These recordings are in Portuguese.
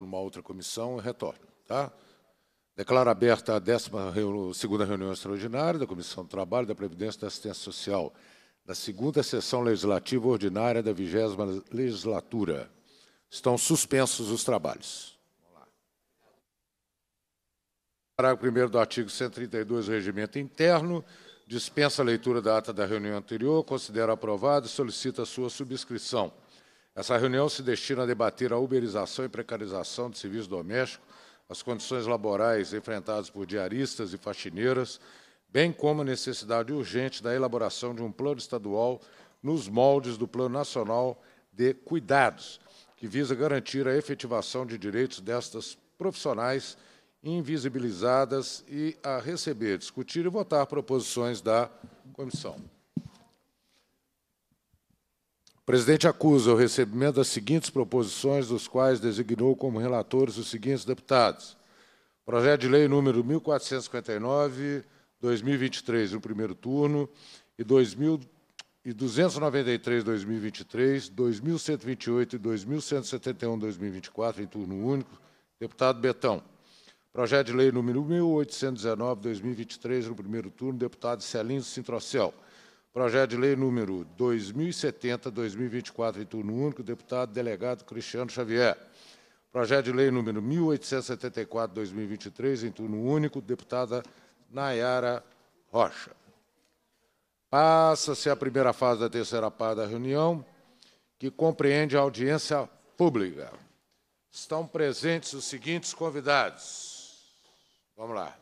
numa outra comissão e retorno. Tá? Declaro aberta a 12ª reunião extraordinária da Comissão do Trabalho, da Previdência e da Assistência Social, da 2ª Sessão Legislativa Ordinária da 20ª Legislatura. Estão suspensos os trabalhos. Parágrafo 1º do artigo 132 do Regimento Interno, dispensa a leitura da ata da reunião anterior, considera aprovado e solicita sua subscrição. Essa reunião se destina a debater a uberização e precarização do serviço doméstico, as condições laborais enfrentadas por diaristas e faxineiras, bem como a necessidade urgente da elaboração de um plano estadual nos moldes do Plano Nacional de Cuidados, que visa garantir a efetivação de direitos destas profissionais invisibilizadas e a receber, discutir e votar proposições da comissão. O presidente acusa o recebimento das seguintes proposições, dos quais designou como relatores os seguintes deputados. Projeto de Lei número 1459, 2023, no primeiro turno, e 2.293, 2023, 2.128 e 2.171, 2024, em turno único, deputado Betão. Projeto de Lei número 1819, 2023, no primeiro turno, deputado Celinho Sintrocel. Projeto de Lei número 2070, 2024, em turno único, deputado delegado Cristiano Xavier. Projeto de Lei número 1874, 2023, em turno único, deputada Nayara Rocha. Passa-se a primeira fase da terceira parte da reunião, que compreende a audiência pública. Estão presentes os seguintes convidados. Vamos lá.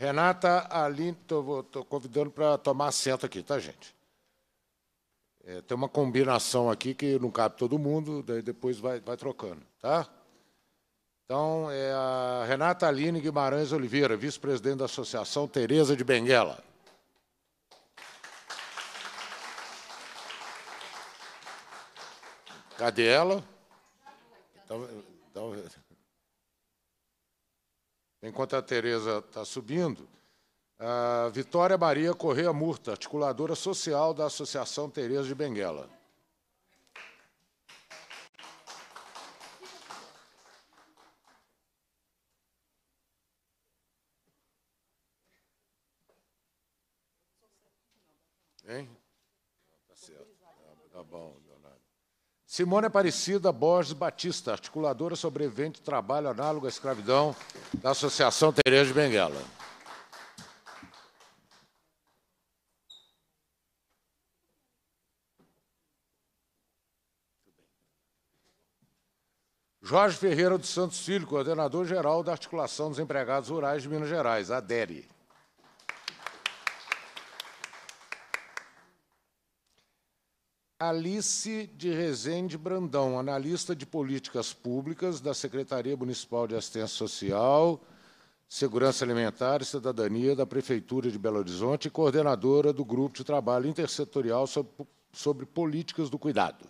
Renata Aline, estou convidando para tomar assento aqui, tá, gente? É, tem uma combinação aqui que não cabe todo mundo, daí depois vai trocando, tá? Então, é a Renata Aline Guimarães Oliveira, vice-presidente da Associação Tereza de Benguela. Cadê ela? Então, enquanto a Tereza está subindo, a Vitória Maria Corrêa Murta, articuladora social da Associação Tereza de Benguela. Hein? Tá certo. Tá bom. Simônia Aparecida Borges Batista, articuladora sobrevivente de trabalho análogo à escravidão da Associação Tereza de Benguela. Jorge Ferreira de Santos Filho, coordenador-geral da Articulação dos Empregados Rurais de Minas Gerais, ADERE. Alice de Rezende Brandão, analista de políticas públicas da Secretaria Municipal de Assistência Social, Segurança Alimentar e Cidadania da Prefeitura de Belo Horizonte e coordenadora do Grupo de Trabalho Intersetorial sobre Políticas do Cuidado.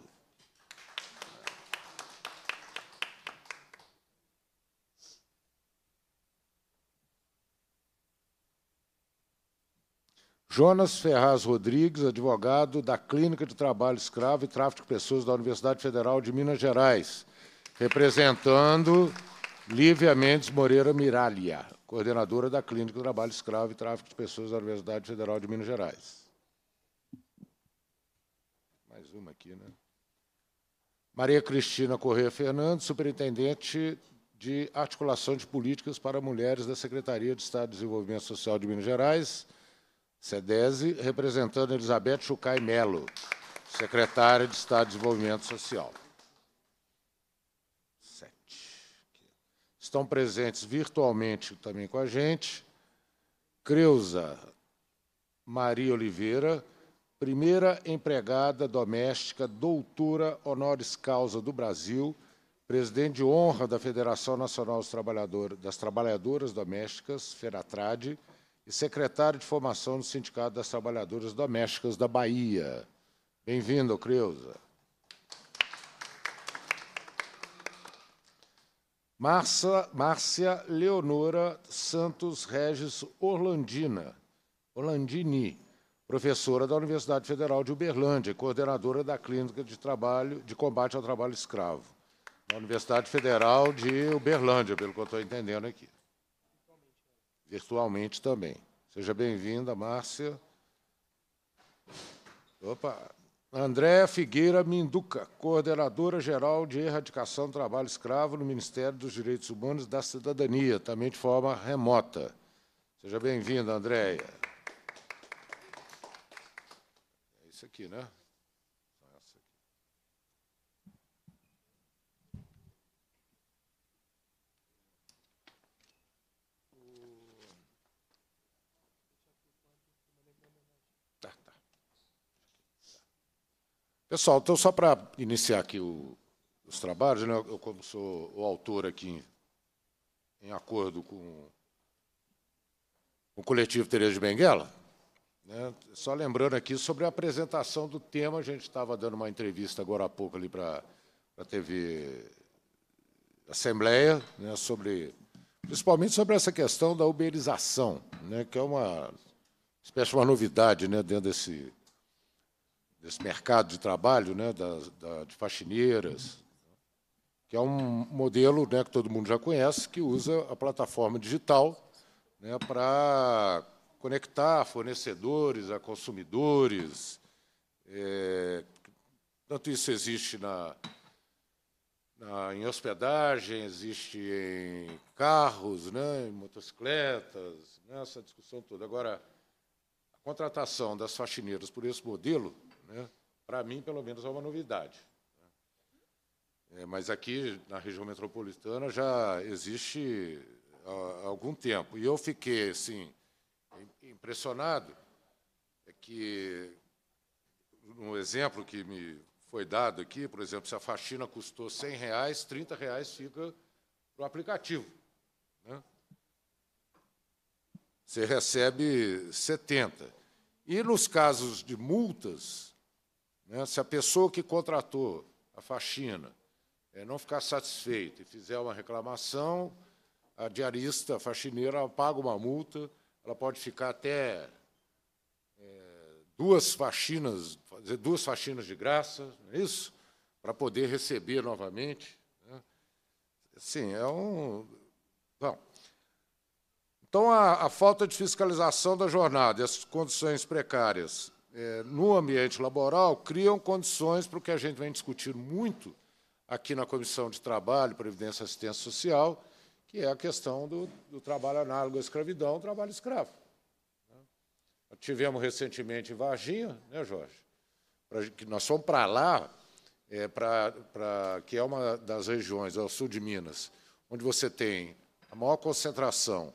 Jonas Ferraz Rodrigues, advogado da Clínica de Trabalho Escravo e Tráfico de Pessoas da Universidade Federal de Minas Gerais, representando Lívia Mendes Moreira Mirália, coordenadora da Clínica de Trabalho Escravo e Tráfico de Pessoas da Universidade Federal de Minas Gerais. Mais uma aqui, né? Maria Cristina Corrêa Fernandes, superintendente de Articulação de Políticas para Mulheres da Secretaria de Estado de Desenvolvimento Social de Minas Gerais, SEDESE, representando Elizabeth Chucai Melo, secretária de Estado de Desenvolvimento Social. 7. Estão presentes virtualmente também com a gente Creuza Maria Oliveira, primeira empregada doméstica, doutora honoris causa do Brasil, presidente de honra da Federação Nacional das Trabalhadoras Domésticas, FENATRAD, e secretário de formação do Sindicato das Trabalhadoras Domésticas da Bahia. Bem-vindo, Creuza. Márcia Leonora Santos Regis Orlandini, professora da Universidade Federal de Uberlândia e coordenadora da Clínica de Combate ao Trabalho Escravo. na Universidade Federal de Uberlândia, pelo que eu estou entendendo aqui. Virtualmente também. Seja bem-vinda, Márcia. Opa. Andréa Figueira Minduca, coordenadora-geral de Erradicação do Trabalho Escravo no Ministério dos Direitos Humanos e da Cidadania, também de forma remota. Seja bem-vinda, Andréa. É isso aqui, né? Pessoal, então, só para iniciar aqui os trabalhos, né, eu, como sou o autor aqui, em acordo com o coletivo Tereza de Benguela, né, só lembrando aqui sobre a apresentação do tema, a gente estava dando uma entrevista agora há pouco ali para a TV Assembleia, né, sobre, principalmente sobre essa questão da uberização, né, que é uma espécie de uma novidade, né, dentro desse mercado de trabalho, né, de faxineiras, que é um modelo, né, que todo mundo já conhece, que usa a plataforma digital, né, para conectar fornecedores a consumidores. Tanto isso existe em hospedagem, existe em carros, né, em motocicletas, né, essa discussão toda. Agora, a contratação das faxineiras por esse modelo, né, para mim, pelo menos, é uma novidade. Mas aqui, na região metropolitana, já existe há algum tempo. E eu fiquei assim, impressionado que, no exemplo que me foi dado aqui, por exemplo, se a faxina custou R$100, R$30 fica para o aplicativo, né? Você recebe 70. E, nos casos de multas, né, se a pessoa que contratou a faxina não ficar satisfeita e fizer uma reclamação, a diarista, a faxineira, ela paga uma multa, ela pode ficar até fazer duas faxinas de graça, não é isso? Para poder receber novamente, né? Assim, é um... Bom, então, a falta de fiscalização da jornada e as condições precárias no ambiente laboral criam condições para o que a gente vem discutindo muito aqui na Comissão de Trabalho, Previdência e Assistência Social, que é a questão do trabalho análogo à escravidão, trabalho escravo. Nós tivemos recentemente em Varginha, né, Jorge? Que nós fomos para lá, que é uma das regiões, ao sul de Minas, onde você tem a maior concentração,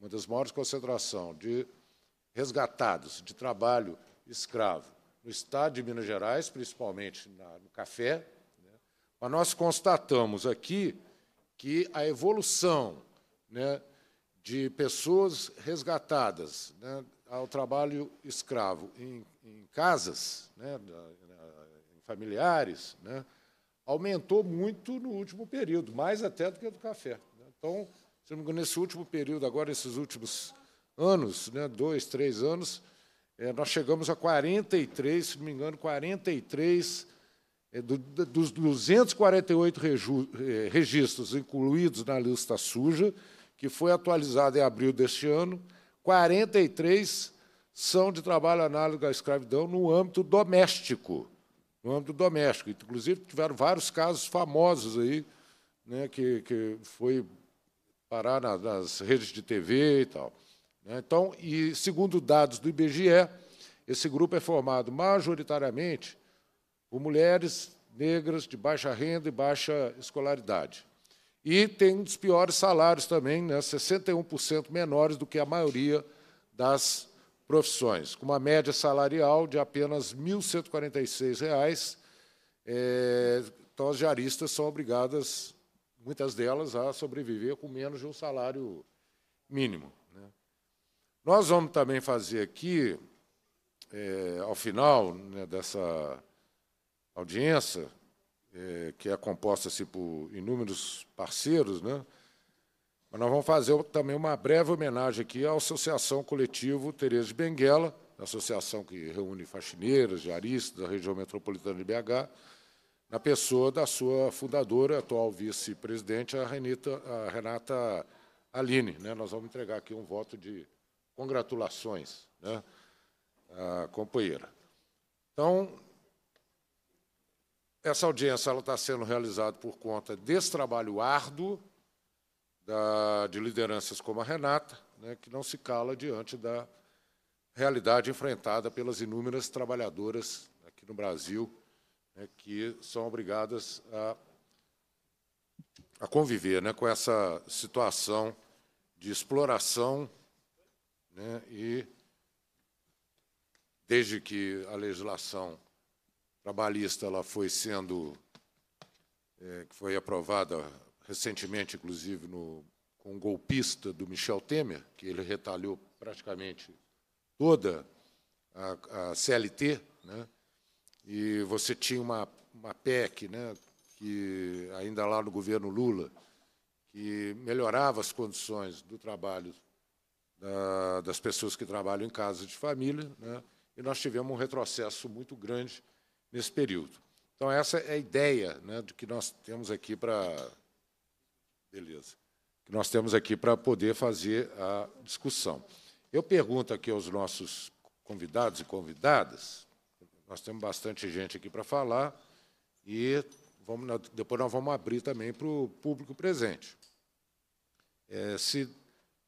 uma das maiores concentrações de resgatados de trabalho escravo no estado de Minas Gerais, principalmente no café, né? Mas nós constatamos aqui que a evolução, né, de pessoas resgatadas, né, ao trabalho escravo em casas, né, em familiares, né, aumentou muito no último período, mais até do que do café, né? Então, nesse último período, agora, esses últimos anos, né, 2, 3 anos, nós chegamos a 43, se não me engano, 43, dos 248 registros incluídos na lista suja, que foi atualizada em abril deste ano, 43 são de trabalho análogo à escravidão no âmbito doméstico. No âmbito doméstico. Inclusive, tiveram vários casos famosos aí, né, que foi... parar nas redes de TV e tal. Então, e segundo dados do IBGE, esse grupo é formado majoritariamente por mulheres negras de baixa renda e baixa escolaridade. E tem um dos piores salários também, né, 61% menores do que a maioria das profissões, com uma média salarial de apenas R$ 1.146. Então, as diaristas são obrigadas, muitas delas, a sobreviver com menos de um salário mínimo, né? Nós vamos também fazer aqui, ao final, né, dessa audiência, que é composta assim por inúmeros parceiros, né, mas nós vamos fazer também uma breve homenagem aqui à Associação Coletivo Tereza de Benguela, associação que reúne faxineiras, diaristas da região metropolitana de BH, na pessoa da sua fundadora, atual vice-presidente, a Renata Aline. Nós vamos entregar aqui um voto de congratulações, à companheira. Então, essa audiência ela está sendo realizada por conta desse trabalho árduo de lideranças como a Renata, que não se cala diante da realidade enfrentada pelas inúmeras trabalhadoras aqui no Brasil, que são obrigadas a conviver com essa situação de exploração, e, desde que a legislação trabalhista ela foi sendo, foi aprovada recentemente, inclusive, com um golpista do Michel Temer, que ele retalhou praticamente toda a CLT, e você tinha uma PEC, que ainda lá no governo Lula, que melhorava as condições do trabalho das pessoas que trabalham em casa de família, e nós tivemos um retrocesso muito grande nesse período. Então, essa é a ideia de que nós temos aqui para... Beleza. Que nós temos aqui para poder fazer a discussão. Eu pergunto aqui aos nossos convidados e convidadas, nós temos bastante gente aqui para falar, e depois nós vamos abrir também para o público presente. Se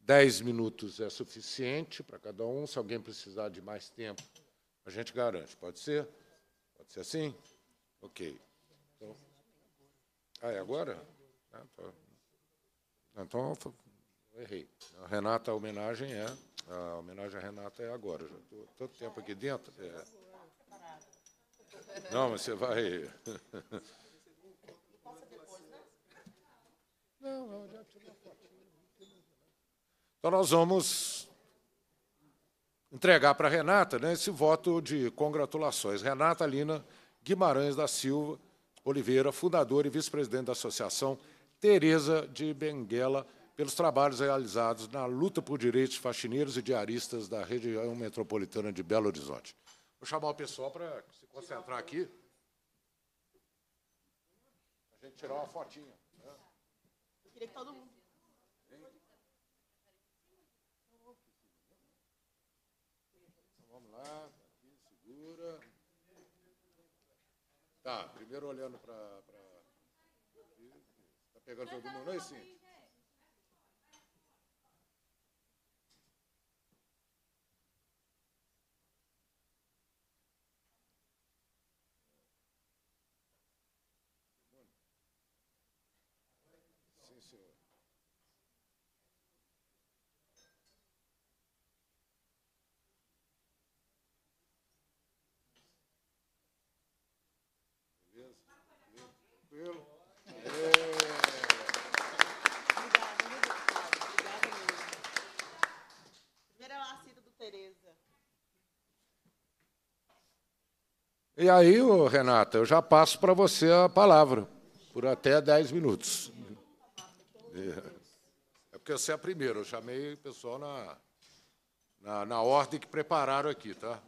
10 minutos é suficiente para cada um, se alguém precisar de mais tempo, a gente garante. Pode ser? Pode ser assim? Ok. Então, é agora? Então, eu errei. A Renata, a homenagem à Renata é agora. Já estou tanto tempo aqui dentro. Não, mas você vai... Não, já tirei a foto. Então, nós vamos entregar para a Renata esse voto de congratulações. Renata Aline Guimarães da Silva Oliveira, fundadora e vice-presidente da Associação Tereza de Benguela, pelos trabalhos realizados na luta por direitos de faxineiros e diaristas da região metropolitana de Belo Horizonte. Vou chamar o pessoal para se concentrar aqui. A gente tirar uma fotinha. Eu queria que todo mundo... Vamos lá, aqui, segura. Tá, primeiro olhando para... Está pegando todo mundo aí, sim? Primeira lacida do Tereza. E aí, Renata, eu já passo para você a palavra, por até 10 minutos. É porque você é a primeira, eu chamei o pessoal na ordem que prepararam aqui, tá?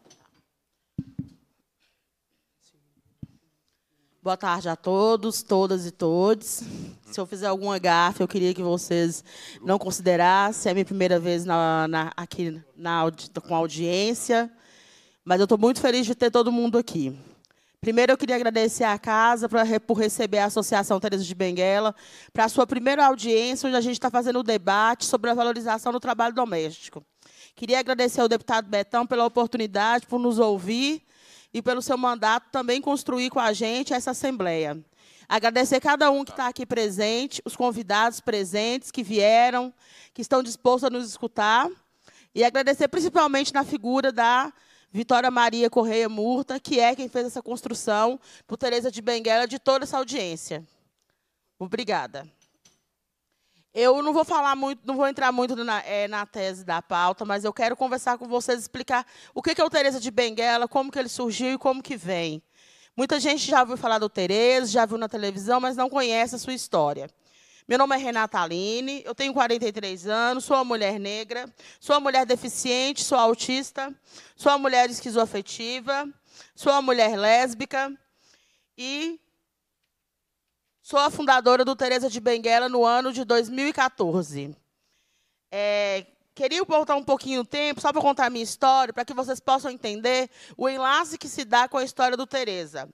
Boa tarde a todos, todas e todes. Se eu fizer alguma gafe, eu queria que vocês não considerassem. É minha primeira vez aqui com a audiência, mas eu estou muito feliz de ter todo mundo aqui. Primeiro, eu queria agradecer à casa por receber a Associação Tereza de Benguela para a sua primeira audiência, onde a gente está fazendo o debate sobre a valorização do trabalho doméstico. Queria agradecer ao deputado Betão pela oportunidade, por nos ouvir, e pelo seu mandato também construir com a gente essa Assembleia. Agradecer a cada um que está aqui presente, os convidados presentes que vieram, que estão dispostos a nos escutar, e agradecer principalmente na figura da Vitória Maria Corrêa Murta, que é quem fez essa construção por Tereza de Benguela de toda essa audiência. Obrigada. Eu não vou falar muito, não vou entrar muito na tese da pauta, mas eu quero conversar com vocês, explicar o que é o Tereza de Benguela, como que ele surgiu e como que vem. Muita gente já ouviu falar do Tereza, já viu na televisão, mas não conhece a sua história. Meu nome é Renata Aline, eu tenho 43 anos, sou uma mulher negra, sou uma mulher deficiente, sou autista, sou uma mulher esquizoafetiva, sou uma mulher lésbica e Sou a fundadora do Tereza de Benguela no ano de 2014. Queria voltar um pouquinho o tempo, só para contar a minha história, para que vocês possam entender o enlace que se dá com a história do Tereza.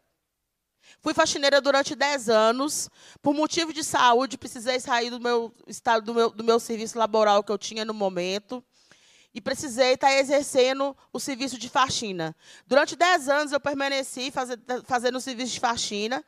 Fui faxineira durante 10 anos. Por motivo de saúde, precisei sair do meu estado, do meu serviço laboral que eu tinha no momento, e precisei estar exercendo o serviço de faxina. Durante 10 anos, eu permaneci fazendo o serviço de faxina.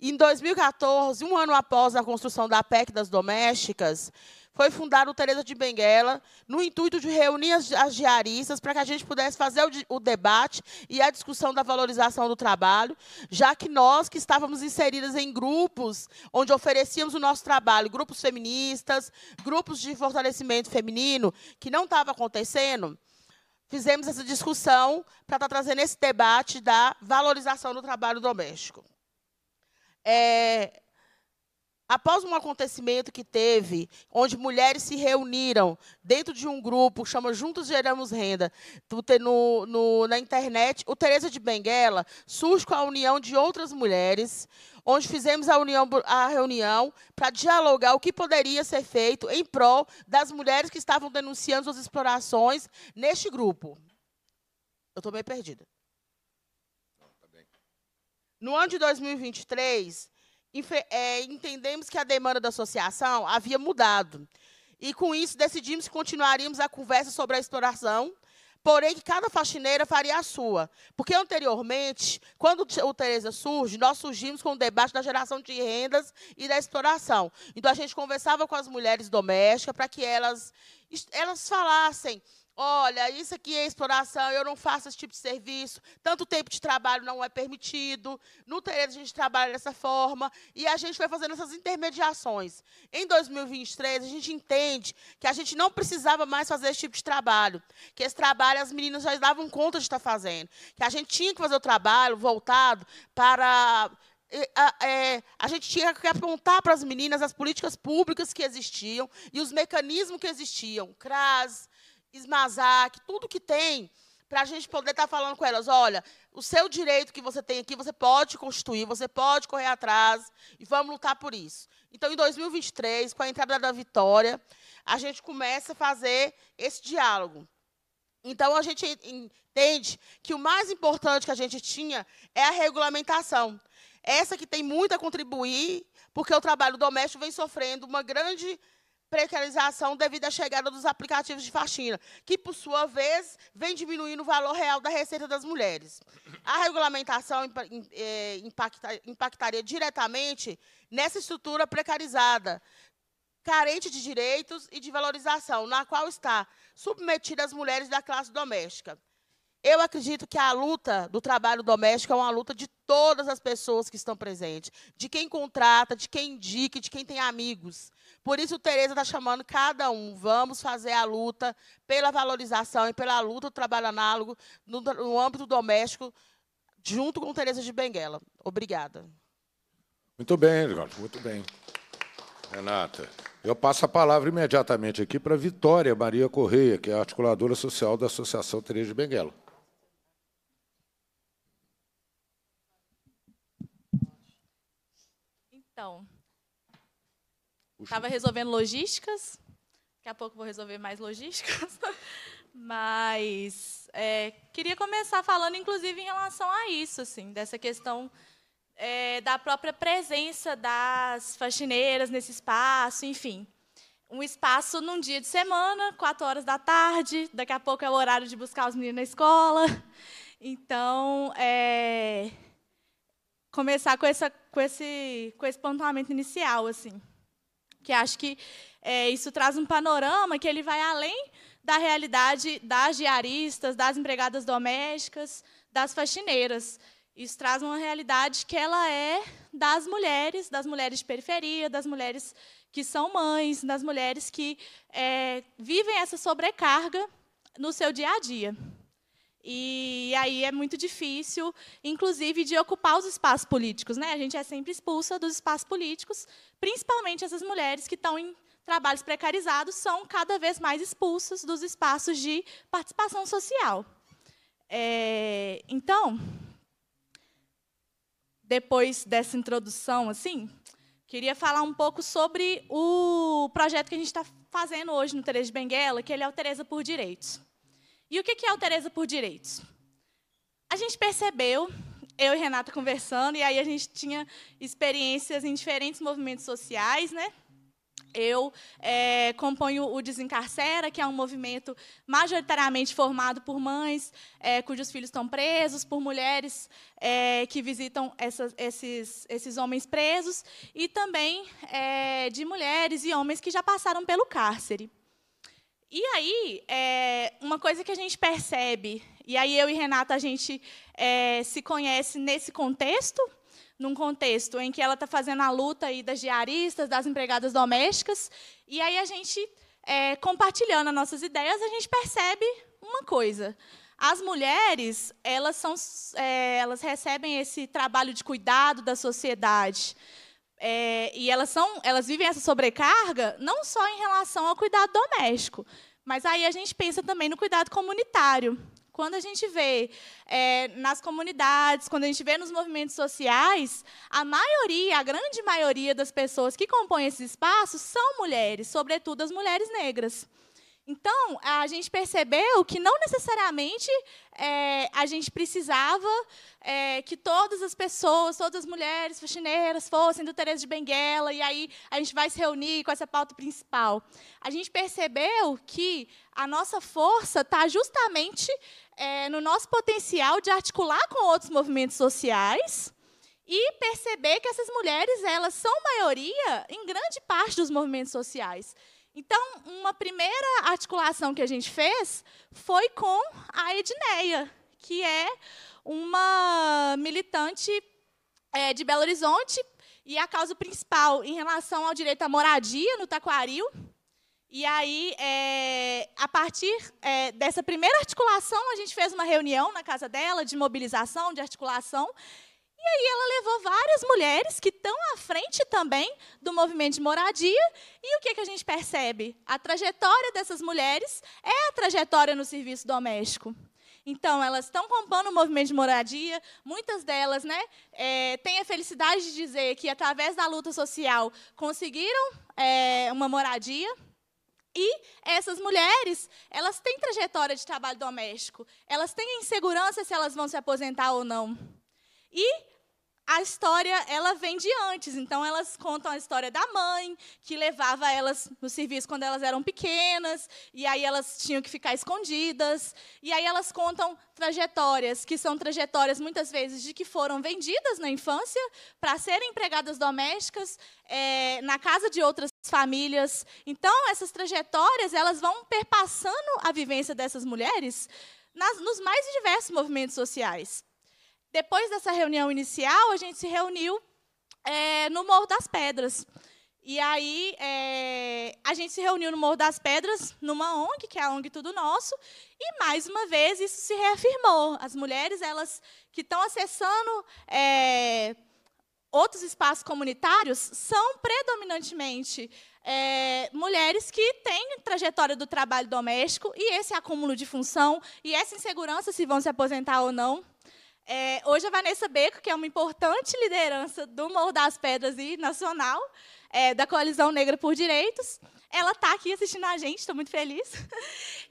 Em 2014, um ano após a construção da PEC das Domésticas, foi fundado o Tereza de Benguela no intuito de reunir as diaristas para que a gente pudesse fazer o debate e a discussão da valorização do trabalho, já que nós que estávamos inseridas em grupos onde oferecíamos o nosso trabalho, grupos feministas, grupos de fortalecimento feminino, que não estava acontecendo, fizemos essa discussão para estar trazendo esse debate da valorização do trabalho doméstico. Após um acontecimento que teve, onde mulheres se reuniram dentro de um grupo que chama Juntos Geramos Renda, na internet, o Tereza de Benguela surge com a união de outras mulheres, onde fizemos a reunião para dialogar o que poderia ser feito em prol das mulheres que estavam denunciando suas explorações neste grupo. Eu estou meio perdida. Não, tá bem. No ano de 2023... entendemos que a demanda da associação havia mudado. E, com isso, decidimos que continuaríamos a conversa sobre a exploração, porém que cada faxineira faria a sua. Porque, anteriormente, quando o Tereza surge, nós surgimos com o debate da geração de rendas e da exploração. Então, a gente conversava com as mulheres domésticas para que elas falassem: olha, isso aqui é exploração, eu não faço esse tipo de serviço, tanto tempo de trabalho não é permitido, no Tereza a gente trabalha dessa forma, e a gente vai fazendo essas intermediações. Em 2023, a gente entende que a gente não precisava mais fazer esse tipo de trabalho, que esse trabalho as meninas já davam conta de estar fazendo, que a gente tinha que fazer o trabalho voltado para... A gente tinha que apontar para as meninas as políticas públicas que existiam e os mecanismos que existiam, CRAS, Esmazac, tudo que tem, para a gente poder estar falando com elas: olha, o seu direito que você tem aqui, você pode constituir, você pode correr atrás, e vamos lutar por isso. Então, em 2023, com a entrada da Vitória, a gente começa a fazer esse diálogo. Então, a gente entende que o mais importante que a gente tinha é a regulamentação. Essa que tem muito a contribuir, porque o trabalho doméstico vem sofrendo uma grande precarização devido à chegada dos aplicativos de faxina, que, por sua vez, vem diminuindo o valor real da receita das mulheres. A regulamentação impactaria diretamente nessa estrutura precarizada, carente de direitos e de valorização, na qual está submetida as mulheres da classe doméstica. Eu acredito que a luta do trabalho doméstico é uma luta de todas as pessoas que estão presentes, de quem contrata, de quem indica, de quem tem amigos. Por isso, o Tereza está chamando cada um. Vamos fazer a luta pela valorização e pela luta do trabalho análogo no âmbito doméstico, junto com o Tereza de Benguela. Obrigada. Muito bem, Eduardo, muito bem. Renata, eu passo a palavra imediatamente aqui para a Vitória Maria Corrêa, que é a articuladora social da Associação Tereza de Benguela. Então, estava resolvendo logísticas, daqui a pouco vou resolver mais logísticas, mas queria começar falando, inclusive, em relação a isso, assim, dessa questão da própria presença das faxineiras nesse espaço, enfim. Um espaço num dia de semana, 4 horas da tarde, daqui a pouco é o horário de buscar os meninos na escola. Então, começar com esse pontuamento inicial, assim, que acho que isso traz um panorama que ele vai além da realidade das diaristas, das empregadas domésticas, das faxineiras. Isso traz uma realidade que ela é das mulheres de periferia, das mulheres que são mães, das mulheres que vivem essa sobrecarga no seu dia a dia. E aí é muito difícil, inclusive, de ocupar os espaços políticos, né? A gente é sempre expulsa dos espaços políticos, principalmente essas mulheres que estão em trabalhos precarizados são cada vez mais expulsas dos espaços de participação social. Então, depois dessa introdução, assim, Queria falar um pouco sobre o projeto que a gente está fazendo hoje no Tereza de Benguela, que ele é o Tereza por Direitos. E o que é o Tereza por Direitos? A gente percebeu, eu e Renata conversando, e aí a gente tinha experiências em diferentes movimentos sociais, né? Eu componho o Desencarcera, que é um movimento majoritariamente formado por mães cujos filhos estão presos, por mulheres que visitam esses homens presos, e também de mulheres e homens que já passaram pelo cárcere. E aí, uma coisa que a gente percebe, e aí eu e Renata, a gente se conhece nesse contexto, num contexto em que ela está fazendo a luta aí das diaristas, das empregadas domésticas, e aí a gente, compartilhando as nossas ideias, a gente percebe uma coisa. As mulheres, elas recebem esse trabalho de cuidado da sociedade, e elas vivem essa sobrecarga não só em relação ao cuidado doméstico, mas aí a gente pensa também no cuidado comunitário. Quando a gente vê nas comunidades, quando a gente vê nos movimentos sociais, a maioria, a grande maioria das pessoas que compõem esses espaços são mulheres, sobretudo as mulheres negras. Então, a gente percebeu que não necessariamente a gente precisava que todas as pessoas, todas as mulheres faxineiras fossem do Tereza de Benguela, e aí a gente vai se reunir com essa pauta principal. A gente percebeu que a nossa força está justamente no nosso potencial de articular com outros movimentos sociais e perceber que essas mulheres, elas são maioria em grande parte dos movimentos sociais. Então, uma primeira articulação que a gente fez foi com a Edneia, que é uma militante de Belo Horizonte e a causa principal em relação ao direito à moradia no Taquariu. E aí, a partir dessa primeira articulação, a gente fez uma reunião na casa dela de mobilização, de articulação, e aí ela levou várias mulheres que estão à frente também do movimento de moradia. E o que a gente percebe? A trajetória dessas mulheres é a trajetória no serviço doméstico. Então, elas estão compondo o movimento de moradia, muitas delas, né, têm a felicidade de dizer que, através da luta social, conseguiram uma moradia. E essas mulheres, elas têm trajetória de trabalho doméstico, elas têm insegurança se elas vão se aposentar ou não. E a história, ela vem de antes, então elas contam a história da mãe, que levava elas no serviço quando elas eram pequenas, e aí elas tinham que ficar escondidas, e aí elas contam trajetórias, que são trajetórias, muitas vezes, de que foram vendidas na infância para serem empregadas domésticas na casa de outras famílias. Então, essas trajetórias, elas vão perpassando a vivência dessas mulheres nos mais diversos movimentos sociais. Depois dessa reunião inicial, a gente se reuniu no Morro das Pedras. E aí, a gente se reuniu no Morro das Pedras, numa ONG, que é a ONG Tudo Nosso, e, mais uma vez, isso se reafirmou. As mulheres, elas que estão acessando outros espaços comunitários, são predominantemente mulheres que têm trajetória do trabalho doméstico, e esse acúmulo de função, e essa insegurança se vão se aposentar ou não. Hoje, a Vanessa Beco, que é uma importante liderança do Morro das Pedras e nacional, da Coalizão Negra por Direitos, ela está aqui assistindo a gente, estou muito feliz.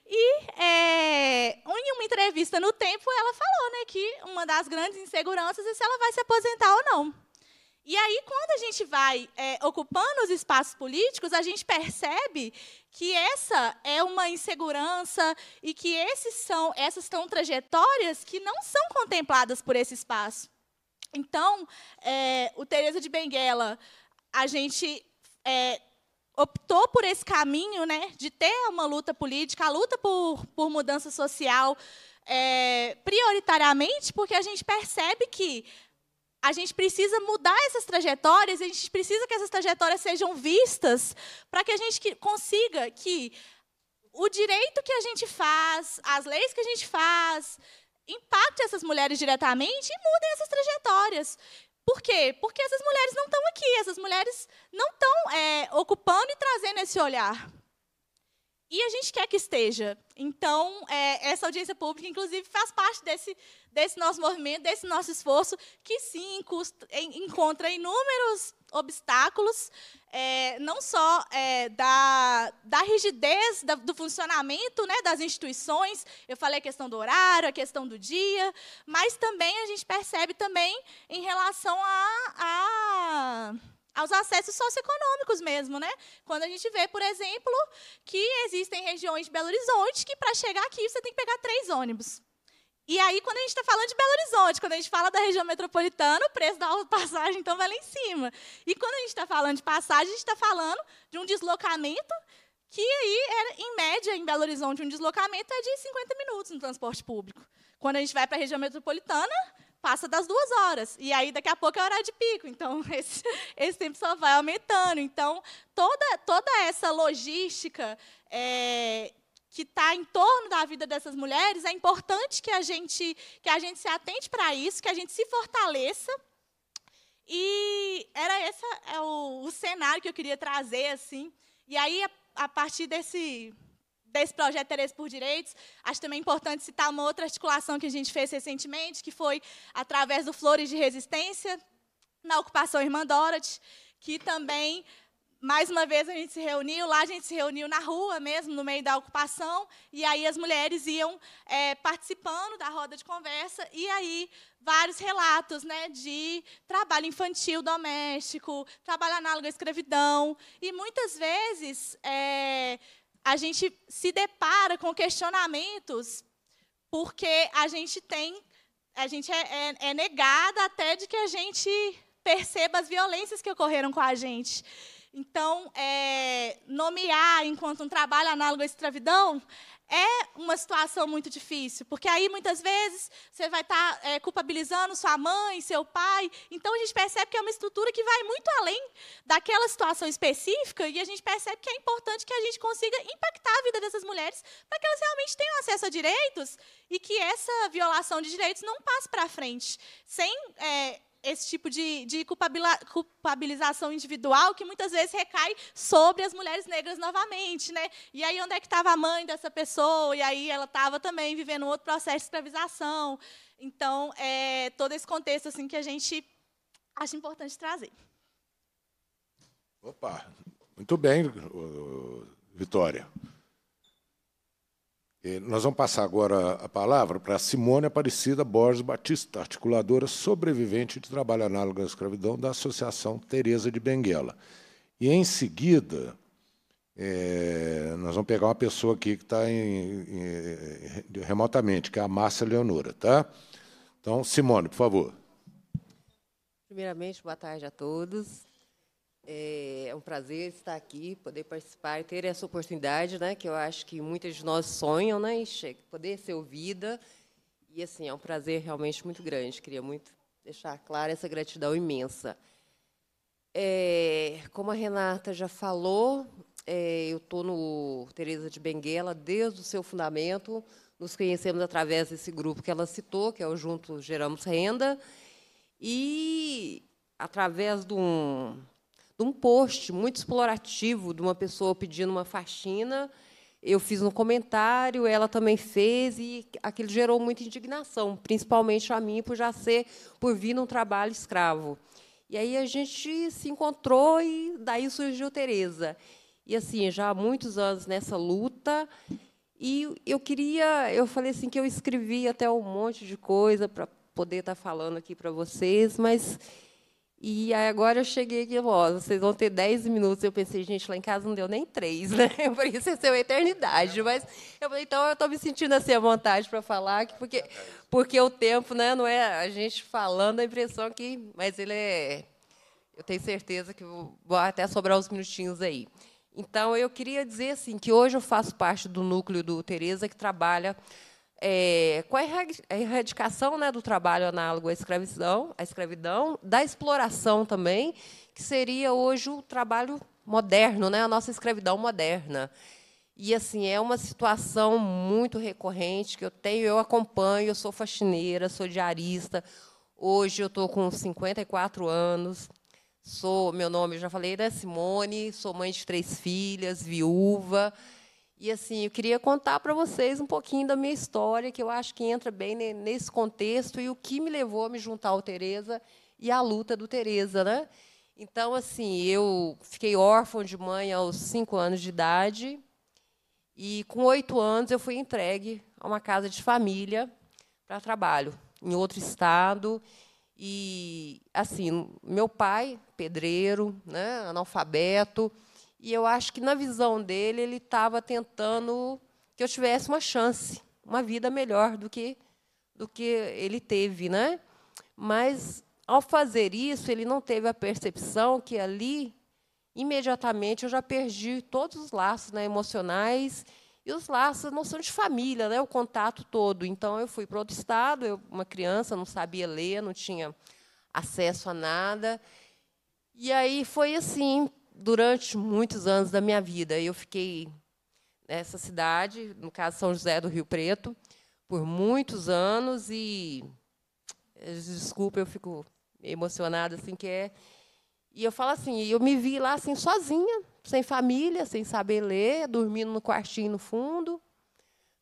E, em uma entrevista no Tempo, ela falou, né, que uma das grandes inseguranças é se ela vai se aposentar ou não. E aí, quando a gente vai ocupando os espaços políticos, a gente percebe que essa é uma insegurança e que essas são trajetórias que não são contempladas por esse espaço. Então, o Tereza de Benguela, a gente optou por esse caminho, né, de ter uma luta política, a luta por mudança social, prioritariamente, porque a gente percebe que a gente precisa mudar essas trajetórias, a gente precisa que essas trajetórias sejam vistas para que a gente consiga que o direito que a gente faz, as leis que a gente faz, impacte essas mulheres diretamente e mudem essas trajetórias. Por quê? Porque essas mulheres não estão aqui, essas mulheres não estão ocupando e trazendo esse olhar. E a gente quer que esteja. Então, essa audiência pública, inclusive, faz parte desse nosso movimento, desse nosso esforço, que, sim, encontra inúmeros obstáculos, não só da rigidez do funcionamento, né, das instituições. Eu falei a questão do horário, a questão do dia, mas também a gente percebe também em relação aos acessos socioeconômicos mesmo, né? Quando a gente vê, por exemplo, que existem regiões de Belo Horizonte que, para chegar aqui, você tem que pegar 3 ônibus. E aí, quando a gente está falando de Belo Horizonte, quando a gente fala da região metropolitana, o preço da passagem, então, vai lá em cima. E quando a gente está falando de passagem, a gente está falando de um deslocamento que, aí, em média, em Belo Horizonte, um deslocamento é de 50 minutos no transporte público. Quando a gente vai para a região metropolitana, passa das 2 horas, e aí daqui a pouco é horário de pico, então esse tempo só vai aumentando. Então, toda essa logística que está em torno da vida dessas mulheres, é importante que a gente se atente para isso, que a gente se fortaleça. E era esse o cenário que eu queria trazer, assim. E aí, a partir desse projeto Tereza por Direitos, acho também importante citar uma outra articulação que a gente fez recentemente, que foi através do Flores de Resistência, na Ocupação Irmã Dorothy, que também, mais uma vez, a gente se reuniu. Lá a gente se reuniu na rua mesmo, no meio da ocupação, e aí as mulheres iam participando da roda de conversa, e aí vários relatos, né, de trabalho infantil doméstico, trabalho análogo à escravidão, e muitas vezes a gente se depara com questionamentos, porque a gente é negada até de que a gente perceba as violências que ocorreram com a gente. Então, nomear enquanto um trabalho análogo à escravidão é uma situação muito difícil, porque aí, muitas vezes, você vai estar culpabilizando sua mãe, seu pai. Então, a gente percebe que é uma estrutura que vai muito além daquela situação específica, e a gente percebe que é importante que a gente consiga impactar a vida dessas mulheres para que elas realmente tenham acesso a direitos e que essa violação de direitos não passe para frente, sem esse tipo de culpabilização individual que muitas vezes recai sobre as mulheres negras novamente, né? E aí, onde é que estava a mãe dessa pessoa? E aí ela estava também vivendo outro processo de escravização. Então, todo esse contexto, assim, que a gente acha importante trazer. Opa, muito bem, Vitória. Nós vamos passar agora a palavra para a Simônia Aparecida Borges Batista, articuladora sobrevivente de trabalho análogo à escravidão da Associação Tereza de Benguela. E, em seguida, nós vamos pegar uma pessoa aqui que está remotamente, que é a Márcia Leonora. Tá? Então, Simônia, por favor. Primeiramente, boa tarde a todos. É um prazer estar aqui, poder participar e ter essa oportunidade, né, que eu acho que muitas de nós sonham, né, poder ser ouvida. E, assim, é um prazer realmente muito grande. Queria muito deixar clara essa gratidão imensa. Como a Renata já falou, eu estou no Tereza de Benguela desde o seu fundamento. Nos conhecemos através desse grupo que ela citou, que é o Juntos Geramos Renda. E, através de um post muito explorativo de uma pessoa pedindo uma faxina, eu fiz um comentário, ela também fez, e aquilo gerou muita indignação, principalmente a mim, por vir num trabalho escravo. E aí a gente se encontrou, e daí surgiu Tereza. E, assim, já há muitos anos nessa luta, e eu falei assim que eu escrevi até um monte de coisa para poder estar falando aqui para vocês, mas e agora eu cheguei aqui, vocês vão ter 10 minutos. Eu pensei, gente, lá em casa não deu nem 3, né? Por isso é uma eternidade. Mas eu falei, então eu estou me sentindo assim à vontade para falar, porque o tempo, né, não é a gente falando, a impressão que. Mas ele é. Eu tenho certeza que vou até sobrar uns minutinhos aí. Então, eu queria dizer assim, que hoje eu faço parte do núcleo do Tereza, que trabalha com a erradicação, né, do trabalho análogo à escravidão, da exploração também, que seria hoje o trabalho moderno, né, a nossa escravidão moderna. E, assim, é uma situação muito recorrente que eu acompanho. Eu sou faxineira, sou diarista. Hoje eu estou com 54 anos. Meu nome, eu já falei, né, Simone, sou mãe de 3 filhas, viúva. E, assim, eu queria contar para vocês um pouquinho da minha história, que eu acho que entra bem nesse contexto, e o que me levou a me juntar ao Tereza e à luta do Tereza, né? Então, assim, eu fiquei órfã de mãe aos 5 anos de idade, e, com 8 anos, eu fui entregue a uma casa de família para trabalho, em outro estado. E, assim, meu pai, pedreiro, né, analfabeto, e eu acho que, na visão dele, ele estava tentando que eu tivesse uma chance, uma vida melhor do que ele teve, né? Mas, ao fazer isso, ele não teve a percepção que ali, imediatamente, eu já perdi todos os laços, né, emocionais, e os laços, a noção de família, né, o contato todo. Então, eu fui para outro estado, eu, uma criança, não sabia ler, não tinha acesso a nada. E aí foi assim... Durante muitos anos da minha vida, eu fiquei nessa cidade, no caso São José do Rio Preto, por muitos anos. E desculpa, eu fico emocionada assim que é. E eu falo assim, eu me vi lá assim sozinha, sem família, sem saber ler, dormindo no quartinho no fundo,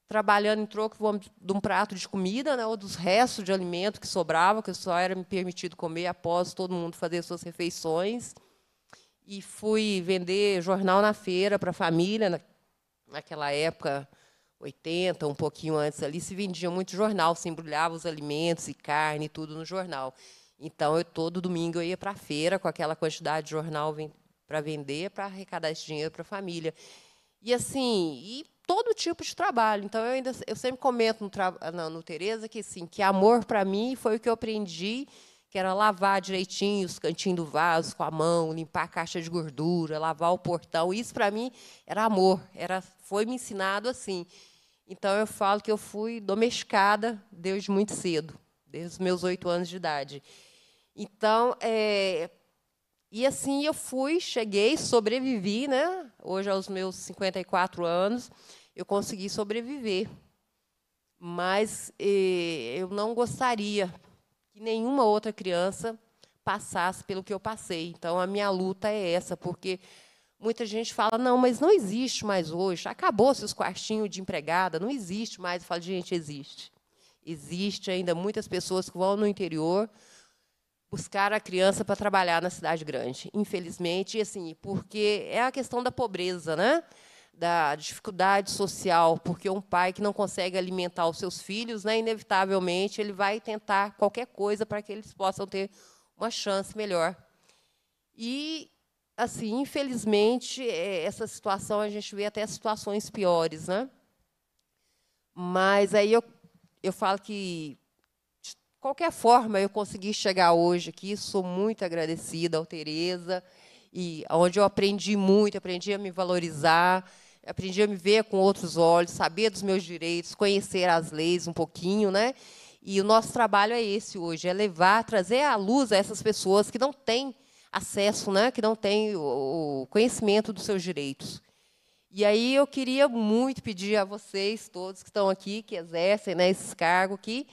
trabalhando em troco de um prato de comida, né, ou dos restos de alimento que sobrava, que só era me permitido comer após todo mundo fazer suas refeições. E fui vender jornal na feira para a família. Naquela época, 80, um pouquinho antes, ali se vendia muito jornal, se embrulhava os alimentos e carne e tudo no jornal. Então, eu, todo domingo, eu ia para a feira com aquela quantidade de jornal para vender, para arrecadar esse dinheiro para a família. E, assim, e todo tipo de trabalho. Então, eu sempre comento no Tereza que, assim, que amor, para mim, foi o que eu aprendi, que era lavar direitinho os cantinhos do vaso com a mão, limpar a caixa de gordura, lavar o portão. Isso, para mim, era amor. Foi me ensinado assim. Então, eu falo que eu fui domesticada desde muito cedo, desde os meus 8 anos de idade. Então, e assim eu fui, cheguei, sobrevivi, né? Hoje, aos meus 54 anos, eu consegui sobreviver. Mas eu não gostaria que nenhuma outra criança passasse pelo que eu passei. Então, a minha luta é essa, porque muita gente fala, não, mas não existe mais hoje, acabou-se os quartinhos de empregada, não existe mais. Eu falo, gente, existe. Existe ainda muitas pessoas que vão no interior buscar a criança para trabalhar na cidade grande, infelizmente, assim, porque é a questão da pobreza, né? Da dificuldade social, porque um pai que não consegue alimentar os seus filhos, né, inevitavelmente, ele vai tentar qualquer coisa para que eles possam ter uma chance melhor. E, assim, infelizmente, essa situação, a gente vê até situações piores, né? Mas aí eu falo que, de qualquer forma, eu consegui chegar hoje aqui, sou muito agradecida ao Tereza, e onde eu aprendi muito, aprendi a me valorizar, aprendi a me ver com outros olhos, saber dos meus direitos, conhecer as leis um pouquinho, né? E o nosso trabalho é esse hoje, é levar, trazer à luz a essas pessoas que não têm acesso, né? Que não têm o conhecimento dos seus direitos. E aí eu queria muito pedir a vocês todos que estão aqui, que exercem, né, esse cargo aqui,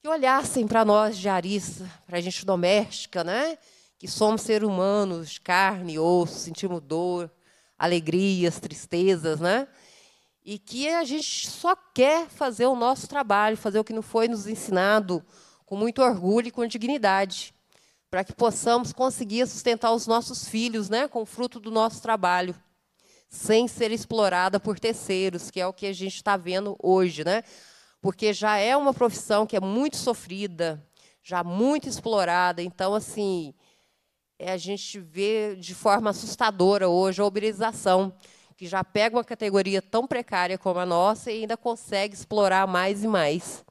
que olhassem para nós, diaristas, para a gente doméstica, né? Que somos seres humanos, de carne e osso, sentimos dor, alegrias, tristezas, né? E que a gente só quer fazer o nosso trabalho, fazer o que não foi nos ensinado, com muito orgulho e com dignidade, para que possamos conseguir sustentar os nossos filhos, né, com o fruto do nosso trabalho, sem ser explorada por terceiros, que é o que a gente está vendo hoje, né? Porque já é uma profissão que é muito sofrida, já muito explorada. Então, assim, a gente vê de forma assustadora hoje a uberização, que já pega uma categoria tão precária como a nossa e ainda consegue explorar mais e mais.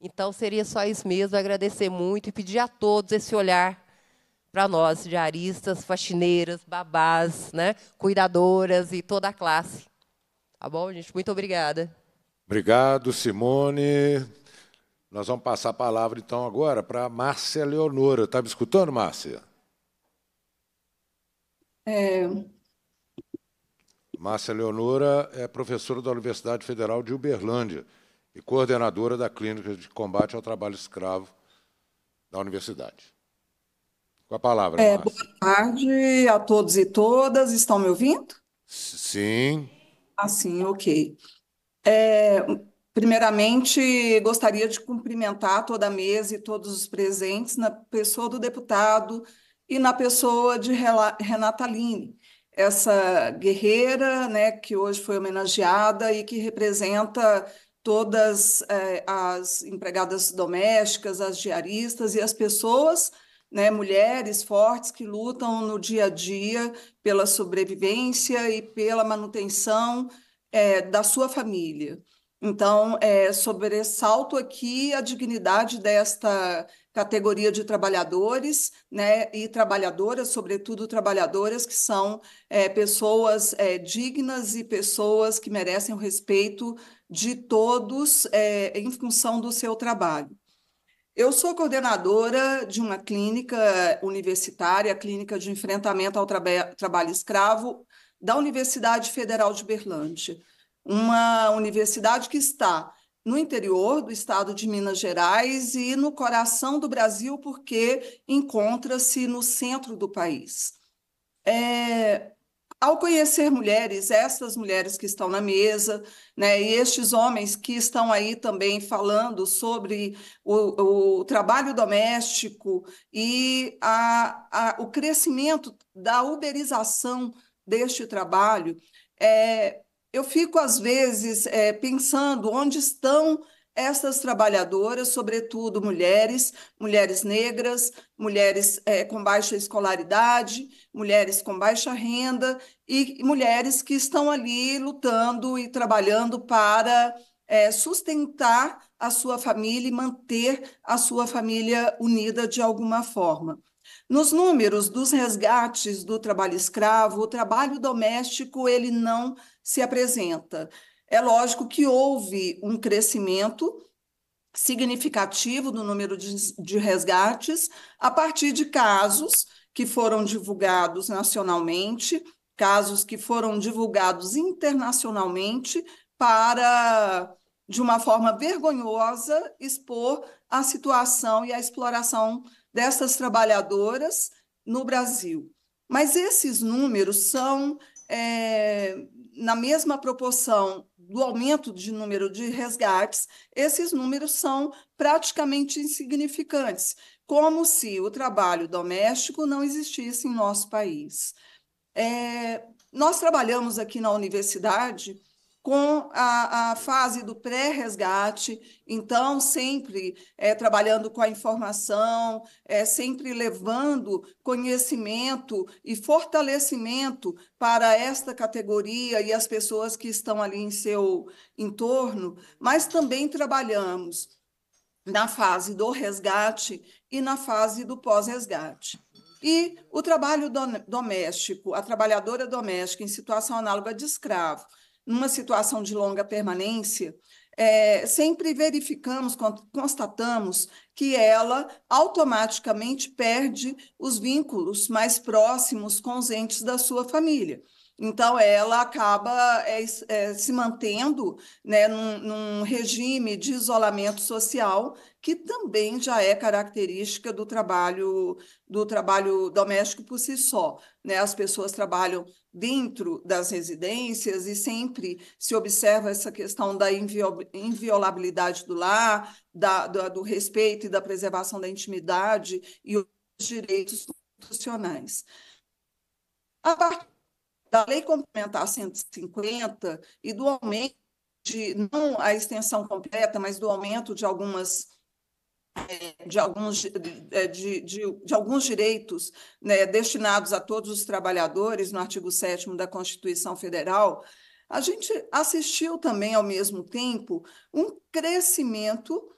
Então, seria só isso mesmo, agradecer muito e pedir a todos esse olhar para nós, diaristas, faxineiras, babás, né, cuidadoras e toda a classe. Tá bom, gente? Muito obrigada. Obrigado, Simone. Nós vamos passar a palavra, então, agora para a Márcia Leonora. Está me escutando, Márcia? Márcia Leonora é professora da Universidade Federal de Uberlândia e coordenadora da Clínica de Combate ao Trabalho Escravo da Universidade. Com a palavra, Márcia. Boa tarde a todos e todas. Estão me ouvindo? Sim. Assim, ok. Primeiramente, gostaria de cumprimentar toda a mesa e todos os presentes, na pessoa do deputado e na pessoa de Renata Aline, essa guerreira, né, que hoje foi homenageada e que representa todas as empregadas domésticas, as diaristas e as pessoas, né, mulheres fortes que lutam no dia a dia pela sobrevivência e pela manutenção da sua família. Então, sobressalto aqui a dignidade desta categoria de trabalhadores, né, e trabalhadoras, sobretudo trabalhadoras que são pessoas dignas e pessoas que merecem o respeito de todos em função do seu trabalho. Eu sou coordenadora de uma clínica universitária, a Clínica de Enfrentamento ao Trabalho Escravo, da Universidade Federal de Uberlândia, uma universidade que está no interior do estado de Minas Gerais e no coração do Brasil, porque encontra-se no centro do país. Ao conhecer mulheres, essas mulheres que estão na mesa, né, e estes homens que estão aí também falando sobre o trabalho doméstico e o crescimento da uberização deste trabalho, eu fico, às vezes, pensando onde estão essas trabalhadoras, sobretudo mulheres, mulheres negras, mulheres com baixa escolaridade, mulheres com baixa renda e mulheres que estão ali lutando e trabalhando para sustentar a sua família e manter a sua família unida de alguma forma. Nos números dos resgates do trabalho escravo, o trabalho doméstico ele não se apresenta. É lógico que houve um crescimento significativo do número de resgates a partir de casos que foram divulgados nacionalmente, casos que foram divulgados internacionalmente para, de uma forma vergonhosa, expor a situação e a exploração dessas trabalhadoras no Brasil. Mas esses números são, na mesma proporção do aumento de número de resgates, esses números são praticamente insignificantes, como se o trabalho doméstico não existisse em nosso país. Nós trabalhamos aqui na universidade com a fase do pré-resgate, então sempre trabalhando com a informação, sempre levando conhecimento e fortalecimento para esta categoria e as pessoas que estão ali em seu entorno, mas também trabalhamos na fase do resgate e na fase do pós-resgate. E o trabalho doméstico, a trabalhadora doméstica em situação análoga de escravo, numa situação de longa permanência, sempre verificamos, constatamos que ela automaticamente perde os vínculos mais próximos com os entes da sua família. Então, ela acaba se mantendo, né, num regime de isolamento social, que também já é característica do trabalho doméstico por si só, né? As pessoas trabalham dentro das residências e sempre se observa essa questão da inviolabilidade do lar, do respeito e da preservação da intimidade e os direitos constitucionais. A partir da Lei Complementar 150 e do aumento de, não a extensão completa, mas do aumento de alguns direitos, né, destinados a todos os trabalhadores no artigo 7º da Constituição Federal, a gente assistiu também, ao mesmo tempo, um crescimento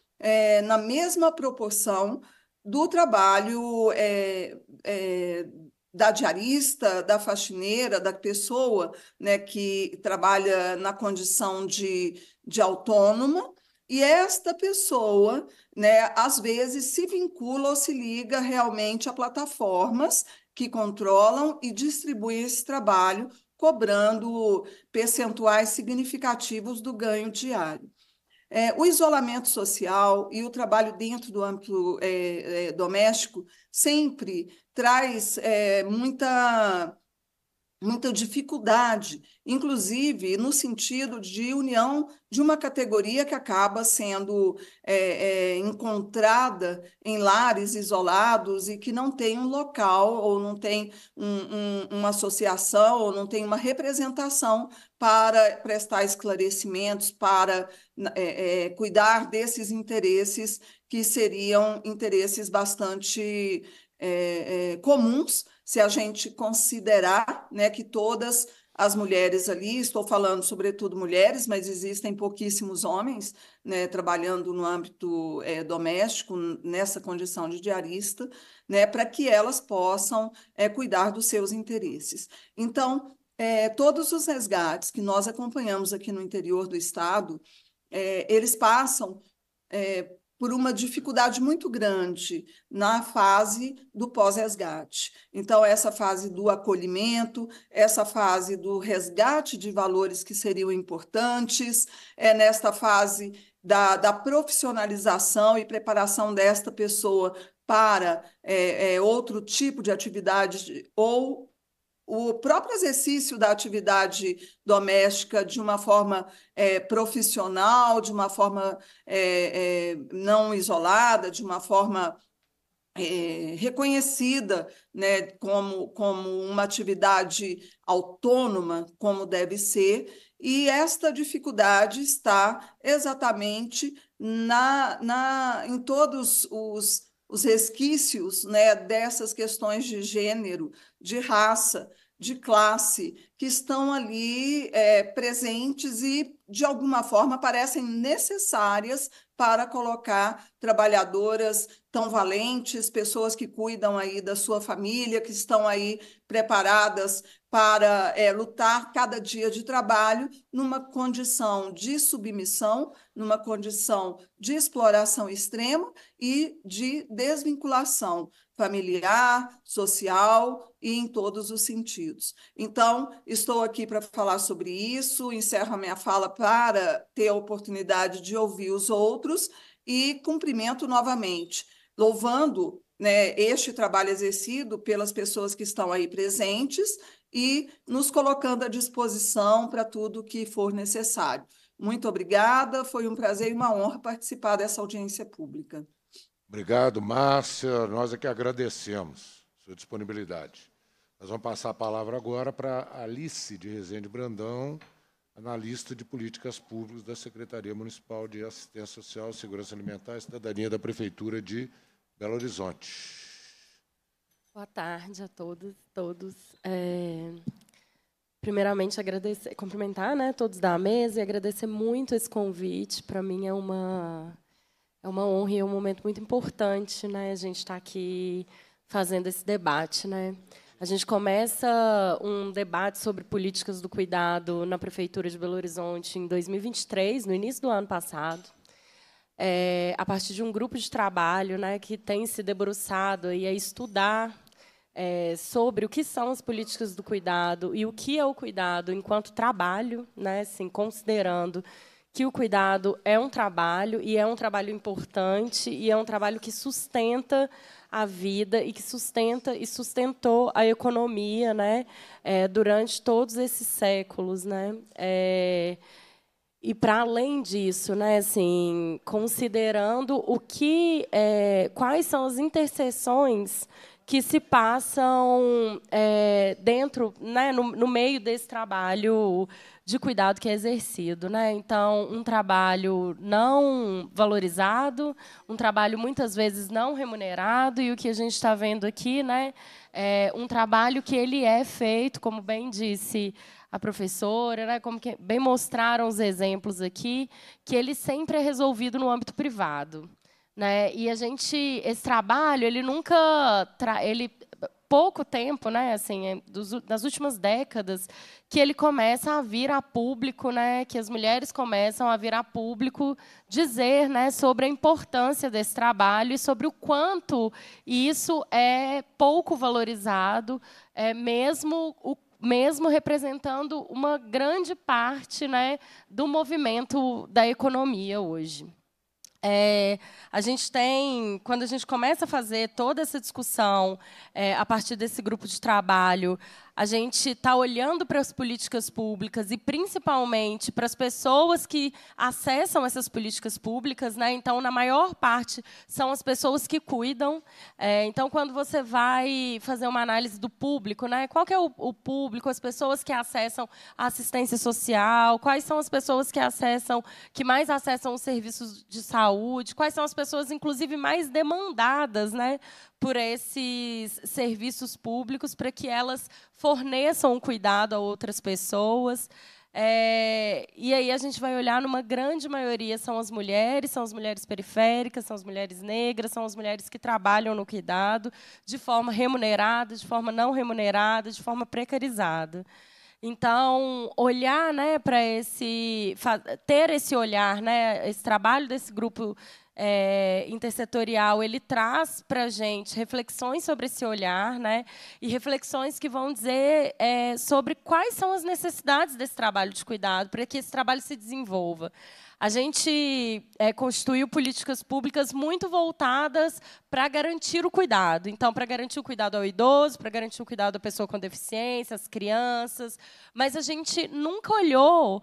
na mesma proporção do trabalho da diarista, da faxineira, da pessoa, né, que trabalha na condição de autônoma, e esta pessoa, né, às vezes se vincula ou se liga realmente a plataformas que controlam e distribuem esse trabalho, cobrando percentuais significativos do ganho diário. O isolamento social e o trabalho dentro do âmbito doméstico sempre traz muita muita dificuldade, inclusive no sentido de união de uma categoria que acaba sendo encontrada em lares isolados e que não tem um local, ou não tem uma associação, ou não tem uma representação para prestar esclarecimentos, para cuidar desses interesses que seriam interesses bastante comuns, se a gente considerar, né, que todas as mulheres ali, estou falando sobretudo mulheres, mas existem pouquíssimos homens, né, trabalhando no âmbito doméstico, nessa condição de diarista, né, para que elas possam cuidar dos seus interesses. Então, todos os resgates que nós acompanhamos aqui no interior do Estado, eles passam por uma dificuldade muito grande na fase do pós-resgate. Então, essa fase do acolhimento, essa fase do resgate de valores que seriam importantes, nesta fase da profissionalização e preparação desta pessoa para outro tipo de atividade ou o próprio exercício da atividade doméstica de uma forma profissional, de uma forma não isolada, de uma forma reconhecida, né, como uma atividade autônoma, como deve ser, e esta dificuldade está exatamente em todos os resquícios, né, dessas questões de gênero, de raça, de classe, que estão ali presentes e, de alguma forma, parecem necessárias para colocar trabalhadoras tão valentes, pessoas que cuidam aí da sua família, que estão aí preparadas para lutar cada dia de trabalho numa condição de submissão, numa condição de exploração extrema e de desvinculação familiar, social e em todos os sentidos. Então, estou aqui para falar sobre isso, encerro a minha fala para ter a oportunidade de ouvir os outros e cumprimento novamente, louvando, né, este trabalho exercido pelas pessoas que estão aí presentes e nos colocando à disposição para tudo que for necessário. Muito obrigada, foi um prazer e uma honra participar dessa audiência pública. Obrigado, Márcia. Nós é que agradecemos a sua disponibilidade. Nós vamos passar a palavra agora para Alice de Rezende Brandão, analista de políticas públicas da Secretaria Municipal de Assistência Social, Segurança Alimentar e Cidadania da Prefeitura de Belo Horizonte. Boa tarde a todos. Primeiramente, agradecer, cumprimentar, né, todos da mesa e agradecer muito esse convite. Para mim é uma honra e é um momento muito importante, né, a gente está aqui fazendo esse debate, né? A gente começa um debate sobre políticas do cuidado na Prefeitura de Belo Horizonte em 2023, no início do ano passado, a partir de um grupo de trabalho, né, que tem se debruçado aí a estudar sobre o que são as políticas do cuidado e o que é o cuidado enquanto trabalho, né, assim, considerando que o cuidado é um trabalho, e é um trabalho importante, e é um trabalho que sustenta a vida e que sustenta e sustentou a economia, né, durante todos esses séculos, né, e para além disso, né, assim, considerando quais são as interseções que se passam dentro, né, no meio desse trabalho de cuidado que é exercido, né? Então, um trabalho não valorizado, um trabalho muitas vezes não remunerado, e o que a gente está vendo aqui, né, é um trabalho que ele é feito, como bem disse a professora, né, como que bem mostraram os exemplos aqui, que ele sempre é resolvido no âmbito privado. Né? E esse trabalho, ele nunca, pouco tempo, né, assim, das últimas décadas, que ele começa a vir a público, né, que as mulheres começam a vir a público dizer, né, sobre a importância desse trabalho e sobre o quanto isso é pouco valorizado, mesmo representando uma grande parte, né, do movimento da economia hoje. A gente tem, quando a gente começa a fazer toda essa discussão a partir desse grupo de trabalho, A gente está olhando para as políticas públicas e, principalmente, para as pessoas que acessam essas políticas públicas, né? Então, na maior parte, são as pessoas que cuidam. Então, quando você vai fazer uma análise do público, né? Qual que é o público, as pessoas que acessam a assistência social, quais são as pessoas que acessam, que mais acessam os serviços de saúde, quais são as pessoas, inclusive, mais demandadas, né? Por esses serviços públicos, para que elas forneçam um cuidado a outras pessoas. E aí a gente vai olhar, numa grande maioria, são as mulheres periféricas, são as mulheres negras, são as mulheres que trabalham no cuidado, de forma remunerada, de forma não remunerada, de forma precarizada. Então, olhar, né, para esse, ter esse olhar, né, esse trabalho desse grupo intersetorial, ele traz para a gente reflexões sobre esse olhar, né, e reflexões que vão dizer sobre quais são as necessidades desse trabalho de cuidado para que esse trabalho se desenvolva. A gente constituiu políticas públicas muito voltadas para garantir o cuidado. Então, para garantir o cuidado ao idoso, para garantir o cuidado à pessoa com deficiência, às crianças. Mas a gente nunca olhou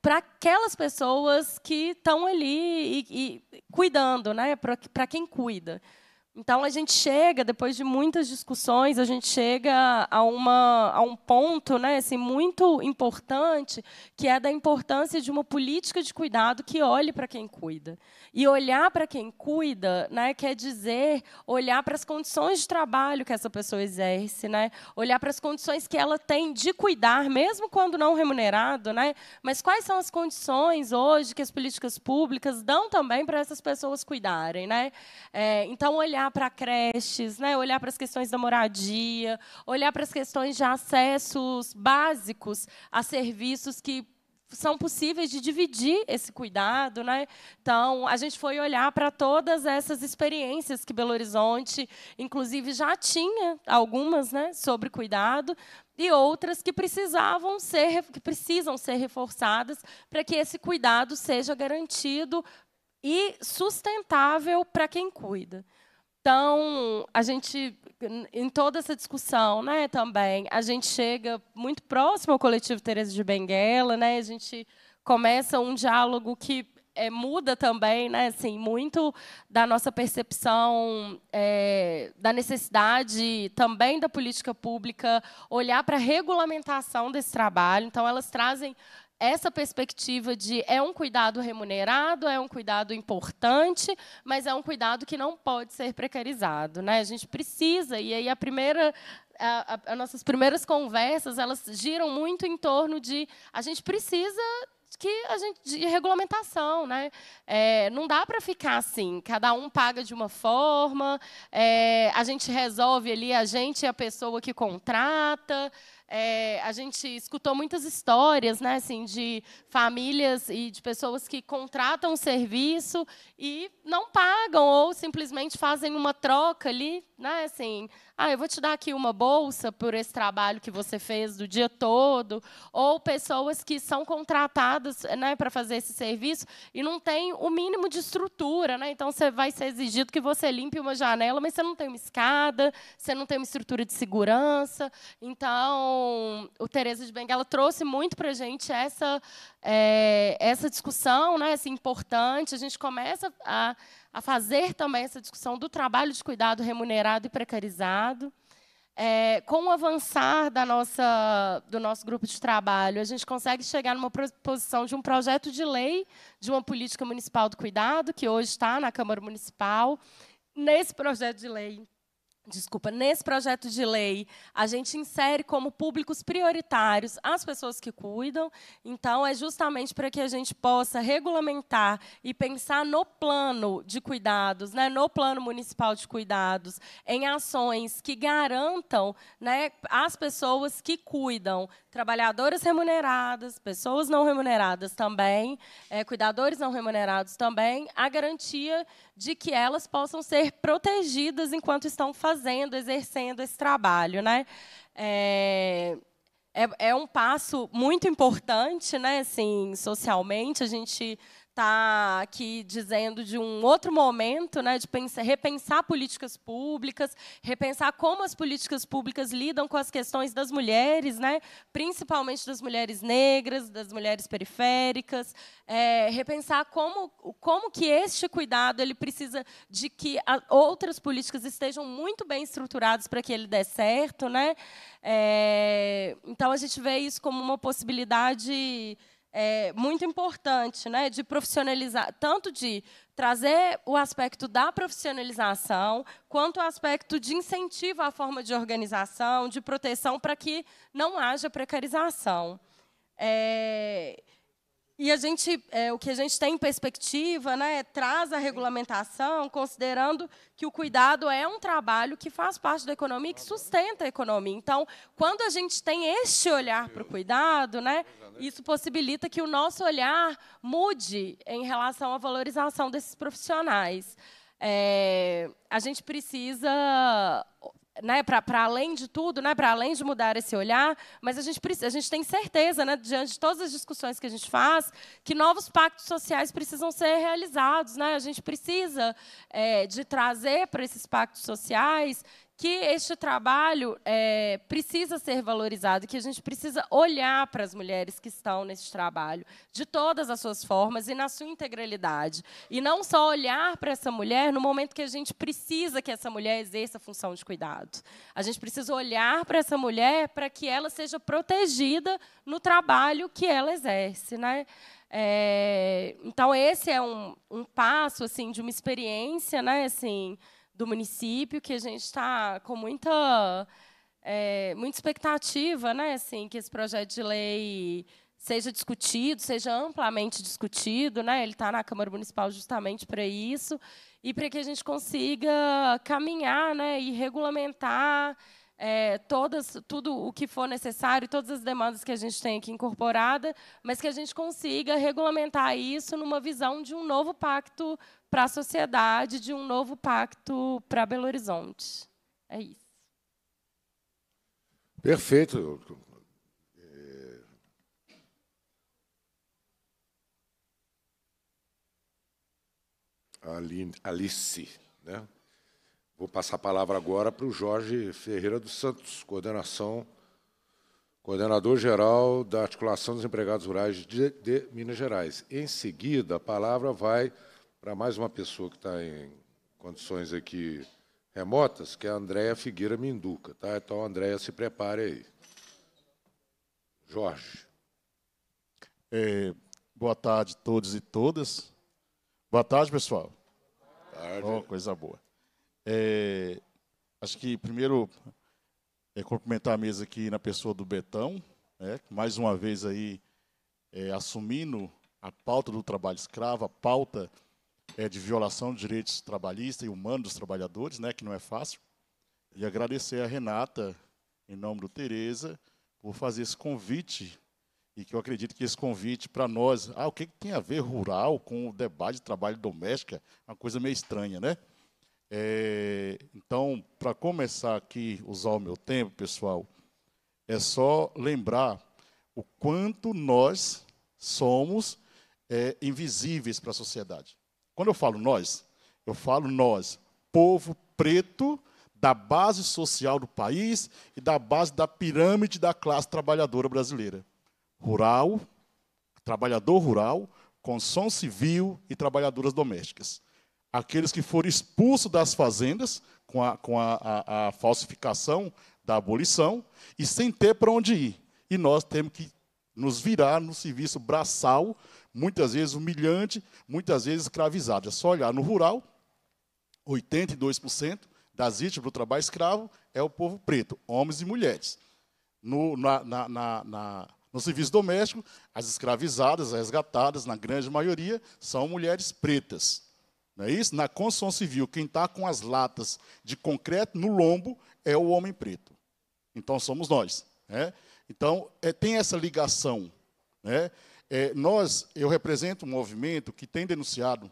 para aquelas pessoas que estão ali e cuidando, né? Para quem cuida. Então, a gente chega, depois de muitas discussões, a gente chega a um ponto, né, assim, muito importante, que é da importância de uma política de cuidado que olhe para quem cuida. E olhar para quem cuida, né, quer dizer olhar para as condições de trabalho que essa pessoa exerce, né, olhar para as condições que ela tem de cuidar, mesmo quando não remunerado, né, mas quais são as condições hoje que as políticas públicas dão também para essas pessoas cuidarem, né? Então, olhar para creches, né? Olhar para as questões da moradia, olhar para as questões de acessos básicos a serviços que são possíveis de dividir esse cuidado, né? Então, a gente foi olhar para todas essas experiências que Belo Horizonte, inclusive, já tinha algumas, né, sobre cuidado, e outras que precisam ser reforçadas para que esse cuidado seja garantido e sustentável para quem cuida. Então, a gente, em toda essa discussão, né, também, a gente chega muito próximo ao coletivo Tereza de Benguela, né, a gente começa um diálogo que muda também, né, assim, muito da nossa percepção da necessidade também da política pública olhar para a regulamentação desse trabalho. Então, elas trazem essa perspectiva de é um cuidado remunerado, é um cuidado importante, mas é um cuidado que não pode ser precarizado, né? A gente precisa, e aí as nossas primeiras conversas, elas giram muito em torno de a gente precisa de regulamentação, né? Não dá para ficar assim, cada um paga de uma forma, a gente resolve ali, a gente é a pessoa que contrata. A gente escutou muitas histórias, né, assim, de famílias e de pessoas que contratam o serviço e não pagam ou simplesmente fazem uma troca ali, né, assim, ah, eu vou te dar aqui uma bolsa por esse trabalho que você fez do dia todo, ou pessoas que são contratadas, né, para fazer esse serviço e não tem o mínimo de estrutura, né, então você vai ser exigido que você limpe uma janela, mas você não tem uma escada, você não tem uma estrutura de segurança, então o Tereza de Benguela trouxe muito para a gente essa discussão, né, assim, importante. A gente começa a fazer também essa discussão do trabalho de cuidado remunerado e precarizado. Com o avançar do nosso grupo de trabalho, a gente consegue chegar numa proposição de um projeto de lei, de uma política municipal do cuidado, que hoje está na Câmara Municipal. Nesse projeto de lei, a gente insere como públicos prioritários as pessoas que cuidam. Então, é justamente para que a gente possa regulamentar e pensar no plano de cuidados, né, no plano municipal de cuidados, em ações que garantam, né, as pessoas que cuidam, trabalhadoras remuneradas, pessoas não remuneradas também, cuidadores não remunerados também, a garantia de que elas possam ser protegidas enquanto estão exercendo esse trabalho, né? É um passo muito importante, né? Assim, socialmente, a gente está aqui dizendo de um outro momento, né, de pensar, repensar políticas públicas, repensar como as políticas públicas lidam com as questões das mulheres, né, principalmente das mulheres negras, das mulheres periféricas, repensar como que este cuidado ele precisa de que outras políticas estejam muito bem estruturadas para que ele dê certo, né? Então a gente vê isso como uma possibilidade muito importante, né, de profissionalizar, tanto de trazer o aspecto da profissionalização, quanto o aspecto de incentivo à forma de organização, de proteção, para que não haja precarização. E a gente, o que a gente tem em perspectiva, né, traz a regulamentação, considerando que o cuidado é um trabalho que faz parte da economia, que sustenta a economia. Então, quando a gente tem este olhar para o cuidado, né, isso possibilita que o nosso olhar mude em relação à valorização desses profissionais. A gente precisa... Né, para além de tudo, né, para além de mudar esse olhar, mas a gente tem certeza, né, diante de todas as discussões que a gente faz, que novos pactos sociais precisam ser realizados. Né? A gente precisa de trazer para esses pactos sociais que este trabalho precisa ser valorizado, que a gente precisa olhar para as mulheres que estão nesse trabalho, de todas as suas formas e na sua integralidade. E não só olhar para essa mulher no momento que a gente precisa que essa mulher exerça a função de cuidado. A gente precisa olhar para essa mulher para que ela seja protegida no trabalho que ela exerce, né? Então, esse é um passo assim, de uma experiência, né, assim, do município, que a gente está com muita expectativa, né, assim, que esse projeto de lei seja discutido, seja amplamente discutido, né, ele está na Câmara Municipal justamente para isso, e para que a gente consiga caminhar, né, e regulamentar tudo o que for necessário, todas as demandas que a gente tem aqui incorporada, mas que a gente consiga regulamentar isso numa visão de um novo pacto para a sociedade, de um novo pacto para Belo Horizonte. É isso. Perfeito. Alice, né? Vou passar a palavra agora para o Jorge Ferreira dos Santos, coordenador-geral da Articulação dos Empregados Rurais de Minas Gerais. Em seguida, a palavra vai para mais uma pessoa que está em condições aqui remotas, que é a Andréa Figueira Minduca. Tá? Então, Andréa, se prepare aí. Jorge. Boa tarde a todos e todas. Boa tarde, pessoal. Boa tarde. Oh, coisa boa. Acho que primeiro cumprimentar a mesa aqui na pessoa do Betão, né, que mais uma vez aí assumindo a pauta do trabalho escravo, a pauta de violação de direitos trabalhistas e humanos dos trabalhadores, né, que não é fácil. E agradecer a Renata, em nome do Tereza, por fazer esse convite, e que eu acredito que esse convite para nós, o que tem a ver rural com o debate de trabalho doméstico, uma coisa meio estranha, né? Então, para começar aqui, usar o meu tempo, pessoal, é só lembrar o quanto nós somos invisíveis para a sociedade. Quando eu falo nós, povo preto da base social do país e da base da pirâmide da classe trabalhadora brasileira. Rural, trabalhador rural, construção civil e trabalhadoras domésticas. Aqueles que foram expulsos das fazendas com a falsificação da abolição e sem ter para onde ir. E nós temos que nos virar no serviço braçal, muitas vezes humilhante, muitas vezes escravizado. É só olhar no rural, 82% das vítimas do trabalho escravo é o povo preto, homens e mulheres. No serviço doméstico, as escravizadas, as resgatadas, na grande maioria, são mulheres pretas. Não é isso? Na construção civil, quem está com as latas de concreto no lombo é o homem preto. Então, somos nós. Né? Então, tem essa ligação. Né? Eu represento um movimento que tem denunciado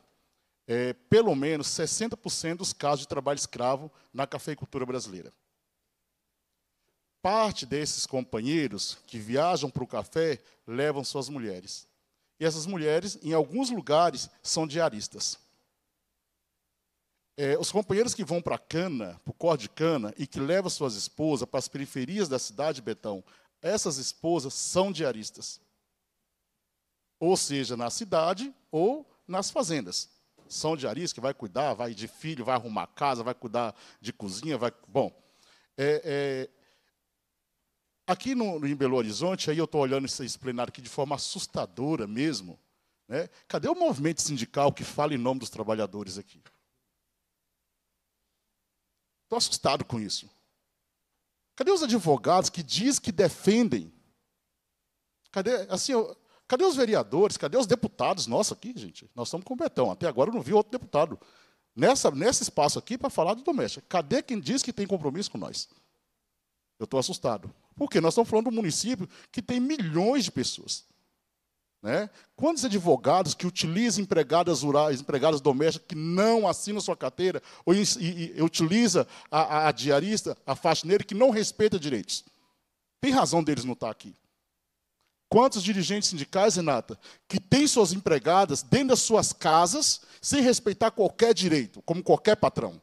pelo menos 60% dos casos de trabalho escravo na cafeicultura brasileira. Parte desses companheiros que viajam para o café levam suas mulheres. E E essas mulheres, em alguns lugares, são diaristas. Os companheiros que vão para a cana, para o corte de cana, e que levam suas esposas para as periferias da cidade de Betão, essas esposas são diaristas. Ou seja, na cidade ou nas fazendas. São diaristas que vai cuidar, vai de filho, vai arrumar casa, vai cuidar de cozinha, vai... Bom, aqui em Belo Horizonte, aí eu estou olhando esse plenário aqui de forma assustadora mesmo, né? Cadê o movimento sindical que fala em nome dos trabalhadores aqui? Estou assustado com isso. Cadê os advogados que dizem que defendem? Cadê os vereadores? Cadê os deputados? Nossa, aqui, gente, nós estamos com o Betão. Até agora eu não vi outro deputado nesse espaço aqui para falar do doméstico. Cadê quem diz que tem compromisso com nós? Eu estou assustado. Por quê? Nós estamos falando de um município que tem milhões de pessoas. Né? Quantos advogados que utilizam empregadas rurais, empregadas domésticas que não assinam sua carteira ou utiliza a diarista, a faxineira, que não respeita direitos? Tem razão deles não estar aqui. Quantos dirigentes sindicais, Renata, que têm suas empregadas dentro das suas casas sem respeitar qualquer direito, como qualquer patrão?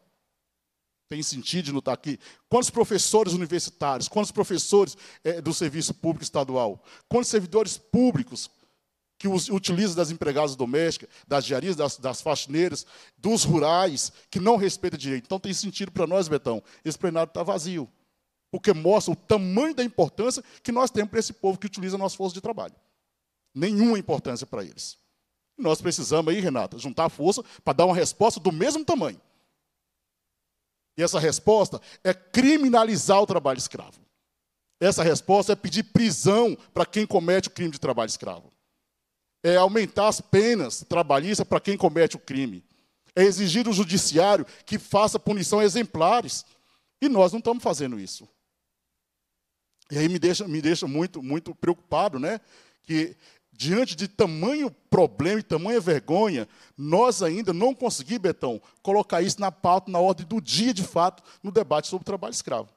Tem sentido de não estar aqui? Quantos professores universitários, quantos professores do serviço público estadual, quantos servidores públicos que utilizam das empregadas domésticas, das diaristas, das faxineiras, dos rurais, que não respeitam direito? Então, tem sentido para nós, Betão, esse plenário está vazio, porque mostra o tamanho da importância que nós temos para esse povo que utiliza a nossa força de trabalho. Nenhuma importância para eles. E nós precisamos, aí, Renata, juntar a força para dar uma resposta do mesmo tamanho. E essa resposta é criminalizar o trabalho escravo. Essa resposta é pedir prisão para quem comete o crime de trabalho escravo. É aumentar as penas trabalhistas para quem comete o crime. É exigir do judiciário que faça punição exemplares. E nós não estamos fazendo isso. E aí me deixa muito, muito preocupado, né? Que, diante de tamanho problema e tamanha vergonha, nós ainda não conseguimos, Betão, colocar isso na pauta, na ordem do dia, de fato, no debate sobre o trabalho escravo.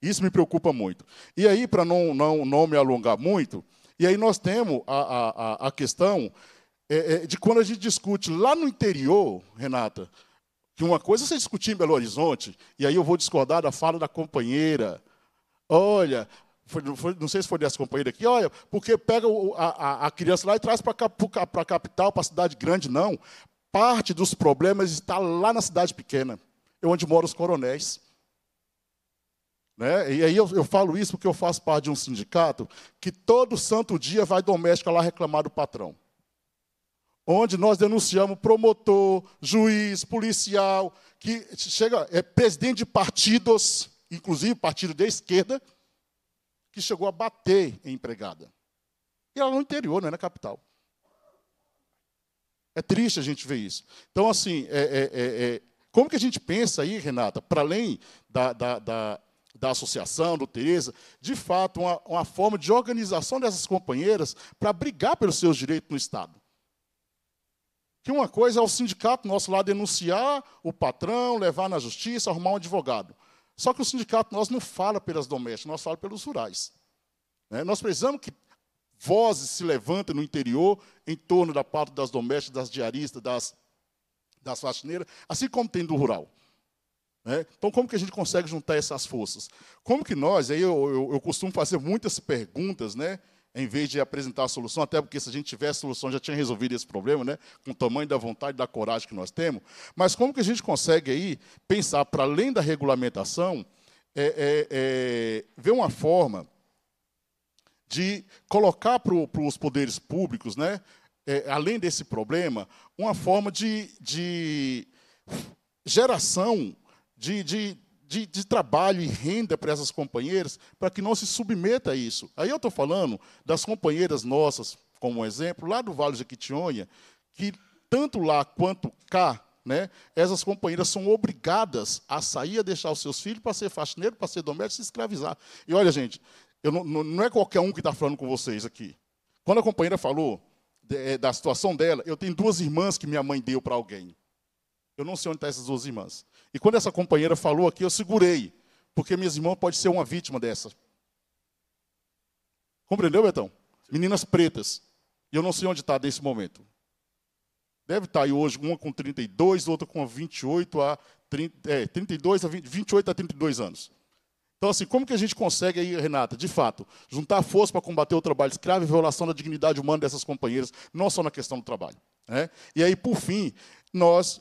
Isso me preocupa muito. E aí, para não me alongar muito, e aí nós temos a questão de quando a gente discute lá no interior, Renata, que uma coisa você discutir em Belo Horizonte, e aí eu vou discordar da fala da companheira, olha... não sei se foi dessa companheira aqui, olha, porque pega a criança lá e traz para a capital, para a cidade grande, não. Parte dos problemas está lá na cidade pequena, onde moram os coronéis. Né? E aí eu falo isso porque eu faço parte de um sindicato que todo santo dia vai doméstica lá reclamar do patrão. Onde nós denunciamos promotor, juiz, policial, que chega, presidente de partidos, inclusive partido da esquerda, que chegou a bater em empregada. E ela no interior, não é na capital. É triste a gente ver isso. Então, assim, como que a gente pensa aí, Renata, para além da associação, do Tereza, de fato, uma forma de organização dessas companheiras para brigar pelos seus direitos no Estado? Que uma coisa é o sindicato nosso lá denunciar o patrão, levar na justiça, arrumar um advogado. Só que o sindicato, nós não fala pelas domésticas, nós fala pelos rurais. Nós precisamos que vozes se levantem no interior em torno da pauta das domésticas, das diaristas, das faxineiras, assim como tem do rural. Então, como que a gente consegue juntar essas forças? Como que nós, aí eu costumo fazer muitas perguntas, né, em vez de apresentar a solução, até porque se a gente tivesse solução, já tinha resolvido esse problema, né, com o tamanho da vontade e da coragem que nós temos. Mas como que a gente consegue aí pensar, para além da regulamentação, ver uma forma de colocar para os poderes públicos, né, além desse problema, uma forma de geração de trabalho e renda para essas companheiras, para que não se submeta a isso. Aí eu estou falando das companheiras nossas, como um exemplo, lá do Vale de Jequitinhonha, que tanto lá quanto cá, né, essas companheiras são obrigadas a sair, a deixar os seus filhos para ser faxineiro, para ser doméstico, se escravizar. E olha, gente, não é qualquer um que está falando com vocês aqui. Quando a companheira falou da situação dela, eu tenho duas irmãs que minha mãe deu para alguém. Eu não sei onde estão essas duas irmãs. E quando essa companheira falou aqui, eu segurei, porque minhas irmãs podem ser uma vítima dessa. Compreendeu, Betão? Meninas pretas. E eu não sei onde está nesse momento. Deve estar aí hoje uma com 32, outra com 28 a 32 anos. Então, assim, como que a gente consegue aí, Renata, de fato, juntar força para combater o trabalho escravo e violação da dignidade humana dessas companheiras, não só na questão do trabalho, né? E aí, por fim, nós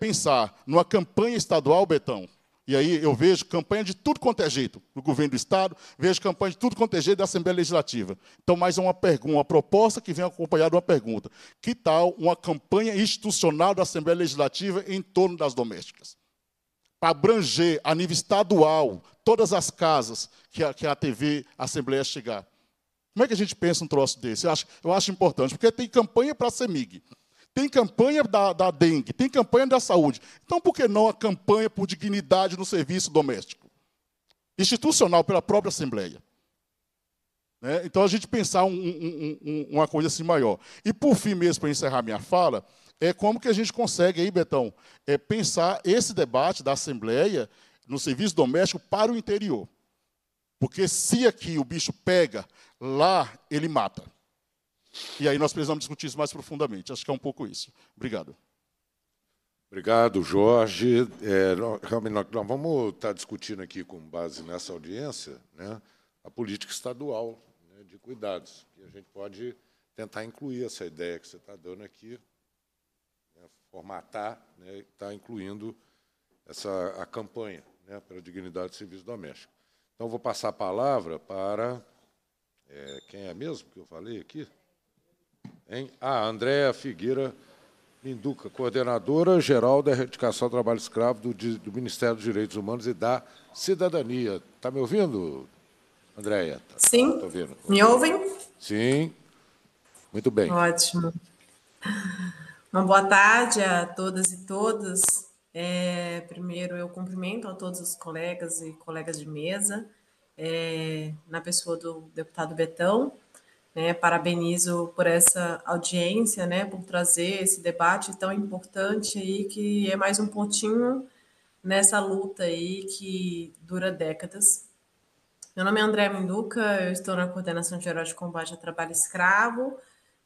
pensar numa campanha estadual, Betão, e aí eu vejo campanha de tudo quanto é jeito do governo do Estado, vejo campanha de tudo quanto é jeito da Assembleia Legislativa. Então, mais uma pergunta, uma proposta que vem acompanhada de uma pergunta. Que tal uma campanha institucional da Assembleia Legislativa em torno das domésticas? Para abranger, a nível estadual, todas as casas que a TV Assembleia chegar. Como é que a gente pensa um troço desse? Eu acho importante, porque tem campanha para a CEMIG. Tem campanha da dengue, tem campanha da saúde. Então, por que não a campanha por dignidade no serviço doméstico? Institucional, pela própria Assembleia. Né? Então, a gente pensar uma coisa assim maior. E, por fim mesmo, para encerrar minha fala, é como que a gente consegue, aí, Betão, pensar esse debate da Assembleia no serviço doméstico para o interior. Porque se aqui o bicho pega, lá ele mata. E aí nós precisamos discutir isso mais profundamente. Acho que é um pouco isso. Obrigado. Obrigado, Jorge. Realmente, nós vamos estar discutindo aqui, com base nessa audiência, né, a política estadual, né, de cuidados. E a gente pode tentar incluir essa ideia que você está dando aqui, né, formatar, né, está incluindo a campanha, né, pela dignidade do serviço doméstico. Então, vou passar a palavra para... quem é mesmo que eu falei aqui? Hein? Andréa Figueira Minduca, coordenadora geral da Erradicação do Trabalho Escravo do Ministério dos Direitos Humanos e da Cidadania. Está me ouvindo, Andréa? Sim. Tá ouvindo. Me ouvem? Sim. Muito bem. Ótimo. Uma boa tarde a todas e todos. Primeiro, eu cumprimento a todos os colegas e colegas de mesa, na pessoa do deputado Betão. Parabenizo por essa audiência, né, por trazer esse debate tão importante aí, que é mais um pontinho nessa luta aí que dura décadas. Meu nome é Andréa Minduca, eu estou na Coordenação Geral de Combate ao Trabalho Escravo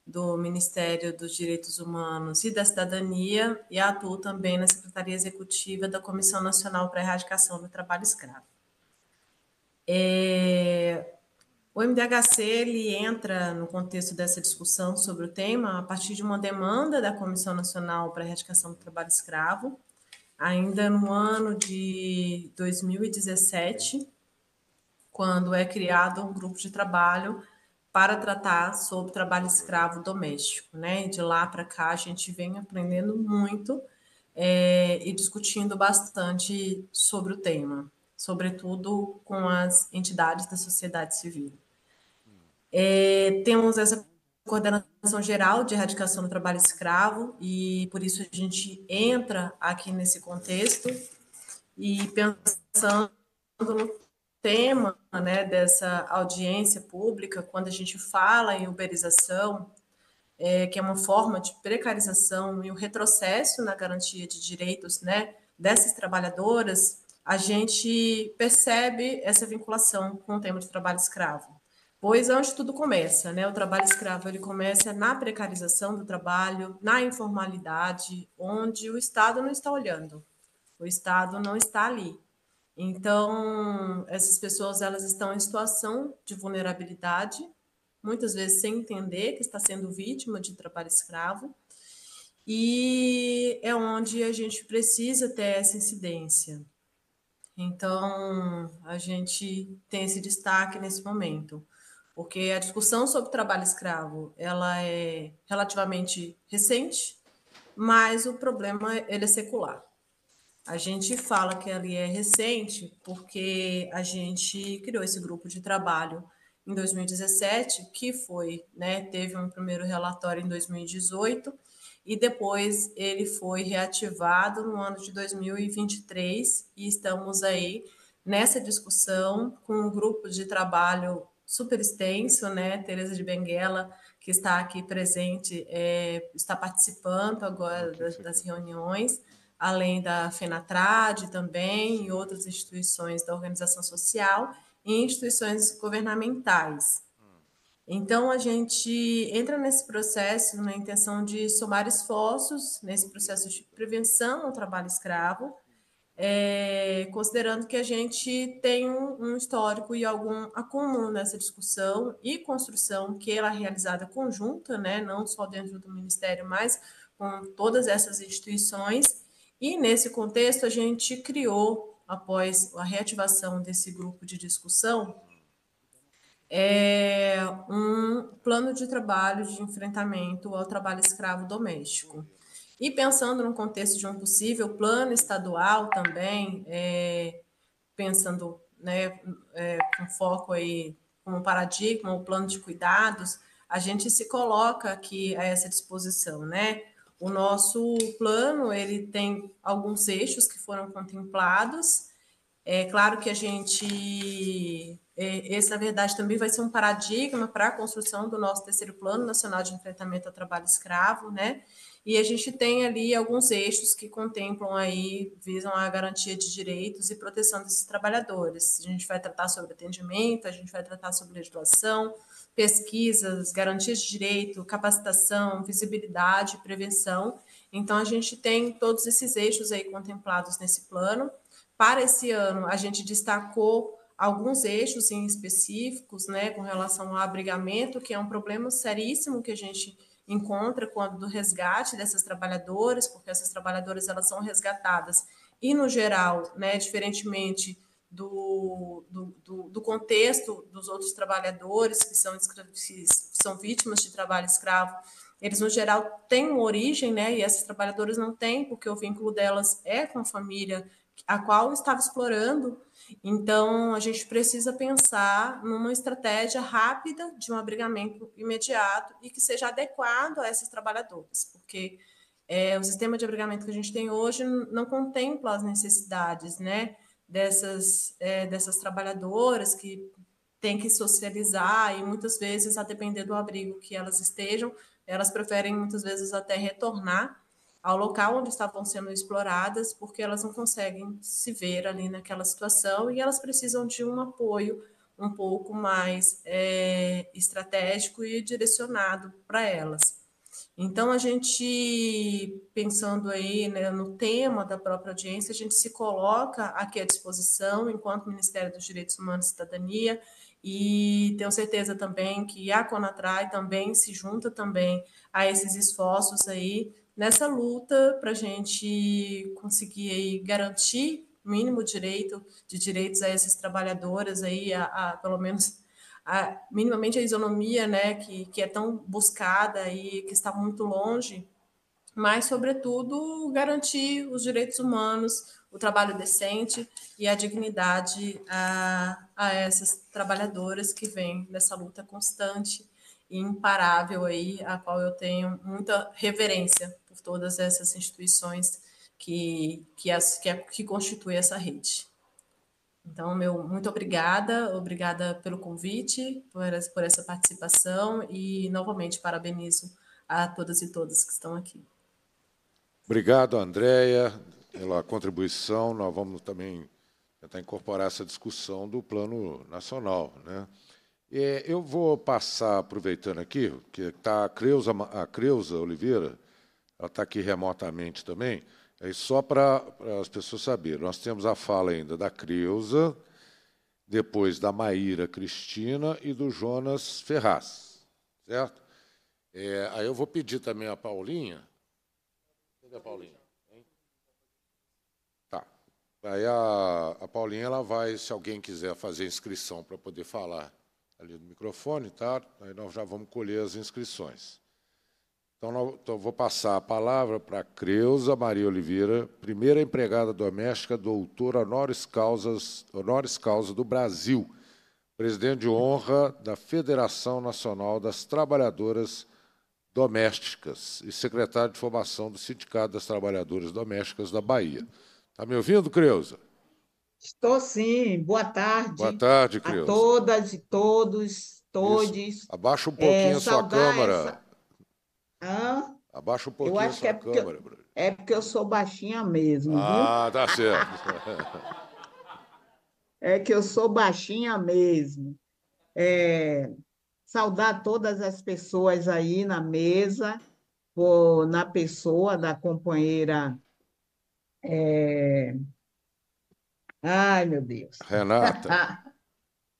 do Ministério dos Direitos Humanos e da Cidadania e atuo também na Secretaria Executiva da Comissão Nacional para a Erradicação do Trabalho Escravo. O MDHC ele entra no contexto dessa discussão sobre o tema a partir de uma demanda da Comissão Nacional para a Erradicação do Trabalho Escravo, ainda no ano de 2017, quando é criado um grupo de trabalho para tratar sobre o trabalho escravo doméstico, né? De lá para cá a gente vem aprendendo muito e discutindo bastante sobre o tema, sobretudo com as entidades da sociedade civil. Temos essa coordenação geral de erradicação do trabalho escravo e, por isso, a gente entra aqui nesse contexto e pensando no tema, né, dessa audiência pública, quando a gente fala em uberização, que é uma forma de precarização e o retrocesso na garantia de direitos, né, dessas trabalhadoras, a gente percebe essa vinculação com o tema de trabalho escravo. Pois, onde tudo começa, né? O trabalho escravo ele começa na precarização do trabalho, na informalidade, onde o Estado não está olhando, o Estado não está ali. Então, essas pessoas elas estão em situação de vulnerabilidade, muitas vezes sem entender que está sendo vítima de trabalho escravo, e é onde a gente precisa ter essa incidência. Então, a gente tem esse destaque nesse momento, porque a discussão sobre o trabalho escravo ela é relativamente recente, mas o problema ele é secular. A gente fala que ele é recente porque a gente criou esse grupo de trabalho em 2017, que foi, né, teve um primeiro relatório em 2018, e depois ele foi reativado no ano de 2023, e estamos aí nessa discussão com um grupo de trabalho super extenso, né? Tereza de Benguela, que está aqui presente, está participando agora das reuniões, além da FENATRAD também, e outras instituições da organização social e instituições governamentais. Então, a gente entra nesse processo na intenção de somar esforços nesse processo de prevenção ao trabalho escravo, considerando que a gente tem um histórico e algum acúmulo nessa discussão e construção que ela é realizada conjunta, né, não só dentro do Ministério, mas com todas essas instituições. E, nesse contexto, a gente criou, após a reativação desse grupo de discussão, um plano de trabalho de enfrentamento ao trabalho escravo doméstico. E pensando no contexto de um possível plano estadual também, pensando, né, com foco aí como paradigma, o plano de cuidados, a gente se coloca aqui a essa disposição, né? O nosso plano, ele tem alguns eixos que foram contemplados. É claro que a gente... Esse, na verdade, também vai ser um paradigma para a construção do nosso terceiro Plano Nacional de Enfrentamento ao Trabalho Escravo, né? E a gente tem ali alguns eixos que contemplam aí, visam a garantia de direitos e proteção desses trabalhadores. A gente vai tratar sobre atendimento, a gente vai tratar sobre legislação, pesquisas, garantias de direito, capacitação, visibilidade, prevenção. Então, a gente tem todos esses eixos aí contemplados nesse plano. Para esse ano, a gente destacou alguns eixos em específicos, né, com relação ao abrigamento, que é um problema seríssimo que a gente encontra quando do resgate dessas trabalhadoras, porque essas trabalhadoras elas são resgatadas e, no geral, né, diferentemente do contexto dos outros trabalhadores que são vítimas de trabalho escravo, eles, no geral, têm uma origem, né, e essas trabalhadoras não têm, porque o vínculo delas é com a família a qual estava explorando. Então, a gente precisa pensar numa estratégia rápida de um abrigamento imediato e que seja adequado a essas trabalhadoras, porque o sistema de abrigamento que a gente tem hoje não contempla as necessidades, né, dessas trabalhadoras que têm que socializar e, muitas vezes, a depender do abrigo que elas estejam, elas preferem, muitas vezes, até retornar ao local onde estavam sendo exploradas, porque elas não conseguem se ver ali naquela situação e elas precisam de um apoio um pouco mais estratégico e direcionado para elas. Então, a gente, pensando aí, né, no tema da própria audiência, a gente se coloca aqui à disposição, enquanto Ministério dos Direitos Humanos e Cidadania, e tenho certeza também que a CONATRAI também se junta também a esses esforços aí, nessa luta para a gente conseguir aí garantir o mínimo direitos a essas trabalhadoras, aí, pelo menos minimamente a isonomia, né, que é tão buscada e que está muito longe, mas, sobretudo, garantir os direitos humanos, o trabalho decente e a dignidade a essas trabalhadoras que vêm nessa luta constante e imparável, aí, a qual eu tenho muita reverência por todas essas instituições que constituem essa rede. Então, muito obrigada pelo convite, por essa participação e, novamente, parabenizo a todas e todos que estão aqui. Obrigado, Andréa, pela contribuição. Nós vamos também tentar incorporar essa discussão do Plano Nacional, né? Eu vou passar, aproveitando aqui, que está a Creuza Oliveira, ela está aqui remotamente também, só para as pessoas saberem. Nós temos a fala ainda da Creuza, depois da Maíra Cristina e do Jonas Ferraz, certo? Aí eu vou pedir também a Paulinha. Cadê a Paulinha? Hein? Tá. Aí a Paulinha ela vai, se alguém quiser fazer inscrição para poder falar ali do microfone, tá? Aí nós já vamos colher as inscrições. Então, vou passar a palavra para a Creuza Maria Oliveira, primeira empregada doméstica, doutora honoris causa do Brasil, presidente de honra da Federação Nacional das Trabalhadoras Domésticas e secretária de formação do Sindicato das Trabalhadoras Domésticas da Bahia. Está me ouvindo, Creuza? Estou, sim. Boa tarde. Boa tarde, Creuza. A todas e todos, todes. Abaixa um pouquinho a sua câmera. Hã? Abaixa um pouquinho a sua câmera. É porque eu sou baixinha mesmo, viu? Tá certo. É que eu sou baixinha mesmo. saudar todas as pessoas aí na mesa, na pessoa da companheira... Ai, meu Deus! Renata.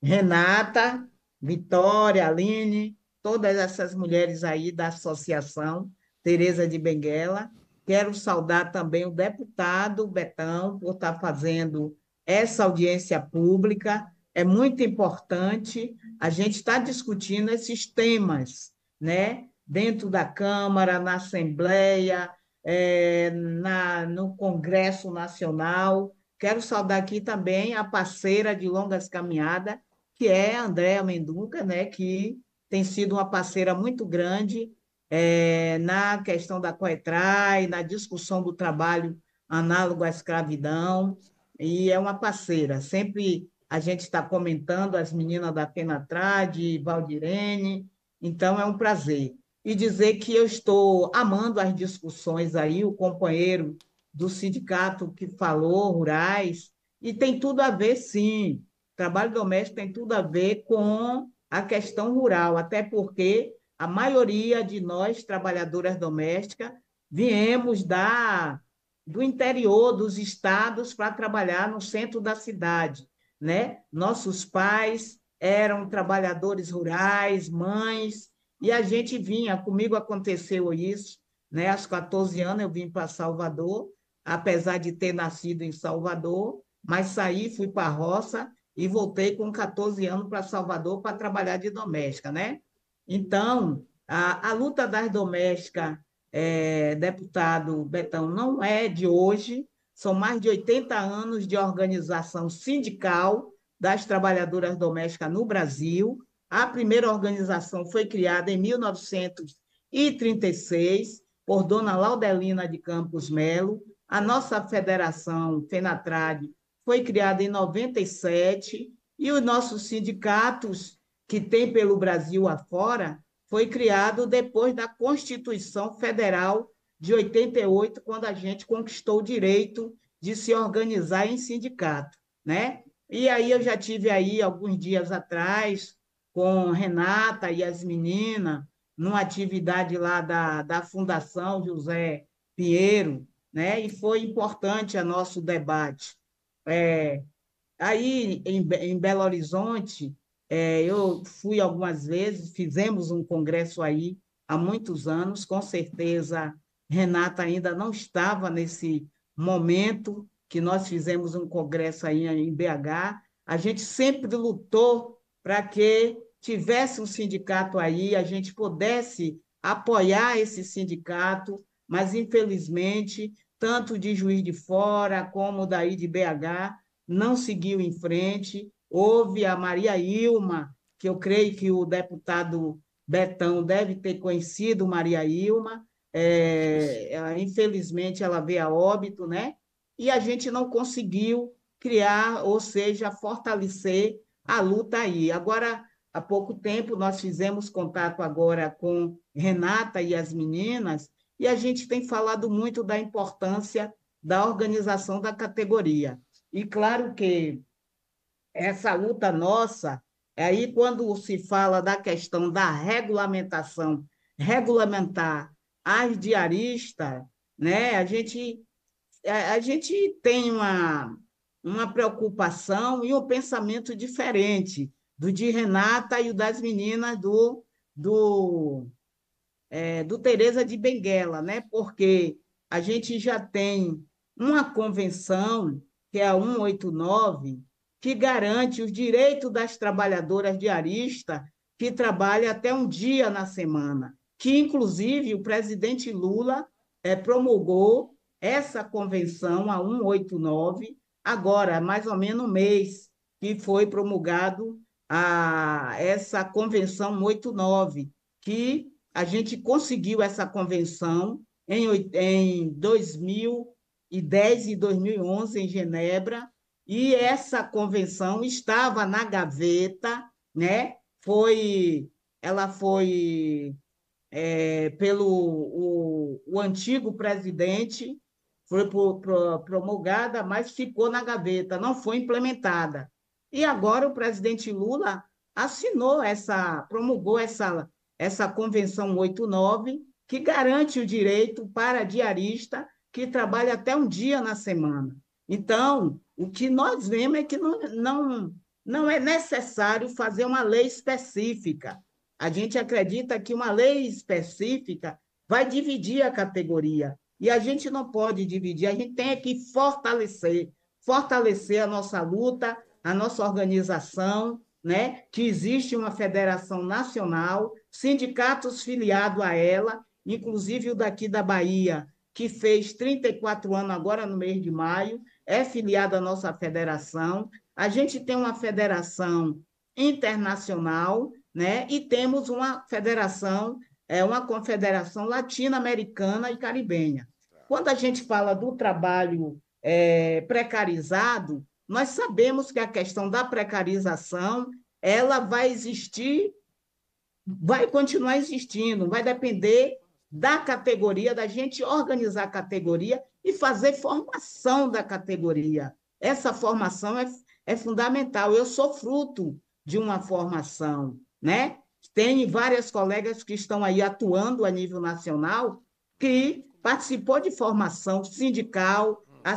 Renata, Vitória, Aline, todas essas mulheres aí da Associação Tereza de Benguela. Quero saudar também o deputado Betão por estar fazendo essa audiência pública. É muito importante a gente estar discutindo esses temas, né? Dentro da Câmara, na Assembleia, no Congresso Nacional. Quero saudar aqui também a parceira de longas caminhadas, que é a Andréa Menduca, né? Que tem sido uma parceira muito grande na questão da COETRAI, na discussão do trabalho análogo à escravidão, e é uma parceira. Sempre a gente está comentando as meninas da Penatrade, Valdirene, então é um prazer. E dizer que eu estou amando as discussões aí, o companheiro do sindicato que falou, Rurais, e tem tudo a ver, sim, trabalho doméstico tem tudo a ver com a questão rural, até porque a maioria de nós, trabalhadoras domésticas, viemos do interior dos estados para trabalhar no centro da cidade, né? Nossos pais eram trabalhadores rurais, mães, e a gente vinha. Comigo aconteceu isso, né? Aos 14 anos eu vim para Salvador, apesar de ter nascido em Salvador, mas saí, fui para a roça e voltei com 14 anos para Salvador para trabalhar de doméstica, né? Então, a luta das domésticas, deputado Betão, não é de hoje, são mais de 80 anos de organização sindical das trabalhadoras domésticas no Brasil. A primeira organização foi criada em 1936 por Dona Laudelina de Campos Melo. A nossa federação, FENATRAD, foi criada em 1997 e os nossos sindicatos que tem pelo Brasil afora, foi criado depois da Constituição Federal de 88, quando a gente conquistou o direito de se organizar em sindicato, né? E aí eu já tive aí alguns dias atrás com Renata e as meninas numa atividade lá da Fundação José Pinheiro, né? E foi importante o nosso debate. Aí em Belo Horizonte, eu fui algumas vezes, fizemos um congresso aí há muitos anos, com certeza Renata ainda não estava nesse momento que nós fizemos um congresso aí em BH. A gente sempre lutou para que tivesse um sindicato aí, a gente pudesse apoiar esse sindicato, mas, infelizmente, tanto de Juiz de Fora como daí de BH não seguiu em frente. Houve a Maria Ilma, que eu creio que o deputado Betão deve ter conhecido, Maria Ilma, infelizmente ela veio a óbito, né? E a gente não conseguiu criar, ou seja, fortalecer a luta aí. Agora, há pouco tempo, nós fizemos contato agora com Renata e as meninas, e a gente tem falado muito da importância da organização da categoria. E claro que essa luta nossa, aí quando se fala da questão da regulamentação, regulamentar as diaristas, né? A gente tem uma preocupação e um pensamento diferente do de Renata e o das meninas do Tereza de Benguela, né? Porque a gente já tem uma convenção, que é a 189, que garante os direitos das trabalhadoras diaristas que trabalham até um dia na semana, que, inclusive, o presidente Lula promulgou essa convenção, a 189, agora, mais ou menos um mês, que foi promulgado essa convenção 189, que a gente conseguiu essa convenção em 2010 e 2011, em Genebra, e essa convenção estava na gaveta, né? Pelo o antigo presidente, foi promulgada, mas ficou na gaveta, não foi implementada. E agora o presidente Lula assinou promulgou essa Convenção 189, que garante o direito para diarista que trabalha até um dia na semana. Então, o que nós vemos é que não é necessário fazer uma lei específica. A gente acredita que uma lei específica vai dividir a categoria, e a gente não pode dividir, a gente tem que fortalecer a nossa luta, a nossa organização, né? Que existe uma federação nacional, sindicatos filiados a ela, inclusive o daqui da Bahia, que fez 34 anos agora no mês de maio, é filiado à nossa federação. A gente tem uma federação internacional, né? E temos uma federação, uma confederação latino-americana e caribenha. Quando a gente fala do trabalho precarizado, nós sabemos que a questão da precarização ela vai existir, vai continuar existindo, vai depender da categoria, da gente organizar a categoria e fazer formação da categoria. Essa formação é fundamental. Eu sou fruto de uma formação, né? Tem várias colegas que estão aí atuando a nível nacional que participou de formação sindical, a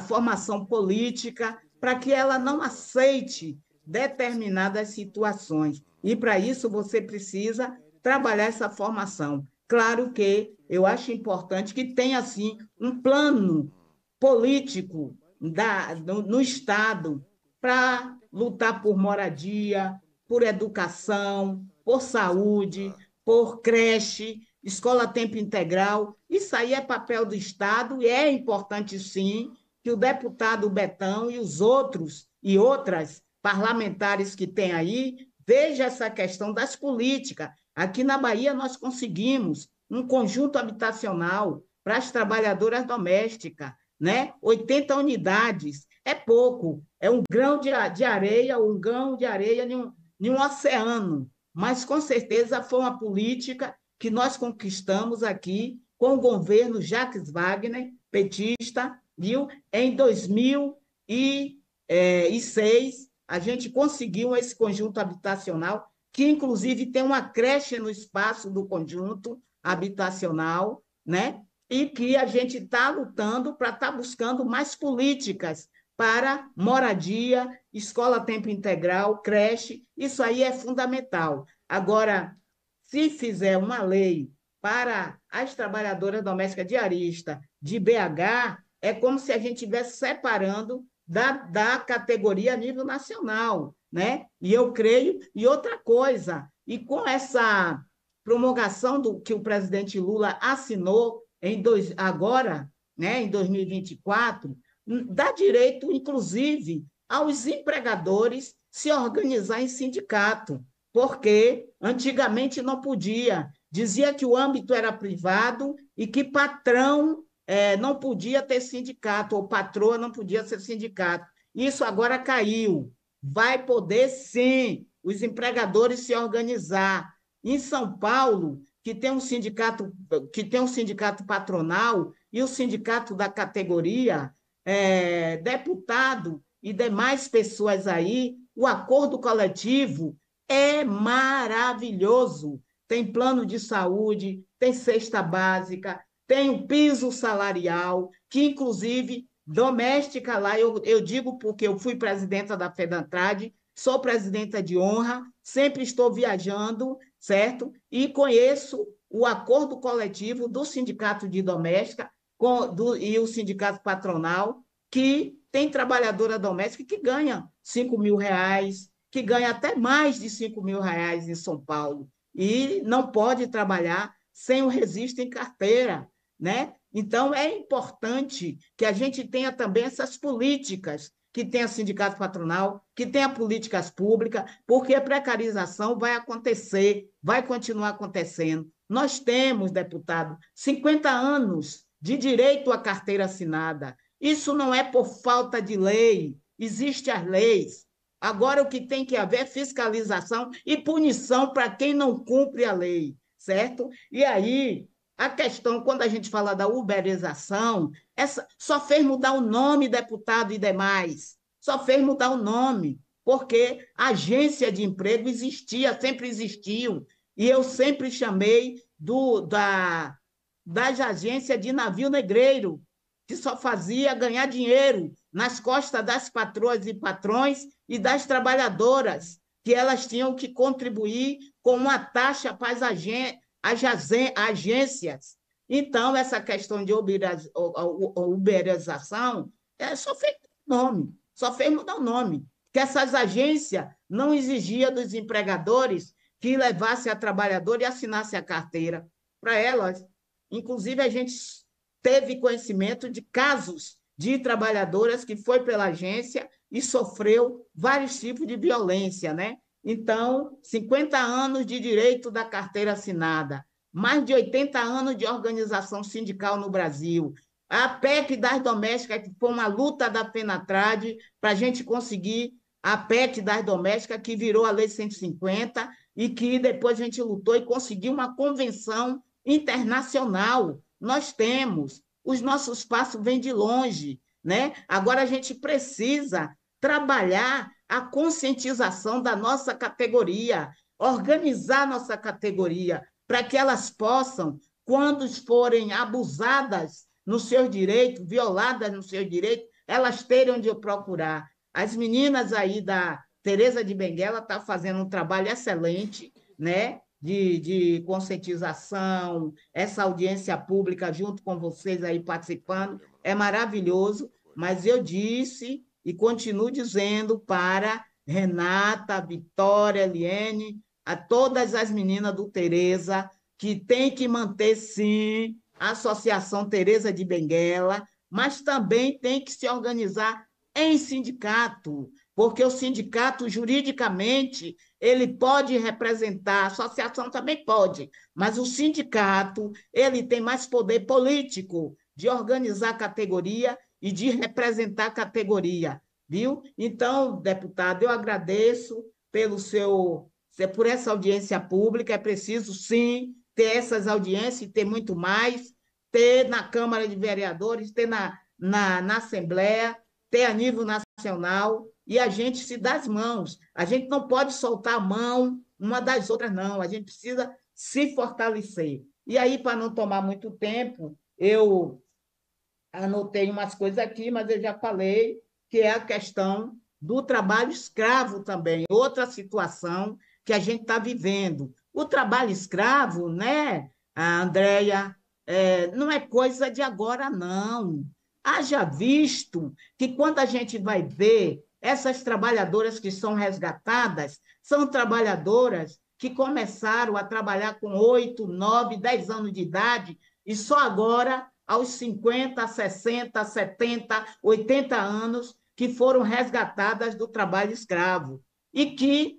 formação política, para que ela não aceite determinadas situações. E, para isso, você precisa trabalhar essa formação. Claro que eu acho importante que tenha, assim, um plano político no Estado para lutar por moradia, por educação, por saúde, por creche, escola a tempo integral. Isso aí é papel do Estado e é importante, sim, que o deputado Betão e os outros e outras parlamentares que tem aí vejam essa questão das políticas. Aqui na Bahia nós conseguimos um conjunto habitacional para as trabalhadoras domésticas, né? 80 unidades, é pouco, é um grão de areia, em um oceano, mas com certeza foi uma política que nós conquistamos aqui com o governo Jacques Wagner, petista, viu? Em 2006, a gente conseguiu esse conjunto habitacional, que inclusive tem uma creche no espaço do conjunto habitacional, né? E que a gente está lutando para estar buscando mais políticas para moradia, escola a tempo integral, creche, isso aí é fundamental. Agora, se fizer uma lei para as trabalhadoras domésticas diaristas de BH, é como se a gente estivesse separando da categoria a nível nacional, né? E eu creio, e outra coisa, e com essa promulgação que o presidente Lula assinou agora, né, em 2024, dá direito, inclusive, aos empregadores se organizar em sindicato, porque antigamente não podia, dizia que o âmbito era privado e que patrão não podia ter sindicato, ou patroa não podia ser sindicato. Isso agora caiu. Vai poder, sim, os empregadores se organizar. Em São Paulo, que tem um sindicato patronal e o sindicato da categoria, deputado e demais pessoas aí, o acordo coletivo é maravilhoso. Tem plano de saúde, tem cesta básica, tem o piso salarial, que, inclusive, doméstica lá, eu digo porque eu fui presidenta da FEDANTRAD, sou presidenta de honra, sempre estou viajando, certo? E conheço o acordo coletivo do Sindicato de Doméstica e o Sindicato Patronal, que tem trabalhadora doméstica que ganha R$ 5.000, que ganha até mais de R$ 5.000 em São Paulo, e não pode trabalhar sem o registro em carteira, né? Então, é importante que a gente tenha também essas políticas, que tenha sindicato patronal, que tenha políticas públicas, porque a precarização vai acontecer, vai continuar acontecendo. Nós temos, deputado, 50 anos de direito à carteira assinada. Isso não é por falta de lei, existem as leis. Agora, o que tem que haver é fiscalização e punição para quem não cumpre a lei, certo? E aí, a questão, quando a gente fala da uberização, só fez mudar o nome, deputado e demais, só fez mudar o nome. porque agência de emprego existia, sempre existiu, e eu sempre chamei das agências de navio negreiro, que só fazia ganhar dinheiro nas costas das patroas e patrões e das trabalhadoras, que elas tinham que contribuir com uma taxa para as agências. Então, essa questão de uberização só fez nome, só fez mudar o nome, que essas agências não exigiam dos empregadores que levassem a trabalhadora e assinassem a carteira para elas. Inclusive, a gente teve conhecimento de casos de trabalhadoras que foi pela agência e sofreu vários tipos de violência, né? Então, 50 anos de direito da carteira assinada, mais de 80 anos de organização sindical no Brasil, a PEC das Domésticas, que foi uma luta da FENATRAD para a gente conseguir a PEC das Domésticas, que virou a Lei 150 e que depois a gente lutou e conseguiu uma convenção internacional. Nós temos, os nossos passos vêm de longe, né? Agora a gente precisa trabalhar a conscientização da nossa categoria, organizar nossa categoria, para que elas possam, quando forem abusadas nos seus direitos, violadas nos seus direitos, elas terem onde procurar. As meninas aí da Tereza de Benguela estão fazendo um trabalho excelente, né? De conscientização, essa audiência pública junto com vocês aí participando, é maravilhoso, mas eu disse e continuo dizendo para Renata, Vitória, Eliane, a todas as meninas do Tereza, que tem que manter, sim, a Associação Tereza de Benguela, mas também tem que se organizar em sindicato, porque o sindicato, juridicamente, ele pode representar, a associação também pode, mas o sindicato ele tem mais poder político de organizar a categoria e de representar a categoria, viu? Então, deputado, eu agradeço por essa audiência pública, é preciso, sim, ter essas audiências e ter muito mais, ter na Câmara de Vereadores, ter na Assembleia, ter a nível nacional, e a gente se dá as mãos. A gente não pode soltar a mão uma das outras, não. A gente precisa se fortalecer. E aí, para não tomar muito tempo, eu anotei umas coisas aqui, mas eu já falei que é a questão do trabalho escravo também, outra situação que a gente está vivendo. O trabalho escravo, né, Andréa, não é coisa de agora, não. Haja visto que, quando a gente vai ver, essas trabalhadoras que são resgatadas são trabalhadoras que começaram a trabalhar com 8, 9, 10 anos de idade e só agora, aos 50, 60, 70, 80 anos, que foram resgatadas do trabalho escravo. E que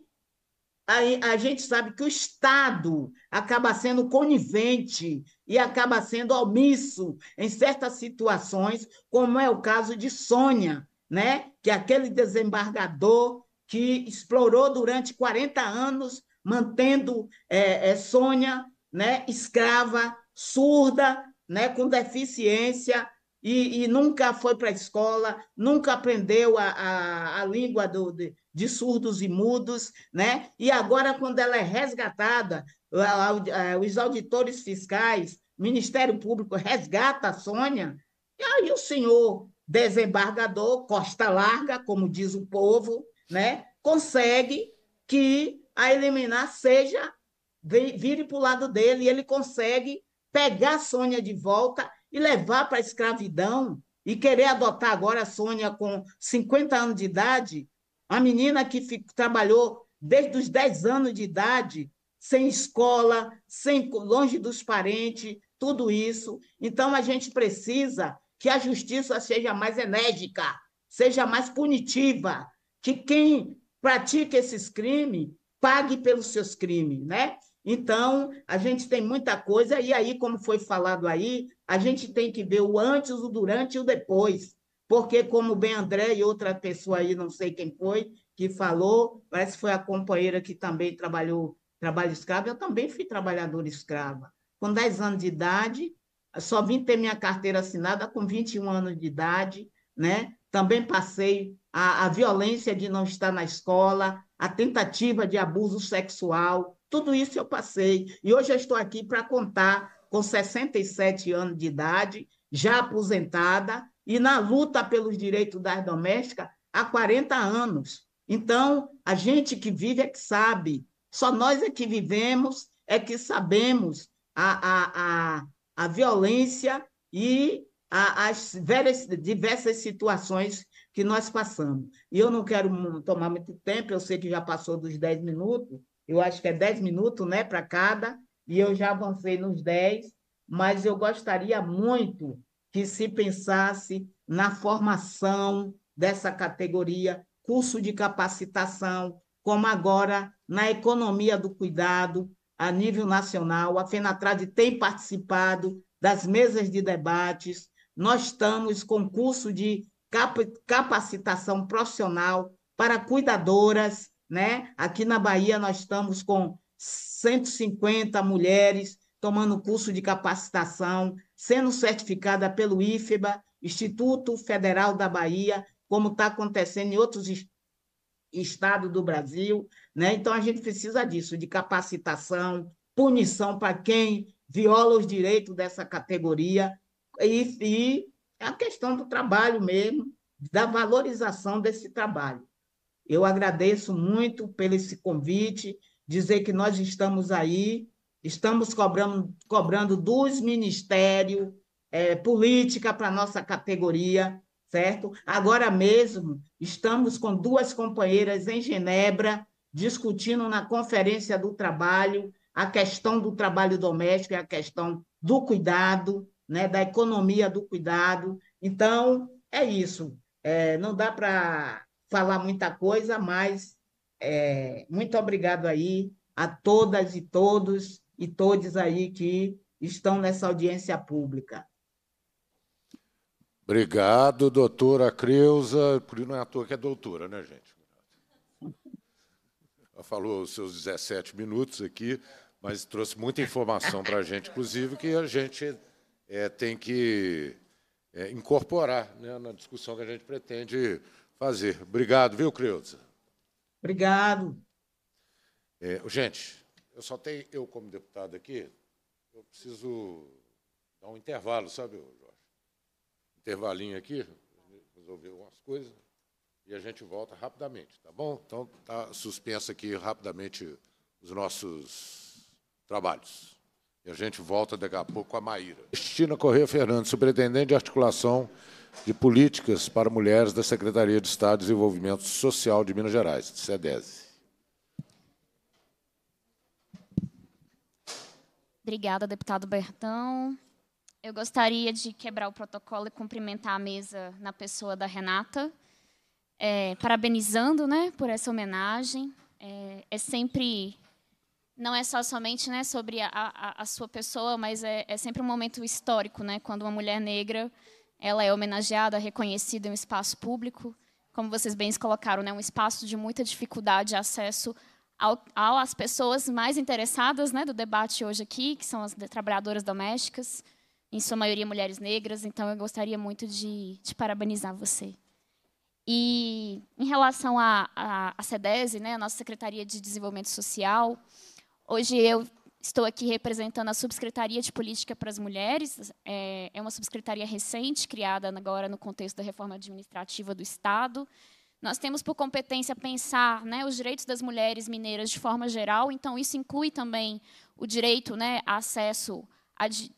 a gente sabe que o Estado acaba sendo conivente e acaba sendo omisso em certas situações, como é o caso de Sônia, né? Que aquele desembargador que explorou durante 40 anos, mantendo Sônia, né? Escrava, surda, né? Com deficiência, e nunca foi para a escola, nunca aprendeu a língua de surdos e mudos, né? E agora, quando ela é resgatada, os auditores fiscais, Ministério Público resgata a Sônia, e aí o senhor desembargador, costa larga, como diz o povo, né? Consegue que a eliminar vire para o lado dele, e ele consegue pegar a Sônia de volta e levar para a escravidão, e querer adotar agora a Sônia com 50 anos de idade, a menina que trabalhou desde os 10 anos de idade, sem escola, longe dos parentes, tudo isso. Então, a gente precisa que a justiça seja mais enérgica, seja mais punitiva, que quem pratica esses crimes pague pelos seus crimes, né? Então, a gente tem muita coisa, e aí, como foi falado aí, a gente tem que ver o antes, o durante e o depois, porque, como bem André e outra pessoa aí, não sei quem foi, que falou, parece que foi a companheira que também trabalhou trabalho escravo, eu também fui trabalhadora escrava. Com 10 anos de idade, só vim ter minha carteira assinada com 21 anos de idade, né? Também passei a violência de não estar na escola, a tentativa de abuso sexual, tudo isso eu passei. E hoje eu estou aqui para contar, com 67 anos de idade, já aposentada, e na luta pelos direitos das domésticas há 40 anos. Então, a gente que vive é que sabe, só nós é que vivemos, é que sabemos a violência e as diversas situações que nós passamos. E eu não quero tomar muito tempo, eu sei que já passou dos 10 minutos, eu acho que é 10 minutos, né, para cada, e eu já avancei nos 10, mas eu gostaria muito que se pensasse na formação dessa categoria, curso de capacitação, como agora na economia do cuidado a nível nacional. A FENATRAD tem participado das mesas de debates, nós estamos com curso de capacitação profissional para cuidadoras, né? Aqui na Bahia nós estamos com 150 mulheres tomando curso de capacitação, sendo certificada pelo IFBA, Instituto Federal da Bahia, como está acontecendo em outros estados do Brasil, né? Então, a gente precisa disso, de capacitação, punição para quem viola os direitos dessa categoria e a questão do trabalho mesmo, da valorização desse trabalho. Eu agradeço muito pelo esse convite, dizer que nós estamos aí, estamos cobrando dos ministérios, política para a nossa categoria, certo? Agora mesmo, estamos com duas companheiras em Genebra, discutindo na Conferência do Trabalho a questão do trabalho doméstico e a questão do cuidado, né, da economia do cuidado. Então, é isso. Não dá para falar muita coisa, mas muito obrigado aí a todas e todos e todes aí que estão nessa audiência pública. Obrigado, doutora Creuza. Não é à toa que é doutora, né, gente? Ela falou os seus 17 minutos aqui, mas trouxe muita informação para a gente, inclusive, que a gente tem que incorporar, né, na discussão que a gente pretende fazer. Obrigado, viu, Creuza? Obrigado. Gente, eu só tenho, eu como deputado aqui, eu preciso dar um intervalo, sabe, Jorge? Intervalinho aqui, resolver algumas coisas, e a gente volta rapidamente, tá bom? Então, está suspenso aqui rapidamente os nossos trabalhos. E a gente volta daqui a pouco com a Maíra. Cristina Corrêa Fernandes, superintendente de articulação de políticas para mulheres da Secretaria de Estado de Desenvolvimento Social de Minas Gerais, SEDESE. Obrigada, deputado Bertão. Eu gostaria de quebrar o protocolo e cumprimentar a mesa na pessoa da Renata, parabenizando, né, por essa homenagem. É sempre, não é somente, né, sobre a sua pessoa, mas é sempre um momento histórico, né, quando uma mulher negra ela é homenageada, reconhecida em um espaço público, como vocês bem colocaram, né, um espaço de muita dificuldade de acesso às pessoas mais interessadas, né, do debate hoje aqui, que são as trabalhadoras domésticas, em sua maioria mulheres negras, então eu gostaria muito de parabenizar você. E em relação à SEDESE, né, a nossa Secretaria de Desenvolvimento Social, hoje eu estou aqui representando a Subsecretaria de Política para as Mulheres, é uma subsecretaria recente, criada agora no contexto da reforma administrativa do Estado. Nós temos por competência pensar, né, os direitos das mulheres mineiras de forma geral, então isso inclui também o direito, né, a acesso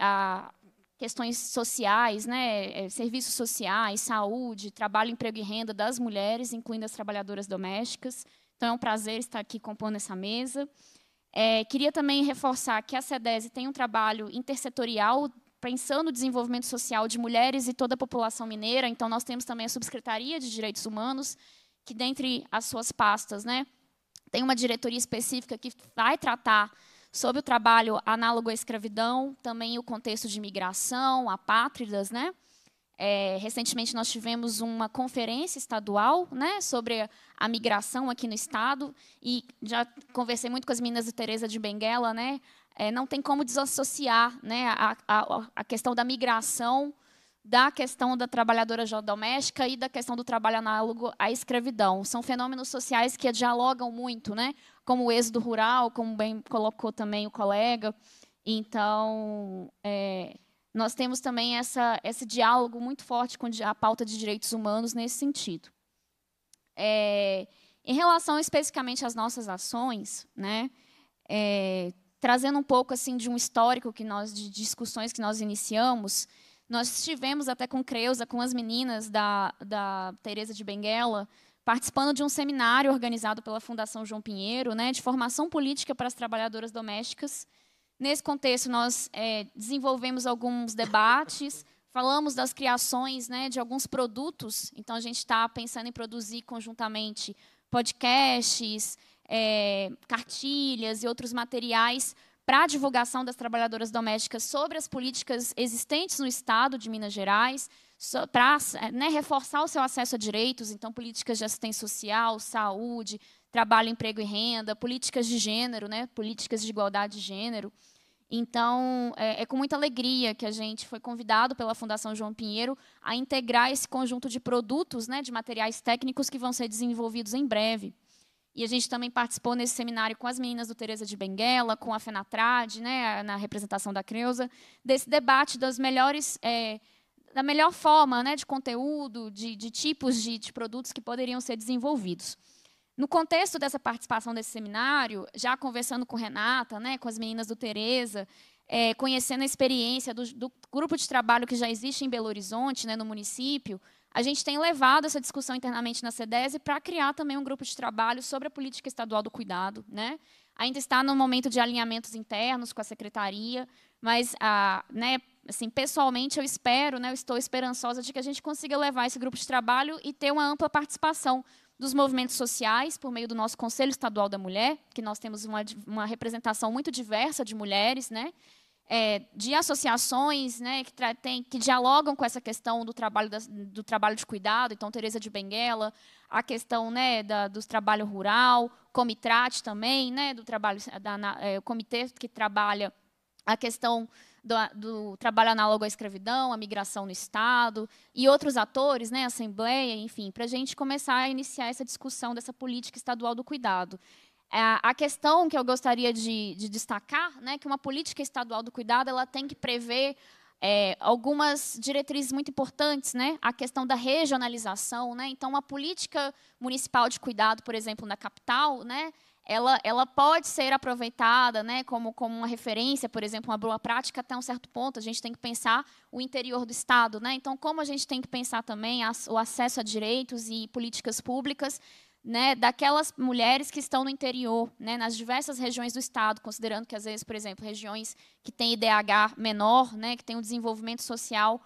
a questões sociais, né, serviços sociais, saúde, trabalho, emprego e renda das mulheres, incluindo as trabalhadoras domésticas. Então, é um prazer estar aqui compondo essa mesa. Queria também reforçar que a SEDESE tem um trabalho intersetorial pensando o desenvolvimento social de mulheres e toda a população mineira. Então, nós temos também a Subsecretaria de Direitos Humanos, que, dentre as suas pastas, né, tem uma diretoria específica que vai tratar sobre o trabalho análogo à escravidão, também o contexto de migração, apátridas, né? Recentemente, nós tivemos uma conferência estadual, né, sobre a migração aqui no Estado, e já conversei muito com as meninas do Tereza de Benguela, né? Não tem como desassociar, né, a questão da migração da questão da trabalhadora doméstica e da questão do trabalho análogo à escravidão. São fenômenos sociais que dialogam muito, né? Como o êxodo rural, como bem colocou também o colega. Então, nós temos também esse diálogo muito forte com a pauta de direitos humanos nesse sentido. Em relação especificamente às nossas ações, né, trazendo um pouco assim de um histórico que nós, de discussões que nós iniciamos, nós tivemos até com Creuza, com as meninas da Tereza de Benguela, participando de um seminário organizado pela Fundação João Pinheiro, né, de formação política para as trabalhadoras domésticas. Nesse contexto, nós desenvolvemos alguns debates, falamos das criações, né, de alguns produtos. Então, a gente está pensando em produzir conjuntamente podcasts, cartilhas e outros materiais para a divulgação das trabalhadoras domésticas sobre as políticas existentes no Estado de Minas Gerais, para, né, reforçar o seu acesso a direitos, então políticas de assistência social, saúde, trabalho, emprego e renda, políticas de gênero, né, políticas de igualdade de gênero. Então, com muita alegria que a gente foi convidado pela Fundação João Pinheiro a integrar esse conjunto de produtos, né, de materiais técnicos que vão ser desenvolvidos em breve. E a gente também participou nesse seminário com as meninas do Tereza de Benguela, com a FENATRAD, né, na representação da Creuza, desse debate das melhores, da melhor forma, né, de conteúdo, de tipos de produtos que poderiam ser desenvolvidos. No contexto dessa participação desse seminário, já conversando com Renata, né, com as meninas do Tereza, conhecendo a experiência do grupo de trabalho que já existe em Belo Horizonte, né, no município, a gente tem levado essa discussão internamente na SEDESE para criar também um grupo de trabalho sobre a política estadual do cuidado, né? Ainda está no momento de alinhamentos internos com a secretaria, mas né, assim, pessoalmente eu espero, né, eu estou esperançosa de que a gente consiga levar esse grupo de trabalho e ter uma ampla participação dos movimentos sociais por meio do nosso Conselho Estadual da Mulher, que nós temos uma representação muito diversa de mulheres, né? De associações, né, que dialogam com essa questão do trabalho de cuidado, então Tereza de Benguela, a questão, né, do trabalho rural, Comitrat também, né, do trabalho o comitê que trabalha a questão do trabalho análogo à escravidão, a migração no Estado e outros atores, né, Assembleia, enfim, para a gente começar a iniciar essa discussão dessa política estadual do cuidado. A questão que eu gostaria de destacar, né, que uma política estadual do cuidado ela tem que prever algumas diretrizes muito importantes, né, a questão da regionalização, né, então uma política municipal de cuidado, por exemplo, na capital, né, ela pode ser aproveitada, né, como uma referência, por exemplo, uma boa prática até um certo ponto. A gente tem que pensar o interior do Estado, né, então como a gente tem que pensar também o acesso a direitos e políticas públicas, né, daquelas mulheres que estão no interior, né, nas diversas regiões do Estado, considerando que, às vezes, por exemplo, regiões que têm IDH menor, né, que têm um desenvolvimento social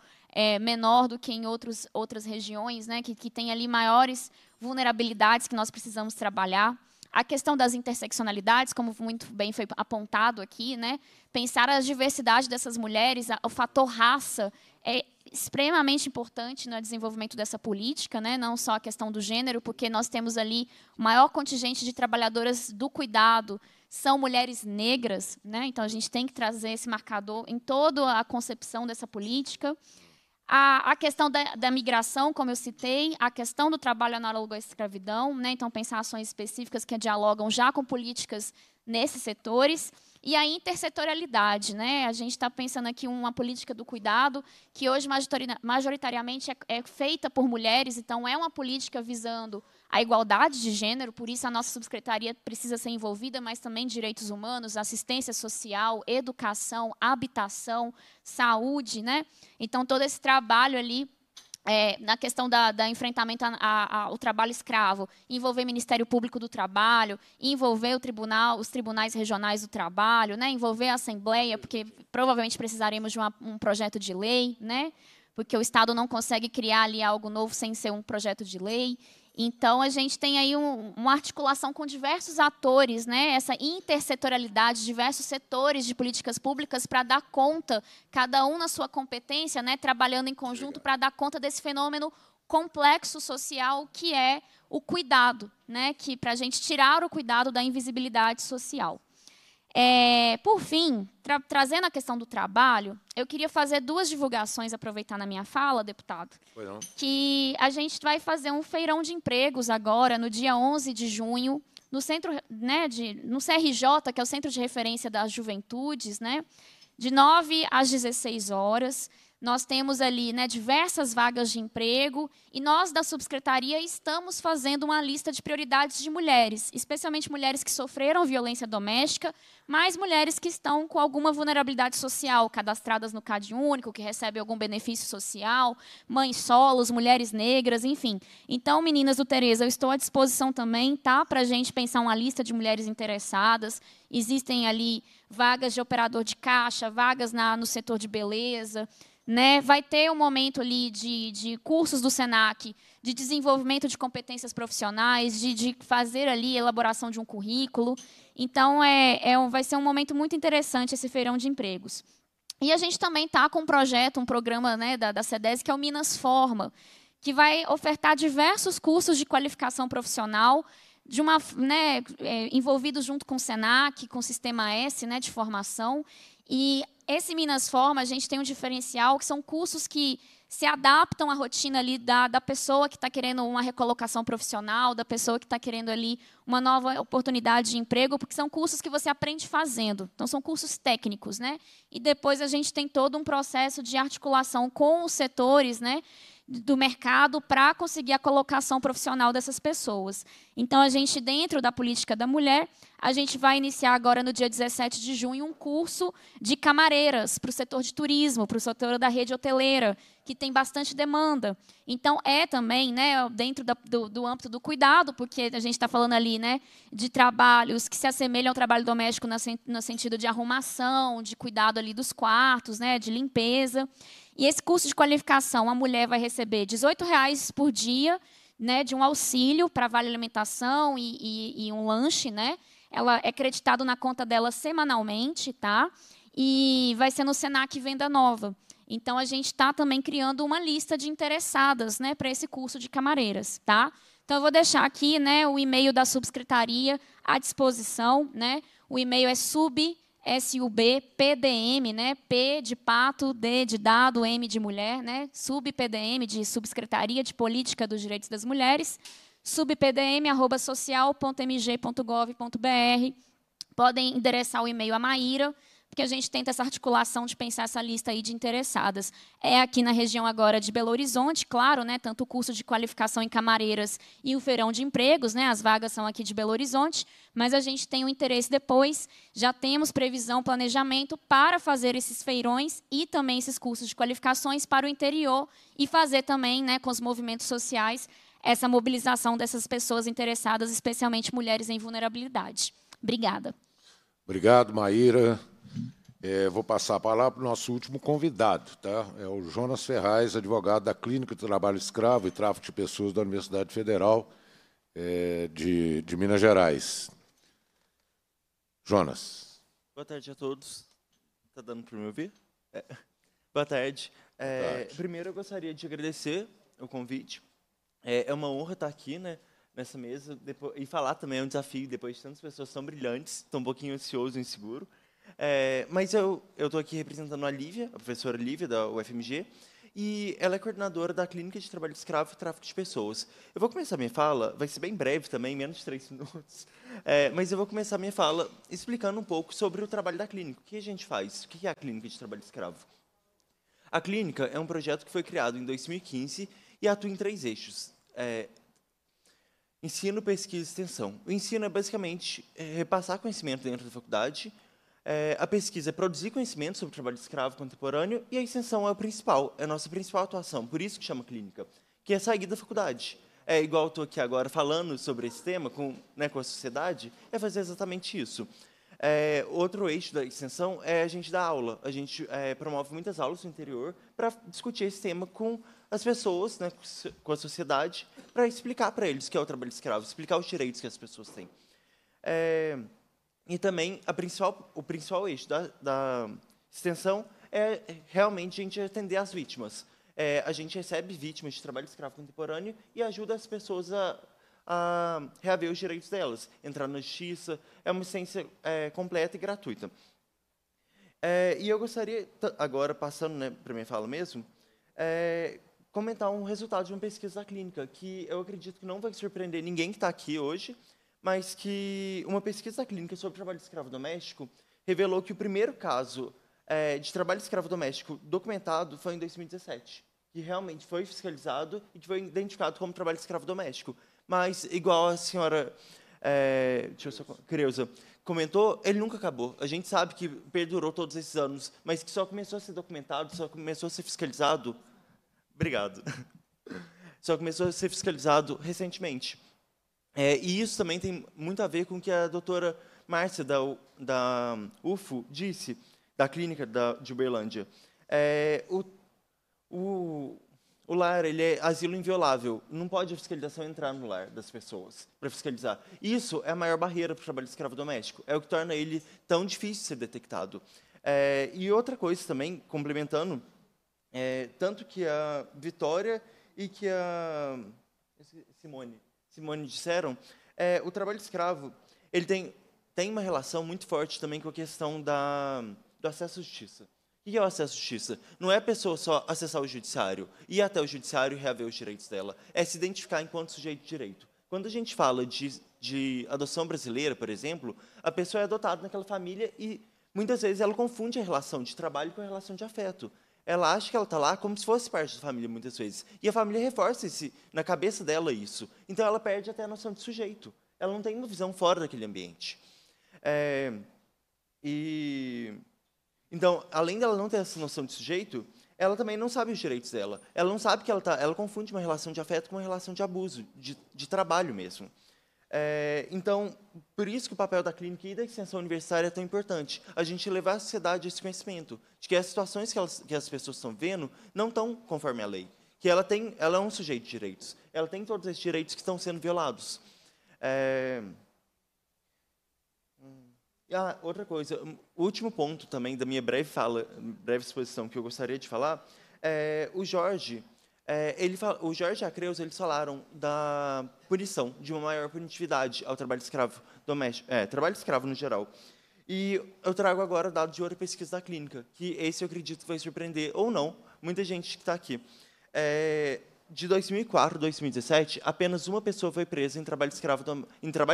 menor do que em outras regiões, né, que têm ali maiores vulnerabilidades que nós precisamos trabalhar. A questão das interseccionalidades, como muito bem foi apontado aqui, né, pensar a diversidade dessas mulheres, o fator raça é extremamente importante no desenvolvimento dessa política, né? Não só a questão do gênero, porque nós temos ali o maior contingente de trabalhadoras do cuidado, são mulheres negras, né? Então, a gente tem que trazer esse marcador em toda a concepção dessa política. A questão da migração, como eu citei, a questão do trabalho análogo à escravidão, né? Então, pensar ações específicas que dialogam já com políticas nesses setores. E a intersetorialidade, né? A gente está pensando aqui uma política do cuidado que hoje majoritariamente é feita por mulheres, então é uma política visando a igualdade de gênero, por isso a nossa subsecretaria precisa ser envolvida, mas também direitos humanos, assistência social, educação, habitação, saúde, né? Então todo esse trabalho ali na questão da enfrentamento ao trabalho escravo, envolver o Ministério Público do Trabalho, envolver os tribunais regionais do trabalho, né, envolver a Assembleia, porque provavelmente precisaremos de um projeto de lei, né, porque o Estado não consegue criar ali algo novo sem ser um projeto de lei. Então, a gente tem aí uma articulação com diversos atores, né? Essa intersetorialidade, diversos setores de políticas públicas para dar conta, cada um na sua competência, né? Trabalhando em conjunto para dar conta desse fenômeno complexo social que é o cuidado, né? Que para a gente tirar o cuidado da invisibilidade social. Por fim, trazendo a questão do trabalho, eu queria fazer duas divulgações, aproveitar na minha fala, deputado, que a gente vai fazer um feirão de empregos agora, no dia 11 de junho, no centro, né, no CRJ, que é o Centro de Referência das Juventudes, né, de 9 às 16 horas. Nós temos ali, né, diversas vagas de emprego e nós, da subsecretaria, estamos fazendo uma lista de prioridades de mulheres, especialmente mulheres que sofreram violência doméstica, mas mulheres que estão com alguma vulnerabilidade social, cadastradas no CadÚnico, que recebem algum benefício social, mães solos, mulheres negras, enfim. Então, meninas do Tereza, eu estou à disposição também, tá, para a gente pensar uma lista de mulheres interessadas. Existem ali vagas de operador de caixa, vagas no setor de beleza, né? Vai ter um momento ali de cursos do SENAC, de desenvolvimento de competências profissionais, de fazer ali elaboração de um currículo. Então, vai ser um momento muito interessante esse feirão de empregos. E a gente também está com um projeto, um programa, né, da SEDESE, que é o Minas Forma, que vai ofertar diversos cursos de qualificação profissional, né, envolvidos junto com o SENAC, com o Sistema S, né, de formação. E esse Minas Forma, a gente tem um diferencial, que são cursos que se adaptam à rotina ali da pessoa que está querendo uma recolocação profissional, da pessoa que está querendo ali uma nova oportunidade de emprego, porque são cursos que você aprende fazendo. Então, são cursos técnicos, né? E depois a gente tem todo um processo de articulação com os setores, né, do mercado para conseguir a colocação profissional dessas pessoas. Então, a gente, dentro da política da mulher, a gente vai iniciar agora, no dia 17 de junho, um curso de camareiras para o setor de turismo, para o setor da rede hoteleira, que tem bastante demanda. Então, também, né, dentro do âmbito do cuidado, porque a gente está falando ali, né, de trabalhos que se assemelham ao trabalho doméstico no sentido de arrumação, de cuidado ali dos quartos, né, de limpeza. E esse curso de qualificação, a mulher vai receber R$ 18,00 por dia, né, de um auxílio para vale alimentação e um lanche, né? Ela é creditado na conta dela semanalmente, tá? E vai ser no SENAC Venda Nova. Então, a gente está também criando uma lista de interessadas, né, para esse curso de camareiras, tá? Então, eu vou deixar aqui, né, o e-mail da subsecretaria à disposição, né? O e-mail é subpdm, né? P de pato, D de dado, M de mulher, né? Subpdm de Subsecretaria de Política dos Direitos das Mulheres, subpdm@social.mg.gov.br. Podem endereçar o e-mail à Maíra, porque a gente tenta essa articulação de pensar essa lista aí de interessadas. É aqui na região agora de Belo Horizonte, claro, né, tanto o curso de qualificação em camareiras e o feirão de empregos, né, as vagas são aqui de Belo Horizonte, mas a gente tem o interesse depois, já temos previsão, planejamento para fazer esses feirões e também esses cursos de qualificações para o interior e fazer também, né, com os movimentos sociais essa mobilização dessas pessoas interessadas, especialmente mulheres em vulnerabilidade. Obrigada. Obrigado, Maíra. Vou passar a palavra para o nosso último convidado, tá? É o Jonas Ferraz, advogado da Clínica de Trabalho Escravo e Tráfico de Pessoas da Universidade Federal de Minas Gerais. Jonas. Boa tarde a todos. Está dando para me ouvir? Boa tarde. Primeiro, eu gostaria de agradecer o convite. É uma honra estar aqui, né, nessa mesa, e falar também é um desafio, depois de tantas pessoas tão brilhantes, tão um pouquinho ansioso e inseguro. Mas eu estou aqui representando a Lívia, a professora Lívia, da UFMG, e ela é coordenadora da Clínica de Trabalho Escravo e Tráfico de Pessoas. Eu vou começar minha fala, vai ser bem breve também, menos de 3 minutos, mas eu vou começar minha fala explicando um pouco sobre o trabalho da clínica. O que a gente faz? O que é a Clínica de Trabalho Escravo? A clínica é um projeto que foi criado em 2015 e atua em 3 eixos. Ensino, pesquisa e extensão. O ensino é basicamente repassar conhecimento dentro da faculdade. A pesquisa é produzir conhecimento sobre o trabalho escravo contemporâneo, e a extensão é o principal, é a nossa principal atuação, por isso que chama clínica, que é sair da faculdade. Igual eu estou aqui agora falando sobre esse tema com a sociedade, é fazer exatamente isso. Outro eixo da extensão é a gente dar aula. A gente promove muitas aulas no interior para discutir esse tema com as pessoas, né, com a sociedade, para explicar para eles o que é o trabalho escravo, explicar os direitos que as pessoas têm. E também o principal eixo da extensão é realmente a gente atender às vítimas. A gente recebe vítimas de trabalho escravo contemporâneo e ajuda as pessoas a a reaver os direitos delas, entrar na justiça. É uma assistência completa e gratuita. E eu gostaria, agora, passando para minha fala mesmo, comentar um resultado de uma pesquisa da clínica, que eu acredito que não vai surpreender ninguém que está aqui hoje, mas que uma pesquisa da clínica sobre trabalho escravo doméstico revelou que o primeiro caso de trabalho escravo doméstico documentado foi em 2017, que realmente foi fiscalizado e que foi identificado como trabalho escravo doméstico. Mas, igual a senhora Creuza comentou, ele nunca acabou. A gente sabe que perdurou todos esses anos, mas que só começou a ser documentado, só começou a ser fiscalizado... Obrigado. Só começou a ser fiscalizado recentemente. E isso também tem muito a ver com o que a doutora Márcia, da UFU, disse, da Clínica de Uberlândia. O lar, ele é asilo inviolável. Não pode a fiscalização entrar no lar das pessoas para fiscalizar. Isso é a maior barreira para o trabalho escravo doméstico. É o que torna ele tão difícil de ser detectado. E outra coisa também, complementando, tanto que a Vitória e que a Simônia disseram, o trabalho escravo ele tem uma relação muito forte também com a questão do acesso à justiça. O que é o acesso à justiça? Não é a pessoa só acessar o judiciário, ir até o judiciário e reaver os direitos dela. É se identificar enquanto sujeito de direito. Quando a gente fala de adoção brasileira, por exemplo, a pessoa é adotada naquela família e, muitas vezes, ela confunde a relação de trabalho com a relação de afeto. Ela acha que ela está lá como se fosse parte da família, muitas vezes. E a família reforça na cabeça dela isso. Então, ela perde até a noção de sujeito. Ela não tem uma visão fora daquele ambiente. Então, além dela não ter essa noção de sujeito, ela também não sabe os direitos dela. Ela não sabe que ela confunde uma relação de afeto com uma relação de abuso, de trabalho mesmo. Então, por isso que o papel da clínica e da extensão universitária é tão importante. A gente levar à sociedade esse conhecimento de que as situações que as pessoas estão vendo não estão conforme a lei. Que ela é um sujeito de direitos. Ela tem todos esses direitos que estão sendo violados. Outra coisa, o último ponto também da minha breve exposição que eu gostaria de falar, o Jorge e a Creuza, eles falaram da punição, de uma maior punitividade ao trabalho escravo doméstico, trabalho escravo no geral. E eu trago agora dados de outra pesquisa da clínica, que esse eu acredito que vai surpreender, ou não, muita gente que está aqui. De 2004 a 2017, apenas uma pessoa foi presa em trabalho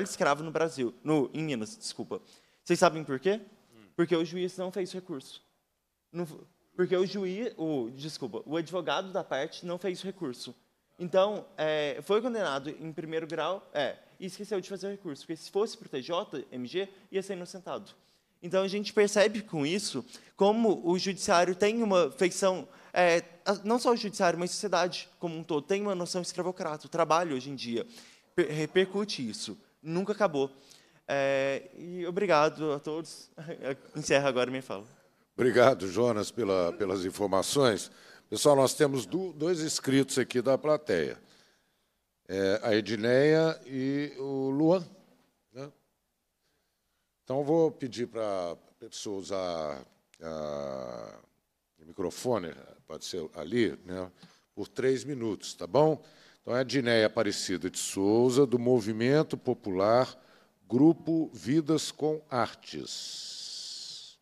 escravo no Brasil, em Minas, desculpa. Vocês sabem por quê? Porque o juiz não fez recurso. Porque o advogado da parte não fez recurso. Então, foi condenado em primeiro grau, e esqueceu de fazer recurso, porque se fosse para o TJ/MG, ia ser inocentado. Então, a gente percebe com isso como o judiciário tem uma feição, não só o judiciário, mas a sociedade como um todo, tem uma noção escravocrata. O trabalho, hoje em dia, repercute isso. Nunca acabou. E obrigado a todos. Encerro agora minha fala. Obrigado, Jonas, pelas informações. Pessoal, nós temos dois inscritos aqui da plateia, a Edneia e o Luan. Né? Então, vou pedir para a pessoa usar o microfone, pode ser ali, né, por 3 minutos, tá bom? Então, é a Edneia Aparecida de Souza, do Movimento Popular Grupo Vidas com Artes.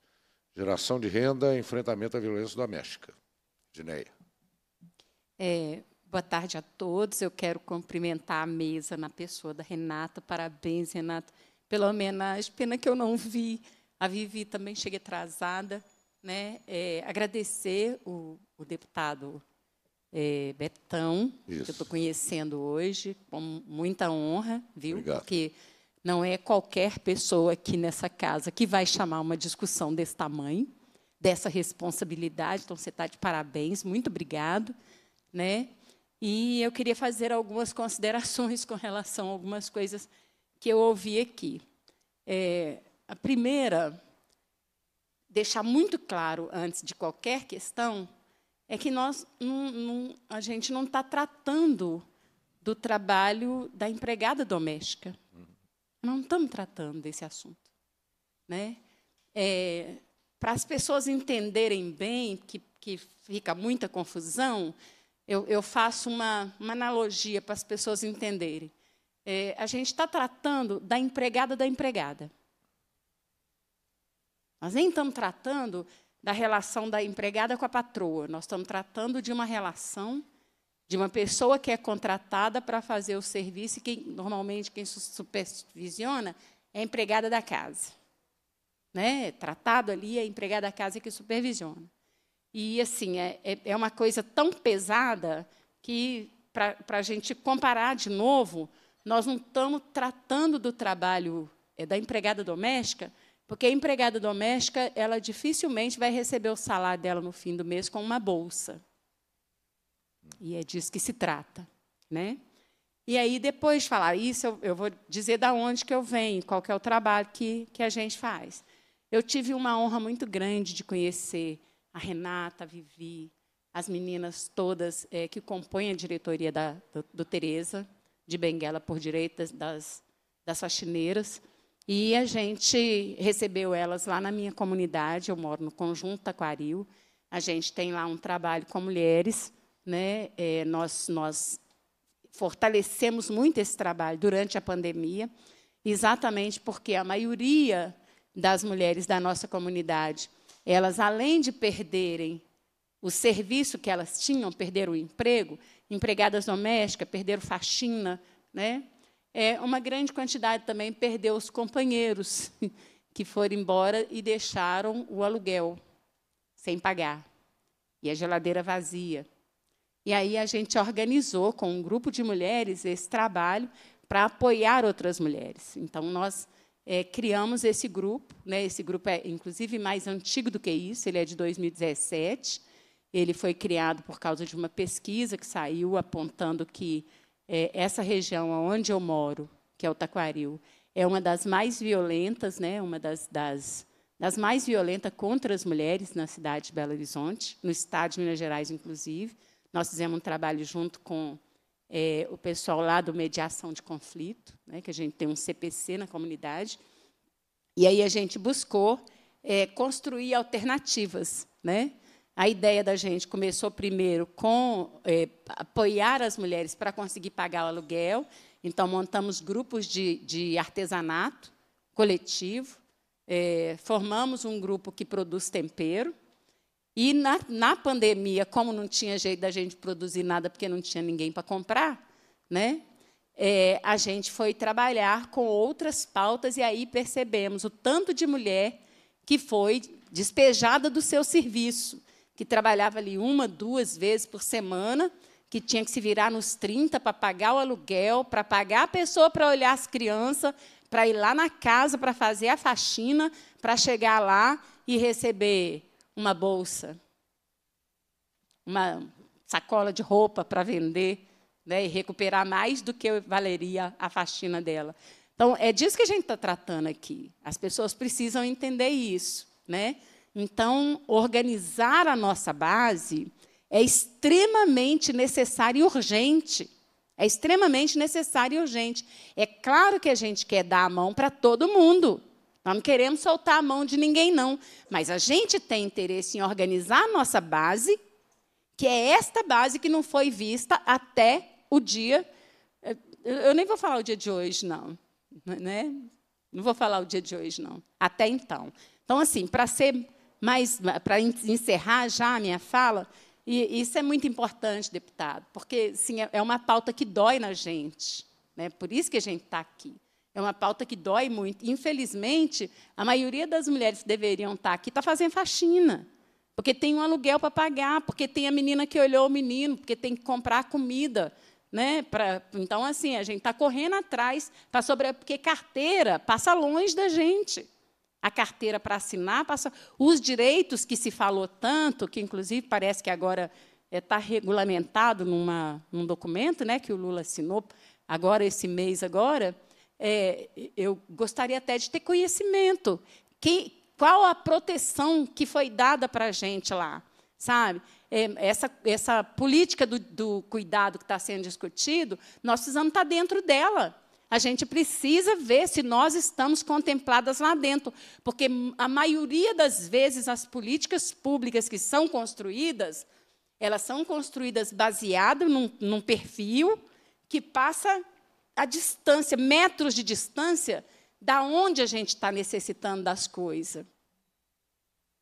Geração de renda, enfrentamento à violência doméstica. Edneia. Boa tarde a todos. Eu quero cumprimentar a mesa na pessoa da Renata. Parabéns, Renata, pela homenagem. Pena que eu não vi. A Vivi também cheguei atrasada. Né? Agradecer o deputado Betão, isso, que eu estou conhecendo hoje, com muita honra, viu? Obrigado. Porque não é qualquer pessoa aqui nessa casa que vai chamar uma discussão desse tamanho, dessa responsabilidade. Então, você está de parabéns. Muito obrigado. Né? E eu queria fazer algumas considerações com relação a algumas coisas que eu ouvi aqui. A primeira, deixar muito claro, antes de qualquer questão, é que nós a gente não está tratando do trabalho da empregada doméstica. Não estamos tratando desse assunto. Né? Para as pessoas entenderem bem, que fica muita confusão, eu faço uma analogia para as pessoas entenderem. a gente está tratando da empregada da empregada. Nós nem estamos tratando da relação da empregada com a patroa, nós estamos tratando de uma relação de uma pessoa que é contratada para fazer o serviço e que, normalmente, quem supervisiona é a empregada da casa. Né? Tratado ali, é a empregada da casa que supervisiona. E, assim, é uma coisa tão pesada que, para a gente comparar de novo, nós não estamos tratando do trabalho da empregada doméstica, porque a empregada doméstica ela dificilmente vai receber o salário dela no fim do mês com uma bolsa. E é disso que se trata, né? E aí, depois de falar isso, eu vou dizer de onde que eu venho, qual que é o trabalho que a gente faz. Eu tive uma honra muito grande de conhecer a Renata, a Vivi, as meninas todas que compõem a diretoria do Tereza de Benguela, por direito das faxineiras. E a gente recebeu elas lá na minha comunidade, eu moro no conjunto Taquariu. A gente tem lá um trabalho com mulheres, né? Nós fortalecemos muito esse trabalho durante a pandemia, exatamente porque a maioria das mulheres da nossa comunidade, elas, além de perderem o serviço que elas tinham, perderam o emprego, empregadas domésticas, perderam faxina, né? Uma grande quantidade também perdeu os companheiros que foram embora e deixaram o aluguel sem pagar e a geladeira vazia. E aí a gente organizou com um grupo de mulheres esse trabalho para apoiar outras mulheres. Então, nós criamos esse grupo, né? Esse grupo é, inclusive, mais antigo do que isso, ele é de 2017. Ele foi criado por causa de uma pesquisa que saiu apontando que essa região onde eu moro, que é o Taquariu, é uma das mais violentas, né? Uma das mais violentas contra as mulheres na cidade de Belo Horizonte, no estado de Minas Gerais, inclusive. Nós fizemos um trabalho junto com o pessoal lá do Mediação de Conflito, né, que a gente tem um CPC na comunidade, e aí a gente buscou construir alternativas, né? A ideia da gente começou primeiro com apoiar as mulheres para conseguir pagar o aluguel, então montamos grupos de artesanato coletivo, formamos um grupo que produz tempero. E, na pandemia, como não tinha jeito da gente produzir nada, porque não tinha ninguém para comprar, né, a gente foi trabalhar com outras pautas, e aí percebemos o tanto de mulher que foi despejada do seu serviço, que trabalhava ali 1, 2 vezes por semana, que tinha que se virar nos 30 para pagar o aluguel, para pagar a pessoa para olhar as crianças, para ir lá na casa, para fazer a faxina, para chegar lá e receber uma bolsa, uma sacola de roupa para vender, né, e recuperar mais do que valeria a faxina dela. Então, é disso que a gente está tratando aqui. As pessoas precisam entender isso, né? Então, organizar a nossa base é extremamente necessário e urgente. É extremamente necessário e urgente. É claro que a gente quer dar a mão para todo mundo. Nós não queremos soltar a mão de ninguém, não. Mas a gente tem interesse em organizar a nossa base, que é esta base que não foi vista até o dia... Eu nem vou falar o dia de hoje, não. Né? Não vou falar o dia de hoje, não. Até então. Então, assim, para encerrar já a minha fala, e isso é muito importante, deputado, porque sim, é uma pauta que dói na gente. Né? Por isso que a gente está aqui. É uma pauta que dói muito. Infelizmente, a maioria das mulheres que deveriam estar aqui está fazendo faxina, porque tem um aluguel para pagar, porque tem a menina que olhou o menino, porque tem que comprar comida, né? Então, assim, a gente está correndo atrás para sobreviver, porque carteira passa longe da gente. A carteira para assinar passa... Os direitos que se falou tanto, que, inclusive, parece que agora está regulamentado num documento, né, que o Lula assinou agora esse mês agora... eu gostaria até de ter conhecimento. Qual a proteção que foi dada para a gente lá? Sabe? Essa política do cuidado que está sendo discutido, nós precisamos estar dentro dela. A gente precisa ver se nós estamos contempladas lá dentro, porque a maioria das vezes as políticas públicas que são construídas, elas são construídas baseadas num perfil que passa a distância, metros de distância, da onde a gente está necessitando das coisas.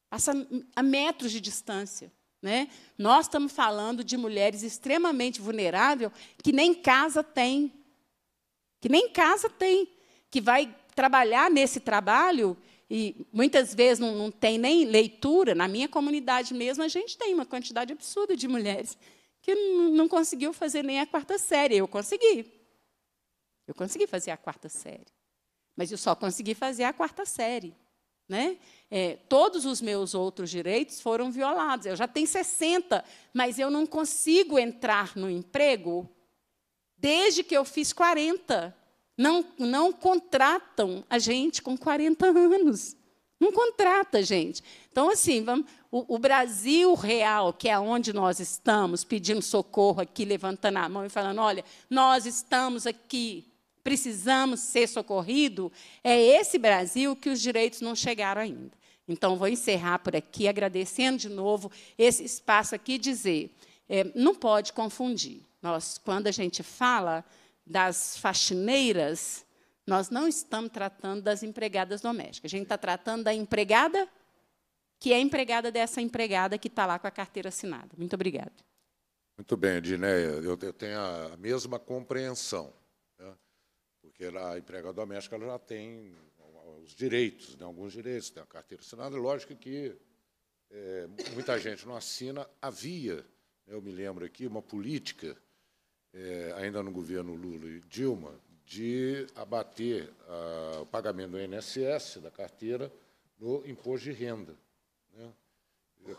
Passa a metros de distância, né? Nós estamos falando de mulheres extremamente vulneráveis que nem casa tem, que vai trabalhar nesse trabalho e muitas vezes não tem nem leitura. Na minha comunidade mesmo, a gente tem uma quantidade absurda de mulheres que não conseguiu fazer nem a quarta série. Eu consegui. Eu consegui fazer a quarta série. Mas eu só consegui fazer a quarta série. Né? Todos os meus outros direitos foram violados. Eu já tenho 60, mas eu não consigo entrar no emprego desde que eu fiz 40. Não contratam a gente com 40 anos. Não contrata a gente. Então, assim, vamos, o Brasil real, que é onde nós estamos, pedindo socorro aqui, levantando a mão e falando, olha, nós estamos aqui, precisamos ser socorridos, é esse Brasil que os direitos não chegaram ainda. Então, vou encerrar por aqui, agradecendo de novo esse espaço aqui, dizer, não pode confundir. Nós, quando a gente fala das faxineiras, nós não estamos tratando das empregadas domésticas. A gente está tratando da empregada que é empregada dessa empregada que está lá com a carteira assinada. Muito obrigada. Muito bem, Dinéia. Eu tenho a mesma compreensão. Porque a empregada doméstica ela já tem os direitos, né, alguns direitos, tem a carteira assinada. Lógico que muita gente não assina. Havia, eu me lembro aqui, uma política, ainda no governo Lula e Dilma, de abater o pagamento do INSS, da carteira, no imposto de renda, né,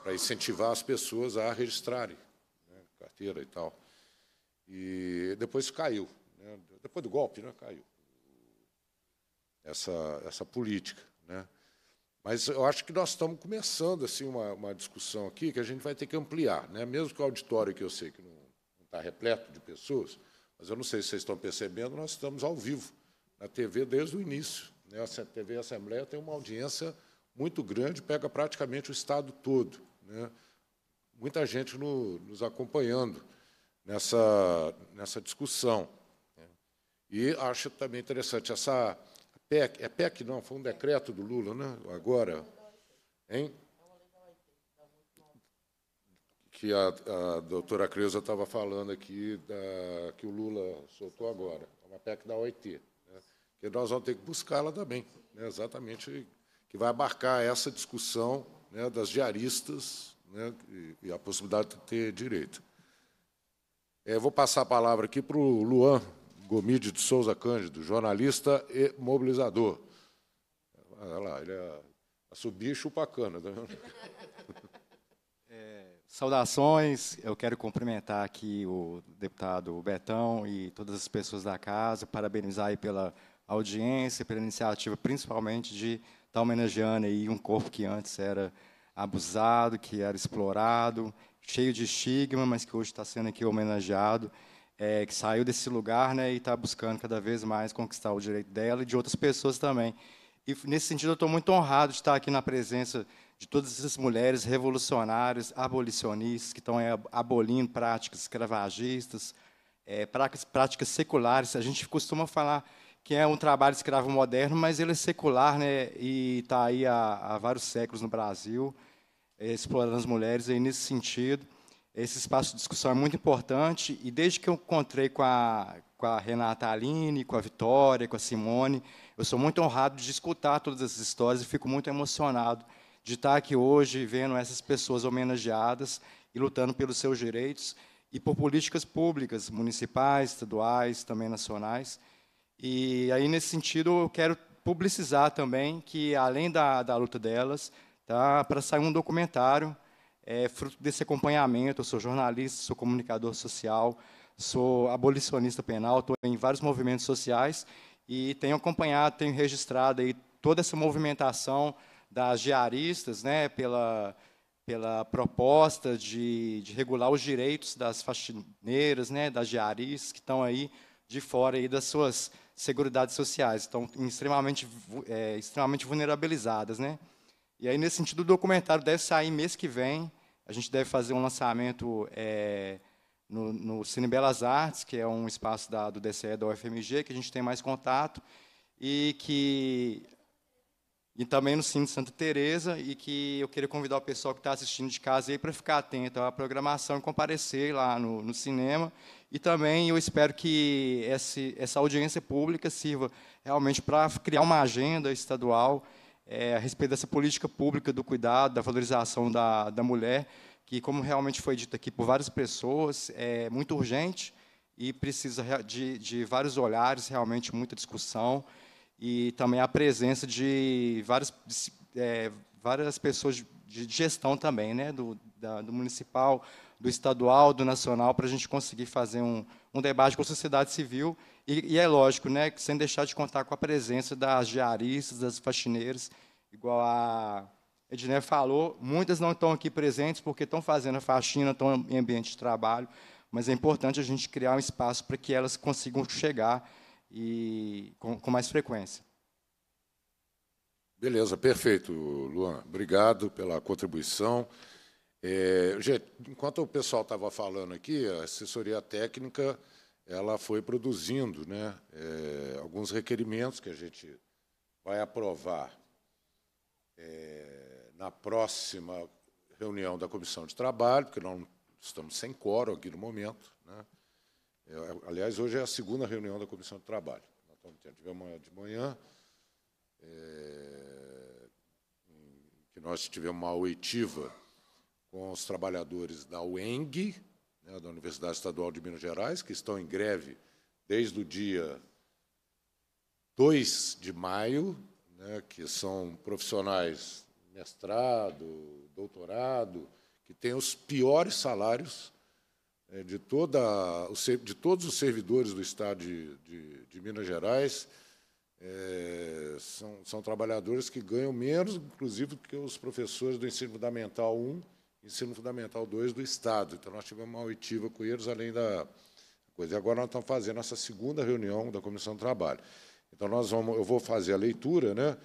para incentivar as pessoas a registrarem, né, carteira e tal. E depois caiu. Depois do golpe, né, caiu essa política, né? Mas eu acho que nós estamos começando assim uma discussão aqui que a gente vai ter que ampliar, né? Mesmo que o auditório, que eu sei que não está repleto de pessoas, mas eu não sei se vocês estão percebendo, nós estamos ao vivo na TV desde o início, né? A TV Assembleia tem uma audiência muito grande, pega praticamente o estado todo, né? Muita gente nos acompanhando nessa discussão. E acho também interessante essa PEC, é PEC não, foi um decreto do Lula, né? Agora, hein? Que a doutora Creuza estava falando aqui, que o Lula soltou agora, uma PEC da OIT, né? Que nós vamos ter que buscá-la também, né? Exatamente, que vai abarcar essa discussão, né, das diaristas, né, e a possibilidade de ter direito. Vou passar a palavra aqui para o Luan Gomide de Souza Cândido, jornalista e mobilizador. Olha lá, ele é assobio e chupacana. Saudações, eu quero cumprimentar aqui o deputado Betão e todas as pessoas da casa, parabenizar aí pela audiência, pela iniciativa, principalmente de estar homenageando aí um corpo que antes era abusado, que era explorado, cheio de estigma, mas que hoje está sendo aqui homenageado. Que saiu desse lugar, né, e está buscando cada vez mais conquistar o direito dela e de outras pessoas também. E, nesse sentido, eu estou muito honrado de estar aqui na presença de todas essas mulheres revolucionárias, abolicionistas, que estão abolindo práticas escravagistas, práticas seculares. A gente costuma falar que é um trabalho escravo moderno, mas ele é secular, né, e está aí há vários séculos no Brasil, explorando as mulheres aí nesse sentido. Esse espaço de discussão é muito importante, e desde que eu encontrei com a Renata Aline, com a Vitória, com a Simone, eu sou muito honrado de escutar todas essas histórias e fico muito emocionado de estar aqui hoje vendo essas pessoas homenageadas e lutando pelos seus direitos e por políticas públicas, municipais, estaduais, também nacionais. E aí, nesse sentido, eu quero publicizar também que, além da luta delas, tá para sair um documentário, fruto desse acompanhamento. Eu sou jornalista, sou comunicador social, sou abolicionista penal, estou em vários movimentos sociais e tenho acompanhado, tenho registrado aí toda essa movimentação das diaristas, né, pela proposta de regular os direitos das faxineiras, né, das diaristas que estão aí de fora aí das suas seguridades sociais, estão extremamente vulnerabilizadas, né? E aí, nesse sentido, o documentário deve sair mês que vem. A gente deve fazer um lançamento no Cine Belas Artes, que é um espaço do DCE da UFMG, que a gente tem mais contato, e também no Cine Santa Teresa, e que eu queria convidar o pessoal que está assistindo de casa aí para ficar atento à programação e comparecer lá no cinema. E também eu espero que essa audiência pública sirva realmente para criar uma agenda estadual a respeito dessa política pública do cuidado, da valorização da mulher, que, como realmente foi dito aqui por várias pessoas, é muito urgente e precisa de vários olhares, realmente muita discussão, e também a presença de várias pessoas de gestão também, né, do municipal, do estadual, do nacional, para a gente conseguir fazer um debate com a sociedade civil, e é lógico, né, sem deixar de contar com a presença das diaristas, das faxineiras, igual a Edneia falou, muitas não estão aqui presentes porque estão fazendo a faxina, estão em ambiente de trabalho, mas é importante a gente criar um espaço para que elas consigam chegar e com mais frequência. Beleza, perfeito, Luan. Obrigado pela contribuição. Gente, enquanto o pessoal estava falando aqui, a assessoria técnica ela foi produzindo, né, alguns requerimentos que a gente vai aprovar na próxima reunião da Comissão de Trabalho, porque nós estamos sem quórum aqui no momento, né? Aliás, hoje é a segunda reunião da Comissão de Trabalho. Nós tivemos de manhã, que nós tivemos uma oitiva com os trabalhadores da UENG, né, da Universidade Estadual de Minas Gerais, que estão em greve desde o dia 2 de maio, né, que são profissionais mestrado, doutorado, que têm os piores salários de todos os servidores do Estado de Minas Gerais. São trabalhadores que ganham menos, inclusive, do que os professores do Ensino Fundamental 1 e Ensino Fundamental 2 do Estado. Então, nós tivemos uma oitiva com eles, além da coisa. E agora nós estamos fazendo essa segunda reunião da Comissão do Trabalho. Então, eu vou fazer a leitura, né,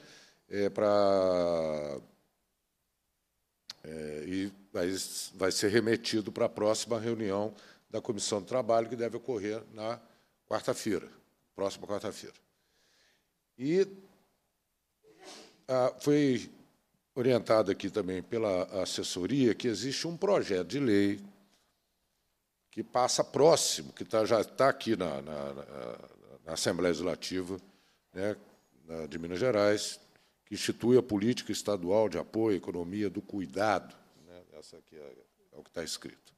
e vai ser remetido para a próxima reunião da Comissão do Trabalho, que deve ocorrer na quarta-feira, próxima quarta-feira. E foi orientado aqui também pela assessoria que existe um projeto de lei que passa próximo, que já está aqui na Assembleia Legislativa, né, de Minas Gerais, que institui a política estadual de apoio à economia do cuidado, né, essa aqui é o que está escrito,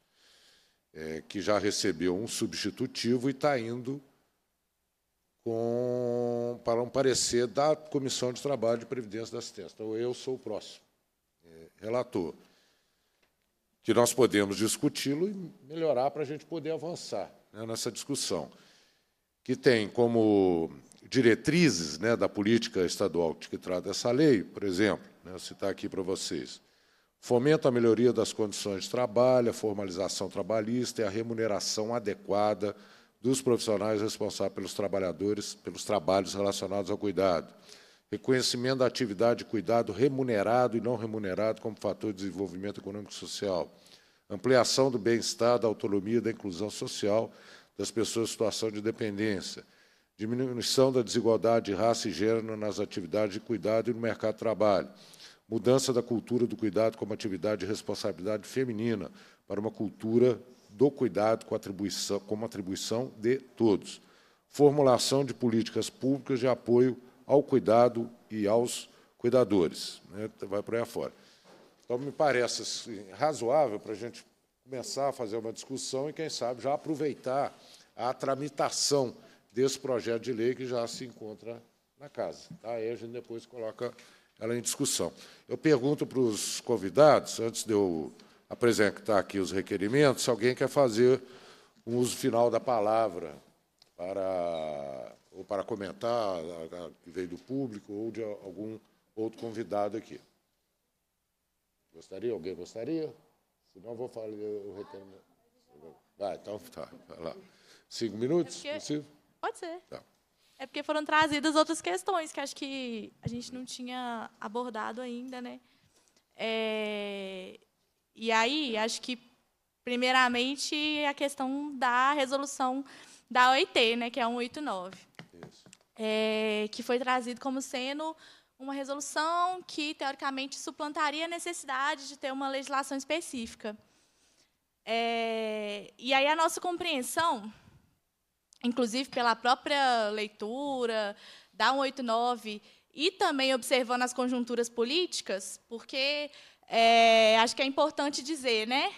que já recebeu um substitutivo e está indo para um parecer da Comissão de Trabalho de Previdência da Assistência. Então, eu sou o próximo relator, que nós podemos discuti-lo e melhorar para a gente poder avançar, né, nessa discussão, que tem como diretrizes, né, da política estadual que trata essa lei, por exemplo, né, vou citar aqui para vocês: fomenta a melhoria das condições de trabalho, a formalização trabalhista e a remuneração adequada dos profissionais responsáveis pelos trabalhos relacionados ao cuidado. Reconhecimento da atividade de cuidado remunerado e não remunerado como fator de desenvolvimento econômico e social. Ampliação do bem-estar, da autonomia e da inclusão social das pessoas em situação de dependência. Diminuição da desigualdade de raça e gênero nas atividades de cuidado e no mercado de trabalho. Mudança da cultura do cuidado como atividade de responsabilidade feminina para uma cultura do cuidado como atribuição de todos. Formulação de políticas públicas de apoio ao cuidado e aos cuidadores. Né? Vai por aí afora. Então, me parece assim, razoável para a gente começar a fazer uma discussão e, quem sabe, já aproveitar a tramitação desse projeto de lei que já se encontra na casa. Tá? Aí a gente depois coloca ela em discussão. Eu pergunto para os convidados, antes de eu apresentar aqui os requerimentos, se alguém quer fazer um uso final da palavra para comentar, que veio do público ou de algum outro convidado aqui. Gostaria? Alguém gostaria? Se não, vou falar o requerimento. Vai, então, tá, vai lá. 5 minutos, possível? Pode ser. Tá. É porque foram trazidas outras questões que acho que a gente não tinha abordado ainda, né? E aí, acho que Primeiramente, a questão da resolução da OIT, né, que é a 189, que foi trazido como sendo uma resolução que, teoricamente, suplantaria a necessidade de ter uma legislação específica. E aí a nossa compreensão, inclusive pela própria leitura da 189 e também observando as conjunturas políticas, porque acho que é importante dizer, né?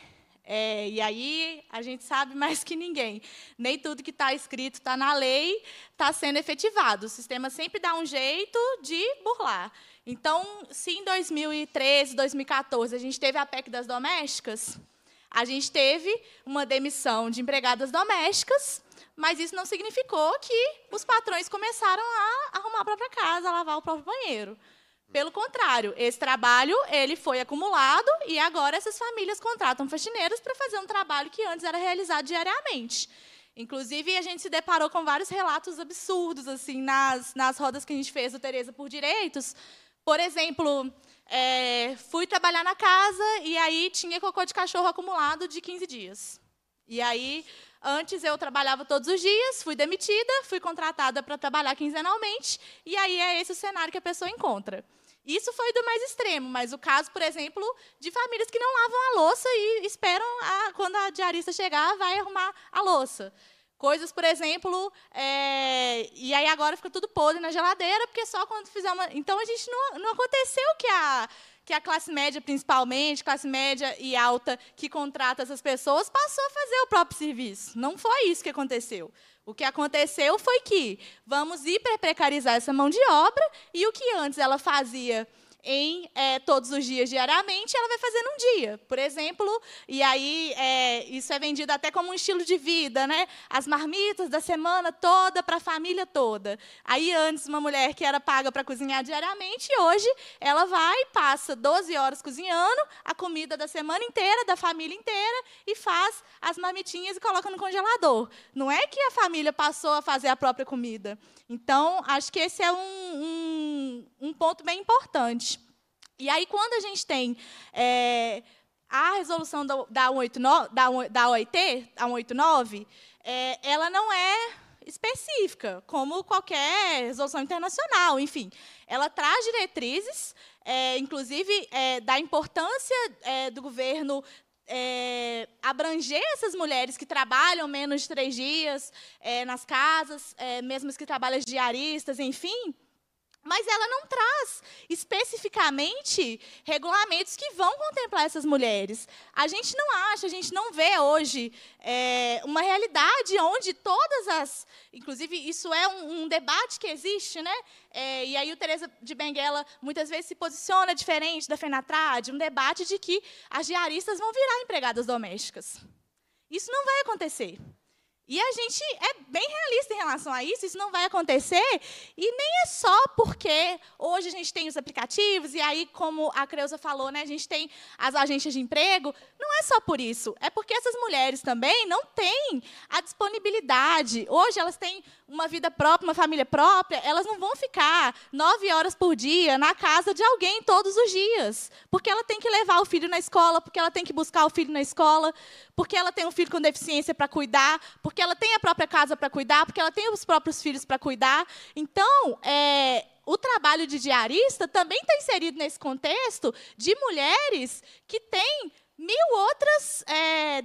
E aí a gente sabe mais que ninguém, nem tudo que está escrito, está na lei, está sendo efetivado. O sistema sempre dá um jeito de burlar. Então, se em 2013, 2014, a gente teve a PEC das Domésticas, a gente teve uma demissão de empregadas domésticas, mas isso não significou que os patrões começaram a arrumar a própria casa, a lavar o próprio banheiro. Pelo contrário, esse trabalho ele foi acumulado e agora essas famílias contratam faxineiras para fazer um trabalho que antes era realizado diariamente. Inclusive, a gente se deparou com vários relatos absurdos assim nas rodas que a gente fez do Tereza por Direitos. Por exemplo, fui trabalhar na casa e aí tinha cocô de cachorro acumulado de 15 dias. E aí, antes eu trabalhava todos os dias, fui demitida, fui contratada para trabalhar quinzenalmente, e aí é esse o cenário que a pessoa encontra. Isso foi do mais extremo, mas o caso, por exemplo, de famílias que não lavam a louça e esperam, quando a diarista chegar, vai arrumar a louça. Coisas, por exemplo, e aí agora fica tudo podre na geladeira, porque só quando fizer uma... Então, a gente não aconteceu que a classe média, principalmente, classe média e alta, que contrata essas pessoas, passou a fazer o próprio serviço. Não foi isso que aconteceu. O que aconteceu foi que vamos hiperprecarizar essa mão de obra, e o que antes ela fazia em todos os dias, diariamente, ela vai fazer num dia, por exemplo. E aí, isso é vendido até como um estilo de vida, né? As marmitas da semana toda para a família toda. Aí, antes, uma mulher que era paga para cozinhar diariamente, hoje, ela vai e passa 12 horas cozinhando a comida da semana inteira, da família inteira, e faz as marmitinhas e coloca no congelador. Não é que a família passou a fazer a própria comida. Então, acho que esse é um ponto bem importante. E aí, quando a gente tem a resolução da OIT, a 189, ela não é específica, como qualquer resolução internacional, enfim. Ela traz diretrizes, inclusive, da importância do governo abranger essas mulheres que trabalham menos de 3 dias nas casas, mesmo as que trabalham diaristas, enfim. Mas ela não traz especificamente regulamentos que vão contemplar essas mulheres. A gente não acha, a gente não vê hoje uma realidade onde todas as... Inclusive, isso é um debate que existe, né? E aí o Tereza de Benguela muitas vezes se posiciona diferente da FENATRAD, um debate de que as diaristas vão virar empregadas domésticas. Isso não vai acontecer. E a gente é bem realista em relação a isso não vai acontecer, e nem é só porque hoje a gente tem os aplicativos, e aí, como a Creuza falou, né, a gente tem as agências de emprego, não é só por isso, é porque essas mulheres também não têm a disponibilidade. Hoje elas têm uma vida própria, uma família própria, elas não vão ficar 9 horas por dia na casa de alguém todos os dias, porque ela tem que levar o filho na escola, porque ela tem que buscar o filho na escola, porque ela tem um filho com deficiência para cuidar, porque ela tem a própria casa para cuidar, porque ela tem os próprios filhos para cuidar. Então, o trabalho de diarista também está inserido nesse contexto de mulheres que têm 1000 outras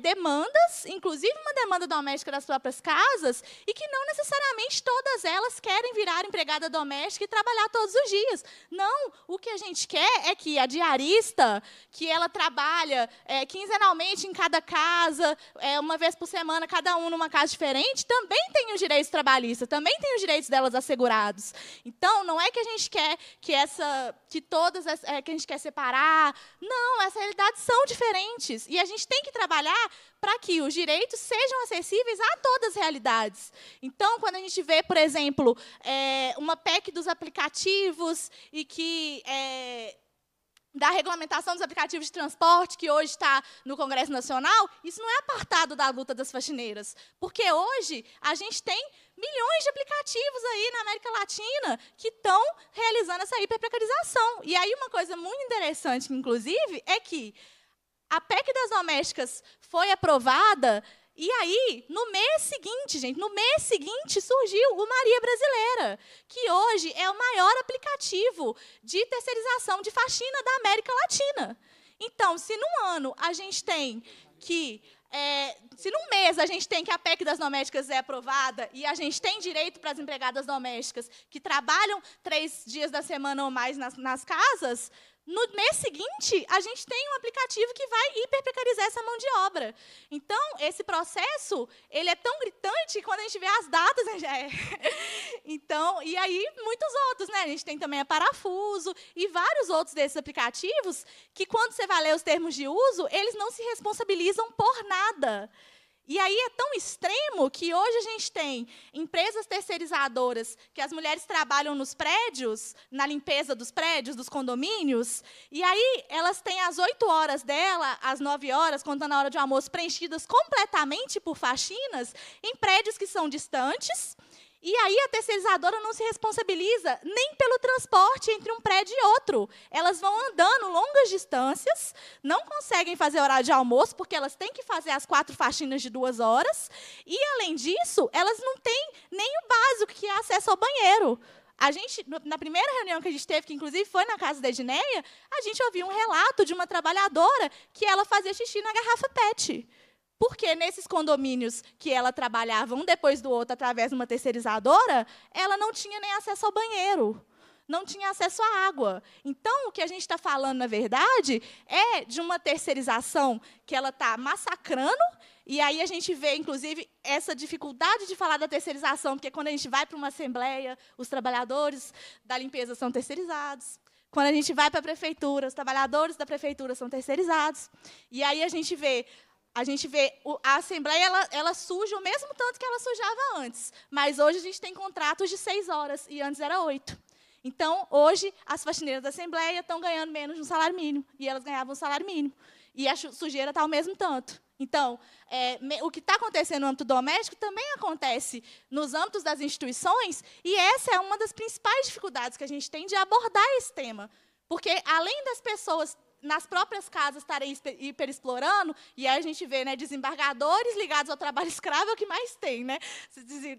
demandas, inclusive uma demanda doméstica das próprias casas, e que não necessariamente todas elas querem virar empregada doméstica e trabalhar todos os dias. Não, o que a gente quer é que a diarista, que ela trabalha quinzenalmente em cada casa, uma vez por semana, cada um numa casa diferente, também tem os direitos trabalhistas, também tem os direitos delas assegurados. Então, não é que a gente quer que que a gente quer separar. Não, essas realidades são diferentes. E a gente tem que trabalhar para que os direitos sejam acessíveis a todas as realidades. Então, quando a gente vê, por exemplo, uma PEC dos aplicativos e que... da regulamentação dos aplicativos de transporte, que hoje está no Congresso Nacional, isso não é apartado da luta das faxineiras, porque hoje a gente tem milhões de aplicativos aí na América Latina que estão realizando essa hiperprecarização. E aí uma coisa muito interessante, inclusive, é que A PEC das Domésticas foi aprovada, e aí, no mês seguinte, gente, no mês seguinte surgiu o Maria Brasileira, que hoje é o maior aplicativo de terceirização de faxina da América Latina. Então, se num ano a gente tem que... se num mês a gente tem que a PEC das Domésticas é aprovada e a gente tem direito para as empregadas domésticas que trabalham 3 dias da semana ou mais nas casas, no mês seguinte a gente tem um aplicativo que vai hiperprecarizar essa mão de obra. Então, esse processo ele é tão gritante que quando a gente vê as datas... Então, e aí muitos outros, né? A gente tem também a Parafuso e vários outros desses aplicativos que, quando você vai ler os termos de uso, eles não se responsabilizam por nada. E aí é tão extremo que hoje a gente tem empresas terceirizadoras que as mulheres trabalham nos prédios, na limpeza dos prédios, dos condomínios, e aí elas têm as 8 horas dela, as 9 horas, contando a hora de almoço, preenchidas completamente por faxinas em prédios que são distantes. E aí a terceirizadora não se responsabiliza nem pelo transporte entre um prédio e outro. Elas vão andando longas distâncias, não conseguem fazer horário de almoço, porque elas têm que fazer as 4 faxinas de 2 horas. E, além disso, elas não têm nem o básico, que é acesso ao banheiro. A gente, na primeira reunião que a gente teve, que inclusive foi na casa da Edneia, a gente ouviu um relato de uma trabalhadora que ela fazia xixi na garrafa PET. Porque nesses condomínios que ela trabalhava um depois do outro através de uma terceirizadora, ela não tinha nem acesso ao banheiro, não tinha acesso à água. Então, o que a gente está falando, na verdade, é de uma terceirização que ela está massacrando. E aí a gente vê, inclusive, essa dificuldade de falar da terceirização, porque quando a gente vai para uma assembleia, os trabalhadores da limpeza são terceirizados. Quando a gente vai para a prefeitura, os trabalhadores da prefeitura são terceirizados. E aí a gente vê... a Assembleia ela suja o mesmo tanto que ela sujava antes, mas hoje a gente tem contratos de 6 horas, e antes era 8. Então, hoje, as faxineiras da Assembleia estão ganhando menos de um salário mínimo, e elas ganhavam um salário mínimo, e a sujeira está ao mesmo tanto. Então, o que está acontecendo no âmbito doméstico também acontece nos âmbitos das instituições, e essa é uma das principais dificuldades que a gente tem de abordar esse tema, porque, além das pessoas nas próprias casas estarem hiperexplorando, e aí a gente vê, né, desembargadores ligados ao trabalho escravo, é o que mais tem, né?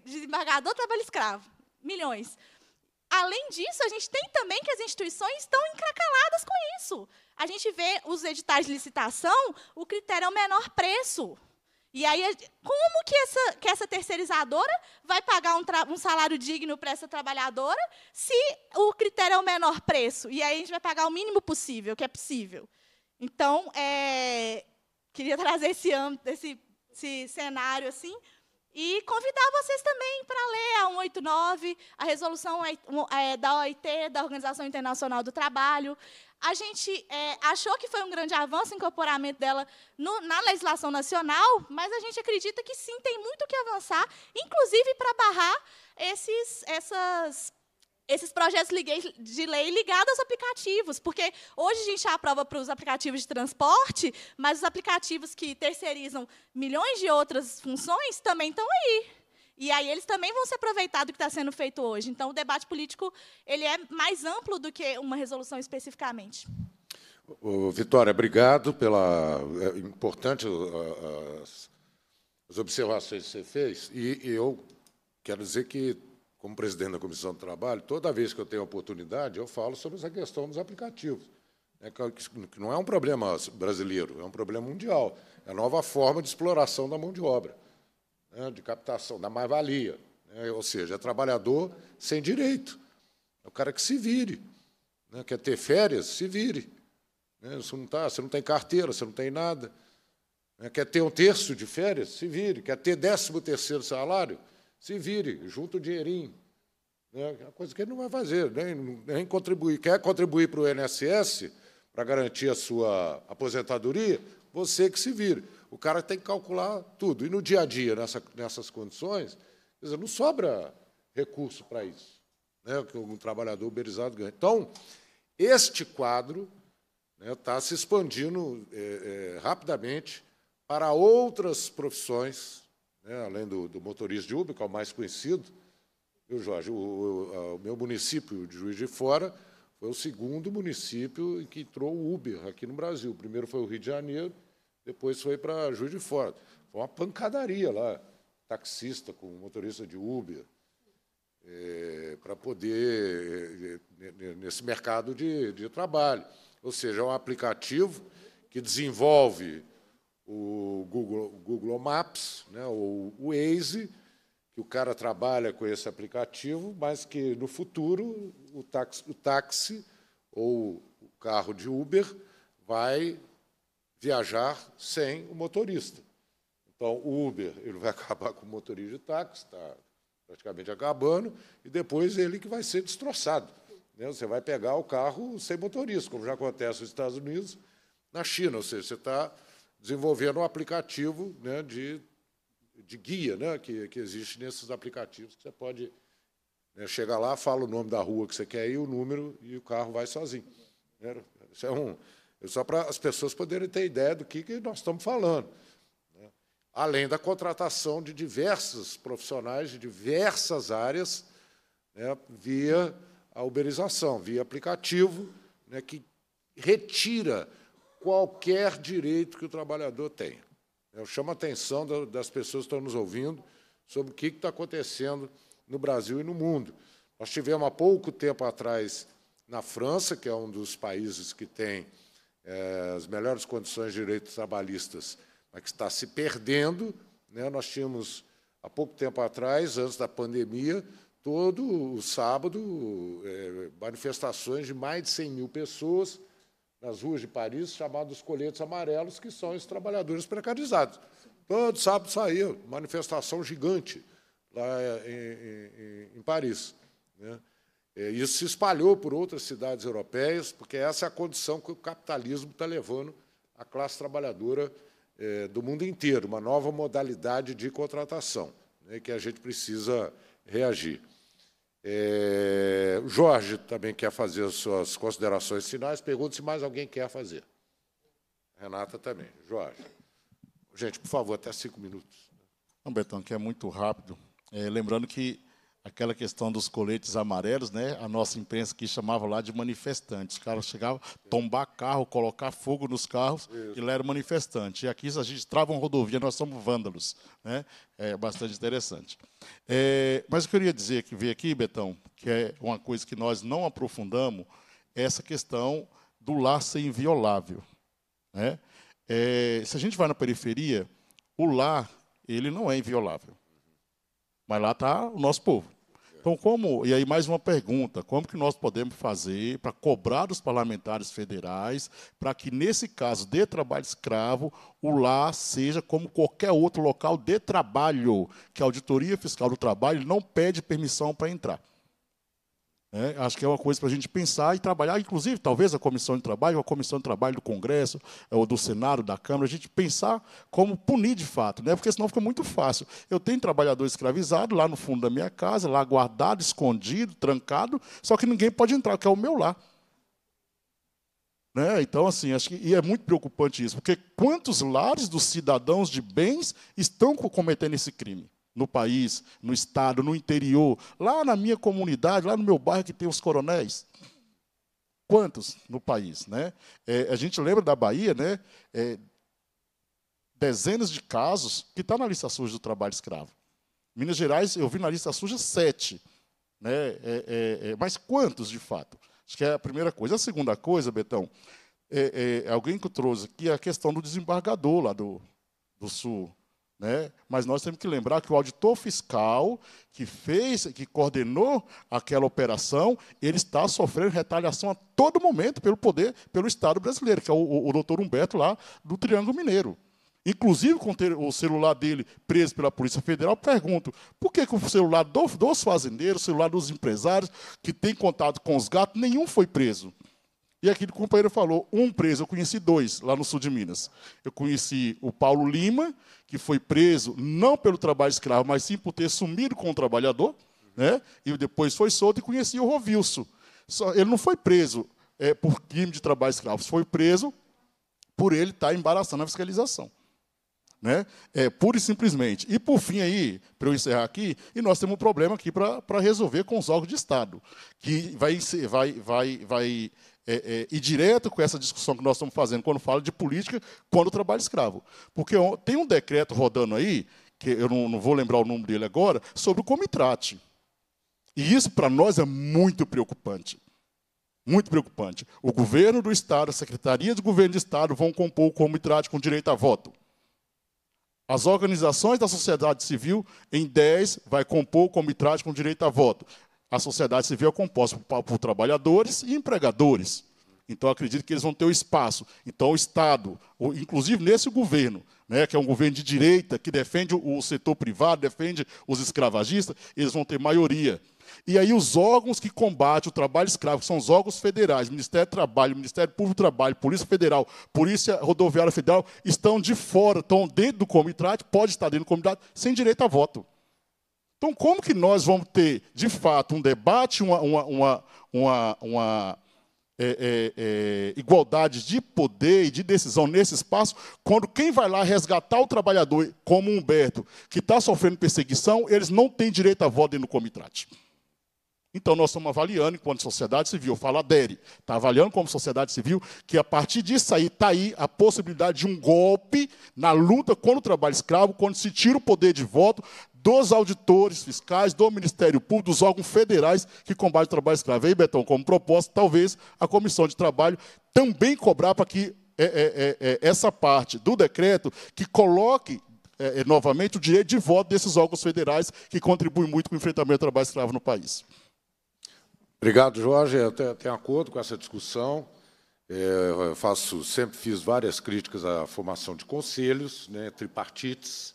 Desembargador, trabalho escravo, milhões. Além disso, a gente tem também que as instituições estão encracaladas com isso. A gente vê os editais de licitação, o critério é o menor preço. E aí, como que essa terceirizadora vai pagar um salário digno para essa trabalhadora se o critério é o menor preço? E aí a gente vai pagar o mínimo possível, que é possível. Então, queria trazer esse cenário assim e convidar vocês também para ler a 189, a resolução da OIT, da Organização Internacional do Trabalho. A gente achou que foi um grande avanço o incorporamento dela na legislação nacional, mas a gente acredita que, sim, tem muito o que avançar, inclusive para barrar esses projetos de lei ligados aos aplicativos, porque hoje a gente aprova para os aplicativos de transporte, mas os aplicativos que terceirizam milhões de outras funções também estão aí. E aí eles também vão se aproveitar do que está sendo feito hoje. Então, o debate político ele é mais amplo do que uma resolução especificamente. Vitória, obrigado pela importante as observações que você fez. E eu quero dizer que, como presidente da Comissão do Trabalho, toda vez que eu tenho oportunidade, eu falo sobre essa questão dos aplicativos. Que não é um problema brasileiro, é um problema mundial. É a nova forma de exploração da mão de obra, de captação, da mais-valia. Ou seja, é trabalhador sem direito. É o cara que se vire. Quer ter férias? Se vire. Você não tem carteira, você não tem nada. Quer ter 1/3 de férias? Se vire. Quer ter 13º salário? Se vire, junta o dinheirinho. É uma coisa que ele não vai fazer, nem contribuir. Quer contribuir para o INSS, para garantir a sua aposentadoria? Você que se vire. O cara tem que calcular tudo. E, no dia a dia, nessas condições, quer dizer, não sobra recurso para isso, que um trabalhador uberizado ganha. Então, este quadro está se expandindo rapidamente para outras profissões, além do motorista de Uber, que é o mais conhecido. Eu, Jorge, o meu município de Juiz de Fora foi o 2º município em que entrou o Uber aqui no Brasil. O primeiro foi o Rio de Janeiro, depois foi para Juiz de Fora. Foi uma pancadaria lá, taxista com motorista de Uber, para poder, nesse mercado de trabalho. Ou seja, é um aplicativo que desenvolve o Google Maps, né, ou o Waze, que o cara trabalha com esse aplicativo, mas que, no futuro, o táxi ou o carro de Uber vai viajar sem o motorista. Então, o Uber ele vai acabar com o motorista de táxi, está praticamente acabando, e depois ele que vai ser destroçado. Né? Você vai pegar o carro sem motorista, como já acontece nos Estados Unidos, na China. Ou seja, você está desenvolvendo um aplicativo, né, de guia, né, que existe nesses aplicativos, que você pode, né, chegar lá, fala o nome da rua que você quer ir, o número, e o carro vai sozinho. Isso é só para as pessoas poderem ter ideia do que nós estamos falando. Né? Além da contratação de diversos profissionais de diversas áreas, né, via a uberização, via aplicativo, né, que retira qualquer direito que o trabalhador tenha. Eu chamo a atenção das pessoas que estão nos ouvindo sobre o que está acontecendo no Brasil e no mundo. Nós tivemos há pouco tempo atrás, na França, que é um dos países que tem as melhores condições de direitos trabalhistas, mas que está se perdendo, né? Nós tínhamos, há pouco tempo atrás, antes da pandemia, todo o sábado, manifestações de mais de 100 mil pessoas nas ruas de Paris, chamados coletes amarelos, que são os trabalhadores precarizados. Todo sábado saiu, manifestação gigante lá em Paris. Né? Isso se espalhou por outras cidades europeias, porque essa é a condição que o capitalismo está levando a classe trabalhadora do mundo inteiro, uma nova modalidade de contratação, né, que a gente precisa reagir. O Jorge também quer fazer as suas considerações finais. Pergunto se mais alguém quer fazer. Renata também. Jorge. Gente, por favor, até 5 minutos. Não, Betão, que é muito rápido. Lembrando que aquela questão dos coletes amarelos, né, a nossa imprensa que chamava lá de manifestantes. Os caras chegavam a tombar carro, colocar fogo nos carros, e lá era manifestante. E aqui, se a gente trava uma rodovia, nós somos vândalos. Né? É bastante interessante. Mas eu queria dizer que veio aqui, Betão, que é uma coisa que nós não aprofundamos, essa questão do lar ser inviolável. Né? Se a gente vai na periferia, o lar ele não é inviolável. Mas lá está o nosso povo. Então, como, e aí mais uma pergunta, como que nós podemos fazer para cobrar dos parlamentares federais para que, nesse caso de trabalho escravo, o lar seja como qualquer outro local de trabalho, que a Auditoria Fiscal do Trabalho não pede permissão para entrar? Acho que é uma coisa para a gente pensar e trabalhar, inclusive, talvez a Comissão de Trabalho, a Comissão de Trabalho do Congresso, ou do Senado, da Câmara, a gente pensar como punir de fato, né? Porque senão fica muito fácil. Eu tenho trabalhador escravizado lá no fundo da minha casa, lá guardado, escondido, trancado, só que ninguém pode entrar, que é o meu lar. Né? Então, assim, acho que e é muito preocupante isso, porque quantos lares dos cidadãos de bens estão cometendo esse crime? No país, no estado, no interior, lá na minha comunidade, lá no meu bairro que tem os coronéis. Quantos no país? Né? A gente lembra da Bahia, né? Dezenas de casos que estão na lista suja do trabalho escravo. Minas Gerais, eu vi na lista suja 7. Né? Mas quantos, de fato? Acho que é a primeira coisa. A segunda coisa, Betão, alguém que trouxe aqui é a questão do desembargador lá do Sul. Né? Mas nós temos que lembrar que o auditor fiscal que coordenou aquela operação, ele está sofrendo retaliação a todo momento pelo Estado brasileiro, que é o doutor Humberto lá do Triângulo Mineiro. Inclusive, com o celular dele preso pela Polícia Federal, eu pergunto, por que o celular dos fazendeiros, o celular dos empresários, que tem contato com os gatos, nenhum foi preso? E aquele companheiro falou, um preso, eu conheci 2 lá no sul de Minas. Eu conheci o Paulo Lima, que foi preso não pelo trabalho escravo, mas sim por ter sumido com o trabalhador, né? E depois foi solto, e conheci o Rovilso. Ele não foi preso por crime de trabalho escravo, foi preso por ele estar embaraçando a fiscalização. Né? Pura e simplesmente. E, por fim, aí, para eu encerrar aqui, e nós temos um problema aqui para resolver com os órgãos de Estado, que vai e direto com essa discussão que nós estamos fazendo quando falo de política, quando o trabalho escravo. Porque tem um decreto rodando aí, que eu não vou lembrar o nome dele agora, sobre o comitrate. E isso, para nós, é muito preocupante. Muito preocupante. O governo do Estado, a Secretaria de Governo do Estado vão compor o comitrate com direito a voto. As organizações da sociedade civil, em 10, vai compor o comitrate com direito a voto. A sociedade civil é composta por trabalhadores e empregadores. Então, acredito que eles vão ter o espaço. Então, o Estado, inclusive nesse governo, né, que é um governo de direita, que defende o setor privado, defende os escravagistas, eles vão ter maioria. E aí os órgãos que combatem o trabalho escravo, que são os órgãos federais, Ministério do Trabalho, Ministério Público do Trabalho, Polícia Federal, Polícia Rodoviária Federal, estão de fora, estão dentro do comitrate, pode estar dentro do comitrate, sem direito a voto. Então, como que nós vamos ter, de fato, um debate, igualdade de poder e de decisão nesse espaço, quando quem vai lá resgatar o trabalhador, como o Humberto, que está sofrendo perseguição, eles não têm direito a voto dentro do comitrate. Então, nós estamos avaliando, enquanto sociedade civil, fala a DERE, está avaliando como sociedade civil, que a partir disso aí está aí a possibilidade de um golpe na luta contra o trabalho escravo, quando se tira o poder de voto dos auditores fiscais, do Ministério Público, dos órgãos federais que combatem o trabalho escravo. E aí, Betão, como proposta, talvez a Comissão de Trabalho também cobrar para que essa parte do decreto que coloque novamente o direito de voto desses órgãos federais que contribuem muito com o enfrentamento do trabalho escravo no país. Obrigado, Jorge. Eu tenho acordo com essa discussão. Eu sempre fiz várias críticas à formação de conselhos, né, tripartites,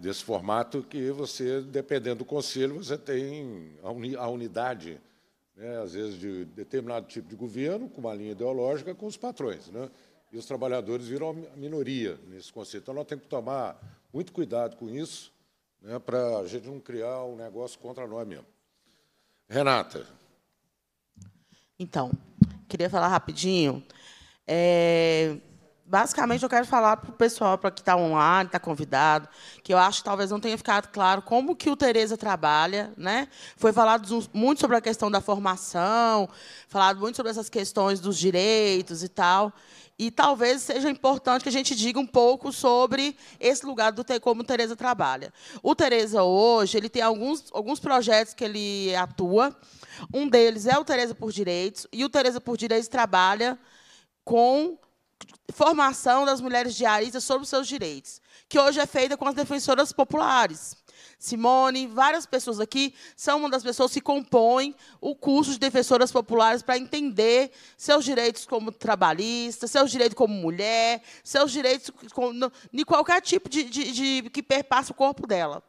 desse formato que você, dependendo do conselho, você tem a unidade, né, às vezes, de determinado tipo de governo, com uma linha ideológica, com os patrões. Né, e os trabalhadores viram a minoria nesse conceito. Então, nós temos que tomar muito cuidado com isso, né, para a gente não criar um negócio contra nós mesmo. Renata. Então, queria falar rapidinho. Basicamente, eu quero falar para o pessoal, para que está online, está convidado, que eu acho que talvez não tenha ficado claro como que o Tereza trabalha, né? Foi falado muito sobre a questão da formação, falado muito sobre essas questões dos direitos e tal. E talvez seja importante que a gente diga um pouco sobre esse lugar do como o Tereza trabalha. O Tereza, hoje, ele tem alguns projetos que ele atua. Um deles é o Tereza por Direitos, e o Tereza por Direitos trabalha com formação das mulheres diaristas sobre os seus direitos, que hoje é feita com as defensoras populares. Simone, várias pessoas aqui são uma das pessoas que compõem o curso de defensoras populares para entender seus direitos como trabalhista, seus direitos como mulher, seus direitos de qualquer tipo de que perpassa o corpo dela.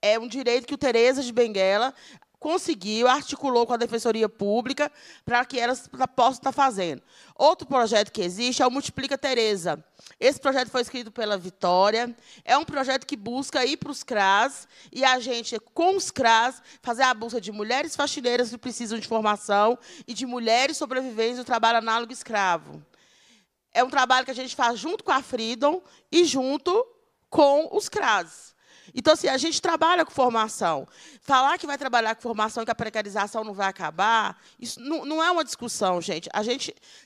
É um direito que o Tereza de Benguela conseguiu, articulou com a Defensoria Pública para que elas possam estar fazendo. Outro projeto que existe é o Multiplica Tereza. Esse projeto foi escrito pela Vitória. É um projeto que busca ir para os CRAS e a gente, com os CRAS, fazer a busca de mulheres faxineiras que precisam de formação e de mulheres sobreviventes do trabalho análogo escravo. É um trabalho que a gente faz junto com a Freedom e junto com os CRAS. Então, assim, a gente trabalha com formação. Falar que vai trabalhar com formação e que a precarização não vai acabar, isso não é uma discussão, gente.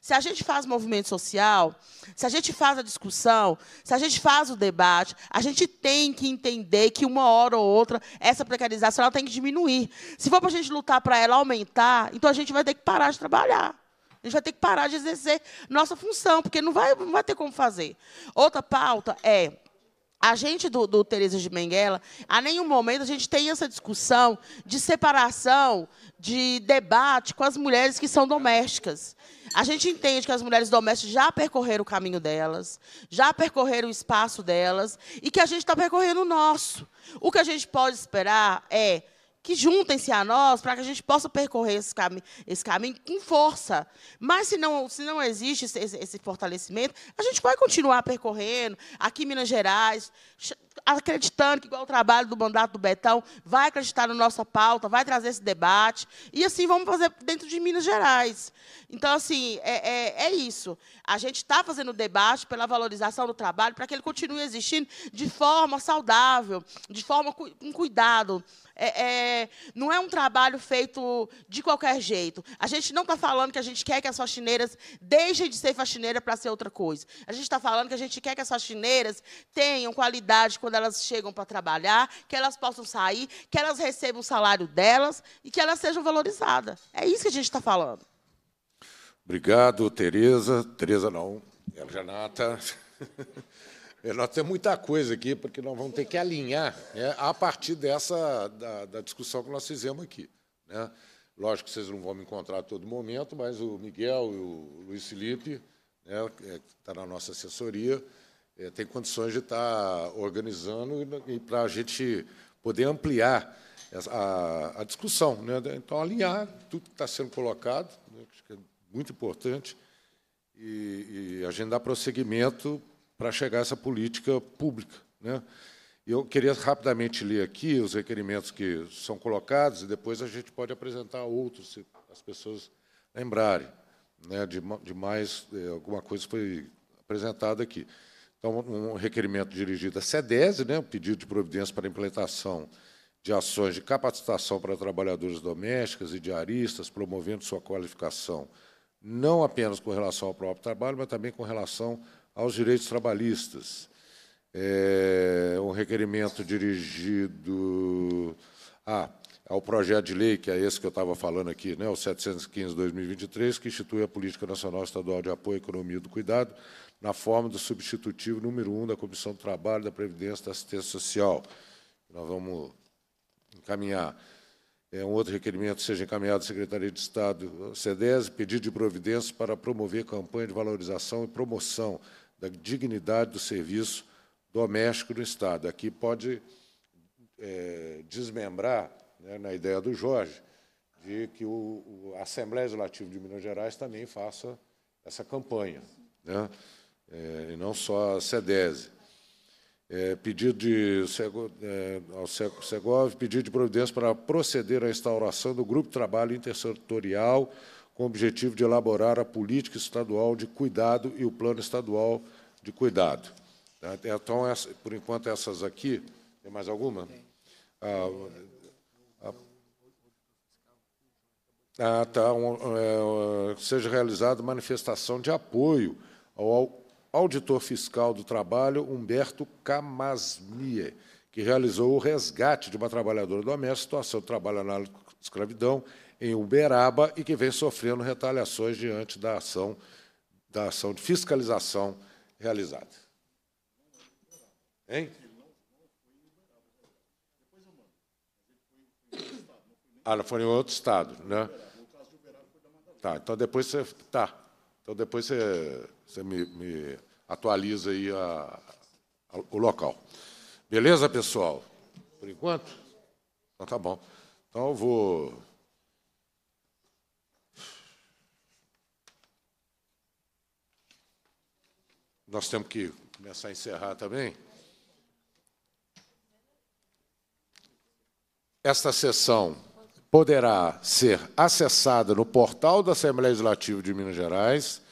Se a gente faz movimento social, se a gente faz a discussão, se a gente faz o debate, a gente tem que entender que, uma hora ou outra, essa precarização ela tem que diminuir. Se for para a gente lutar para ela aumentar, então a gente vai ter que parar de trabalhar. A gente vai ter que parar de exercer nossa função, porque não vai ter como fazer. Outra pauta é... A gente, do Tereza de Benguela, a nenhum momento a gente tem essa discussão de separação, de debate com as mulheres que são domésticas. A gente entende que as mulheres domésticas já percorreram o caminho delas, já percorreram o espaço delas, e que a gente está percorrendo o nosso. O que a gente pode esperar é que juntem-se a nós para que a gente possa percorrer esse caminho com força. Mas, se não existe esse fortalecimento, a gente vai continuar percorrendo. Aqui em Minas Gerais, acreditando que, igual o trabalho do mandato do Betão, vai acreditar na nossa pauta, vai trazer esse debate, e assim vamos fazer dentro de Minas Gerais. Então, assim, é isso. A gente está fazendo o debate pela valorização do trabalho, para que ele continue existindo de forma saudável, de forma com cuidado. Não é um trabalho feito de qualquer jeito. A gente não está falando que a gente quer que as faxineiras deixem de ser faxineira para ser outra coisa. A gente está falando que a gente quer que as faxineiras tenham qualidade quando elas chegam para trabalhar, que elas possam sair, que elas recebam o salário delas e que elas sejam valorizadas. É isso que a gente está falando. Obrigado, Tereza. Tereza não, é a Renata. Nós temos muita coisa aqui, porque nós vamos ter que alinhar, né, a partir dessa da discussão que nós fizemos aqui, né? Lógico que vocês não vão me encontrar a todo momento, mas o Miguel e o Luiz Felipe, né, que está na nossa assessoria, tem condições de estar organizando e para a gente poder ampliar a discussão, né? Então, alinhar tudo que está sendo colocado, né, acho que é muito importante, e a gente dá prosseguimento para chegar a essa política pública, né? Eu queria rapidamente ler aqui os requerimentos que são colocados, e depois a gente pode apresentar outros, se as pessoas lembrarem, né, de mais alguma coisa que foi apresentada aqui. Então, um requerimento dirigido à SEDESE, né, um pedido de providência para a implementação de ações de capacitação para trabalhadoras domésticas e diaristas, promovendo sua qualificação, não apenas com relação ao próprio trabalho, mas também com relação aos direitos trabalhistas. Um requerimento dirigido ao projeto de lei, que é esse que eu estava falando aqui, né, o 715/2023, que institui a Política Nacional Estadual de Apoio à Economia do Cuidado, na forma do substitutivo número 1 da Comissão do Trabalho, da Previdência e da Assistência Social. Nós vamos encaminhar. Um outro requerimento seja encaminhado à Secretaria de Estado, SEDESE, pedido de providências para promover campanha de valorização e promoção da dignidade do serviço doméstico no Estado. Aqui pode desmembrar, né, na ideia do Jorge, de que a Assembleia Legislativa de Minas Gerais também faça essa campanha, né, e não só a SEDESE. Pedido de ao Segov, pedido de providência para proceder à instauração do Grupo de Trabalho Intersetorial, com o objetivo de elaborar a política estadual de cuidado e o plano estadual de cuidado. Então, por enquanto, essas aqui. Tem mais alguma? Tá. Seja realizada manifestação de apoio ao Auditor Fiscal do Trabalho, Humberto Camasmie, que realizou o resgate de uma trabalhadora doméstica em situação de trabalho análogo à escravidão em Uberaba e que vem sofrendo retaliações diante da ação de fiscalização realizada. Hein? Ela foi em outro estado, né? Tá, então depois você... Tá. Então, depois você me atualiza aí o local. Beleza, pessoal? Por enquanto? Então, tá bom. Então, eu vou... Nós temos que começar a encerrar também. Esta sessão poderá ser acessada no portal da Assembleia Legislativa de Minas Gerais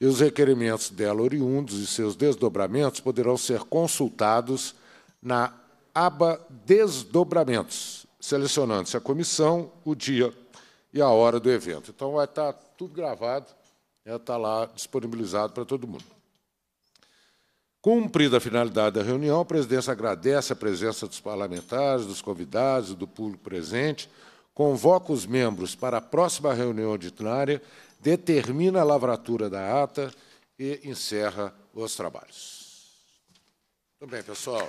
e os requerimentos dela oriundos e seus desdobramentos poderão ser consultados na aba Desdobramentos, selecionando-se a comissão, o dia e a hora do evento. Então, vai estar tudo gravado, vai estar lá disponibilizado para todo mundo. Cumprida a finalidade da reunião, a presidência agradece a presença dos parlamentares, dos convidados e do público presente, convoca os membros para a próxima reunião ordinária, determina a lavratura da ata e encerra os trabalhos. Muito bem, pessoal.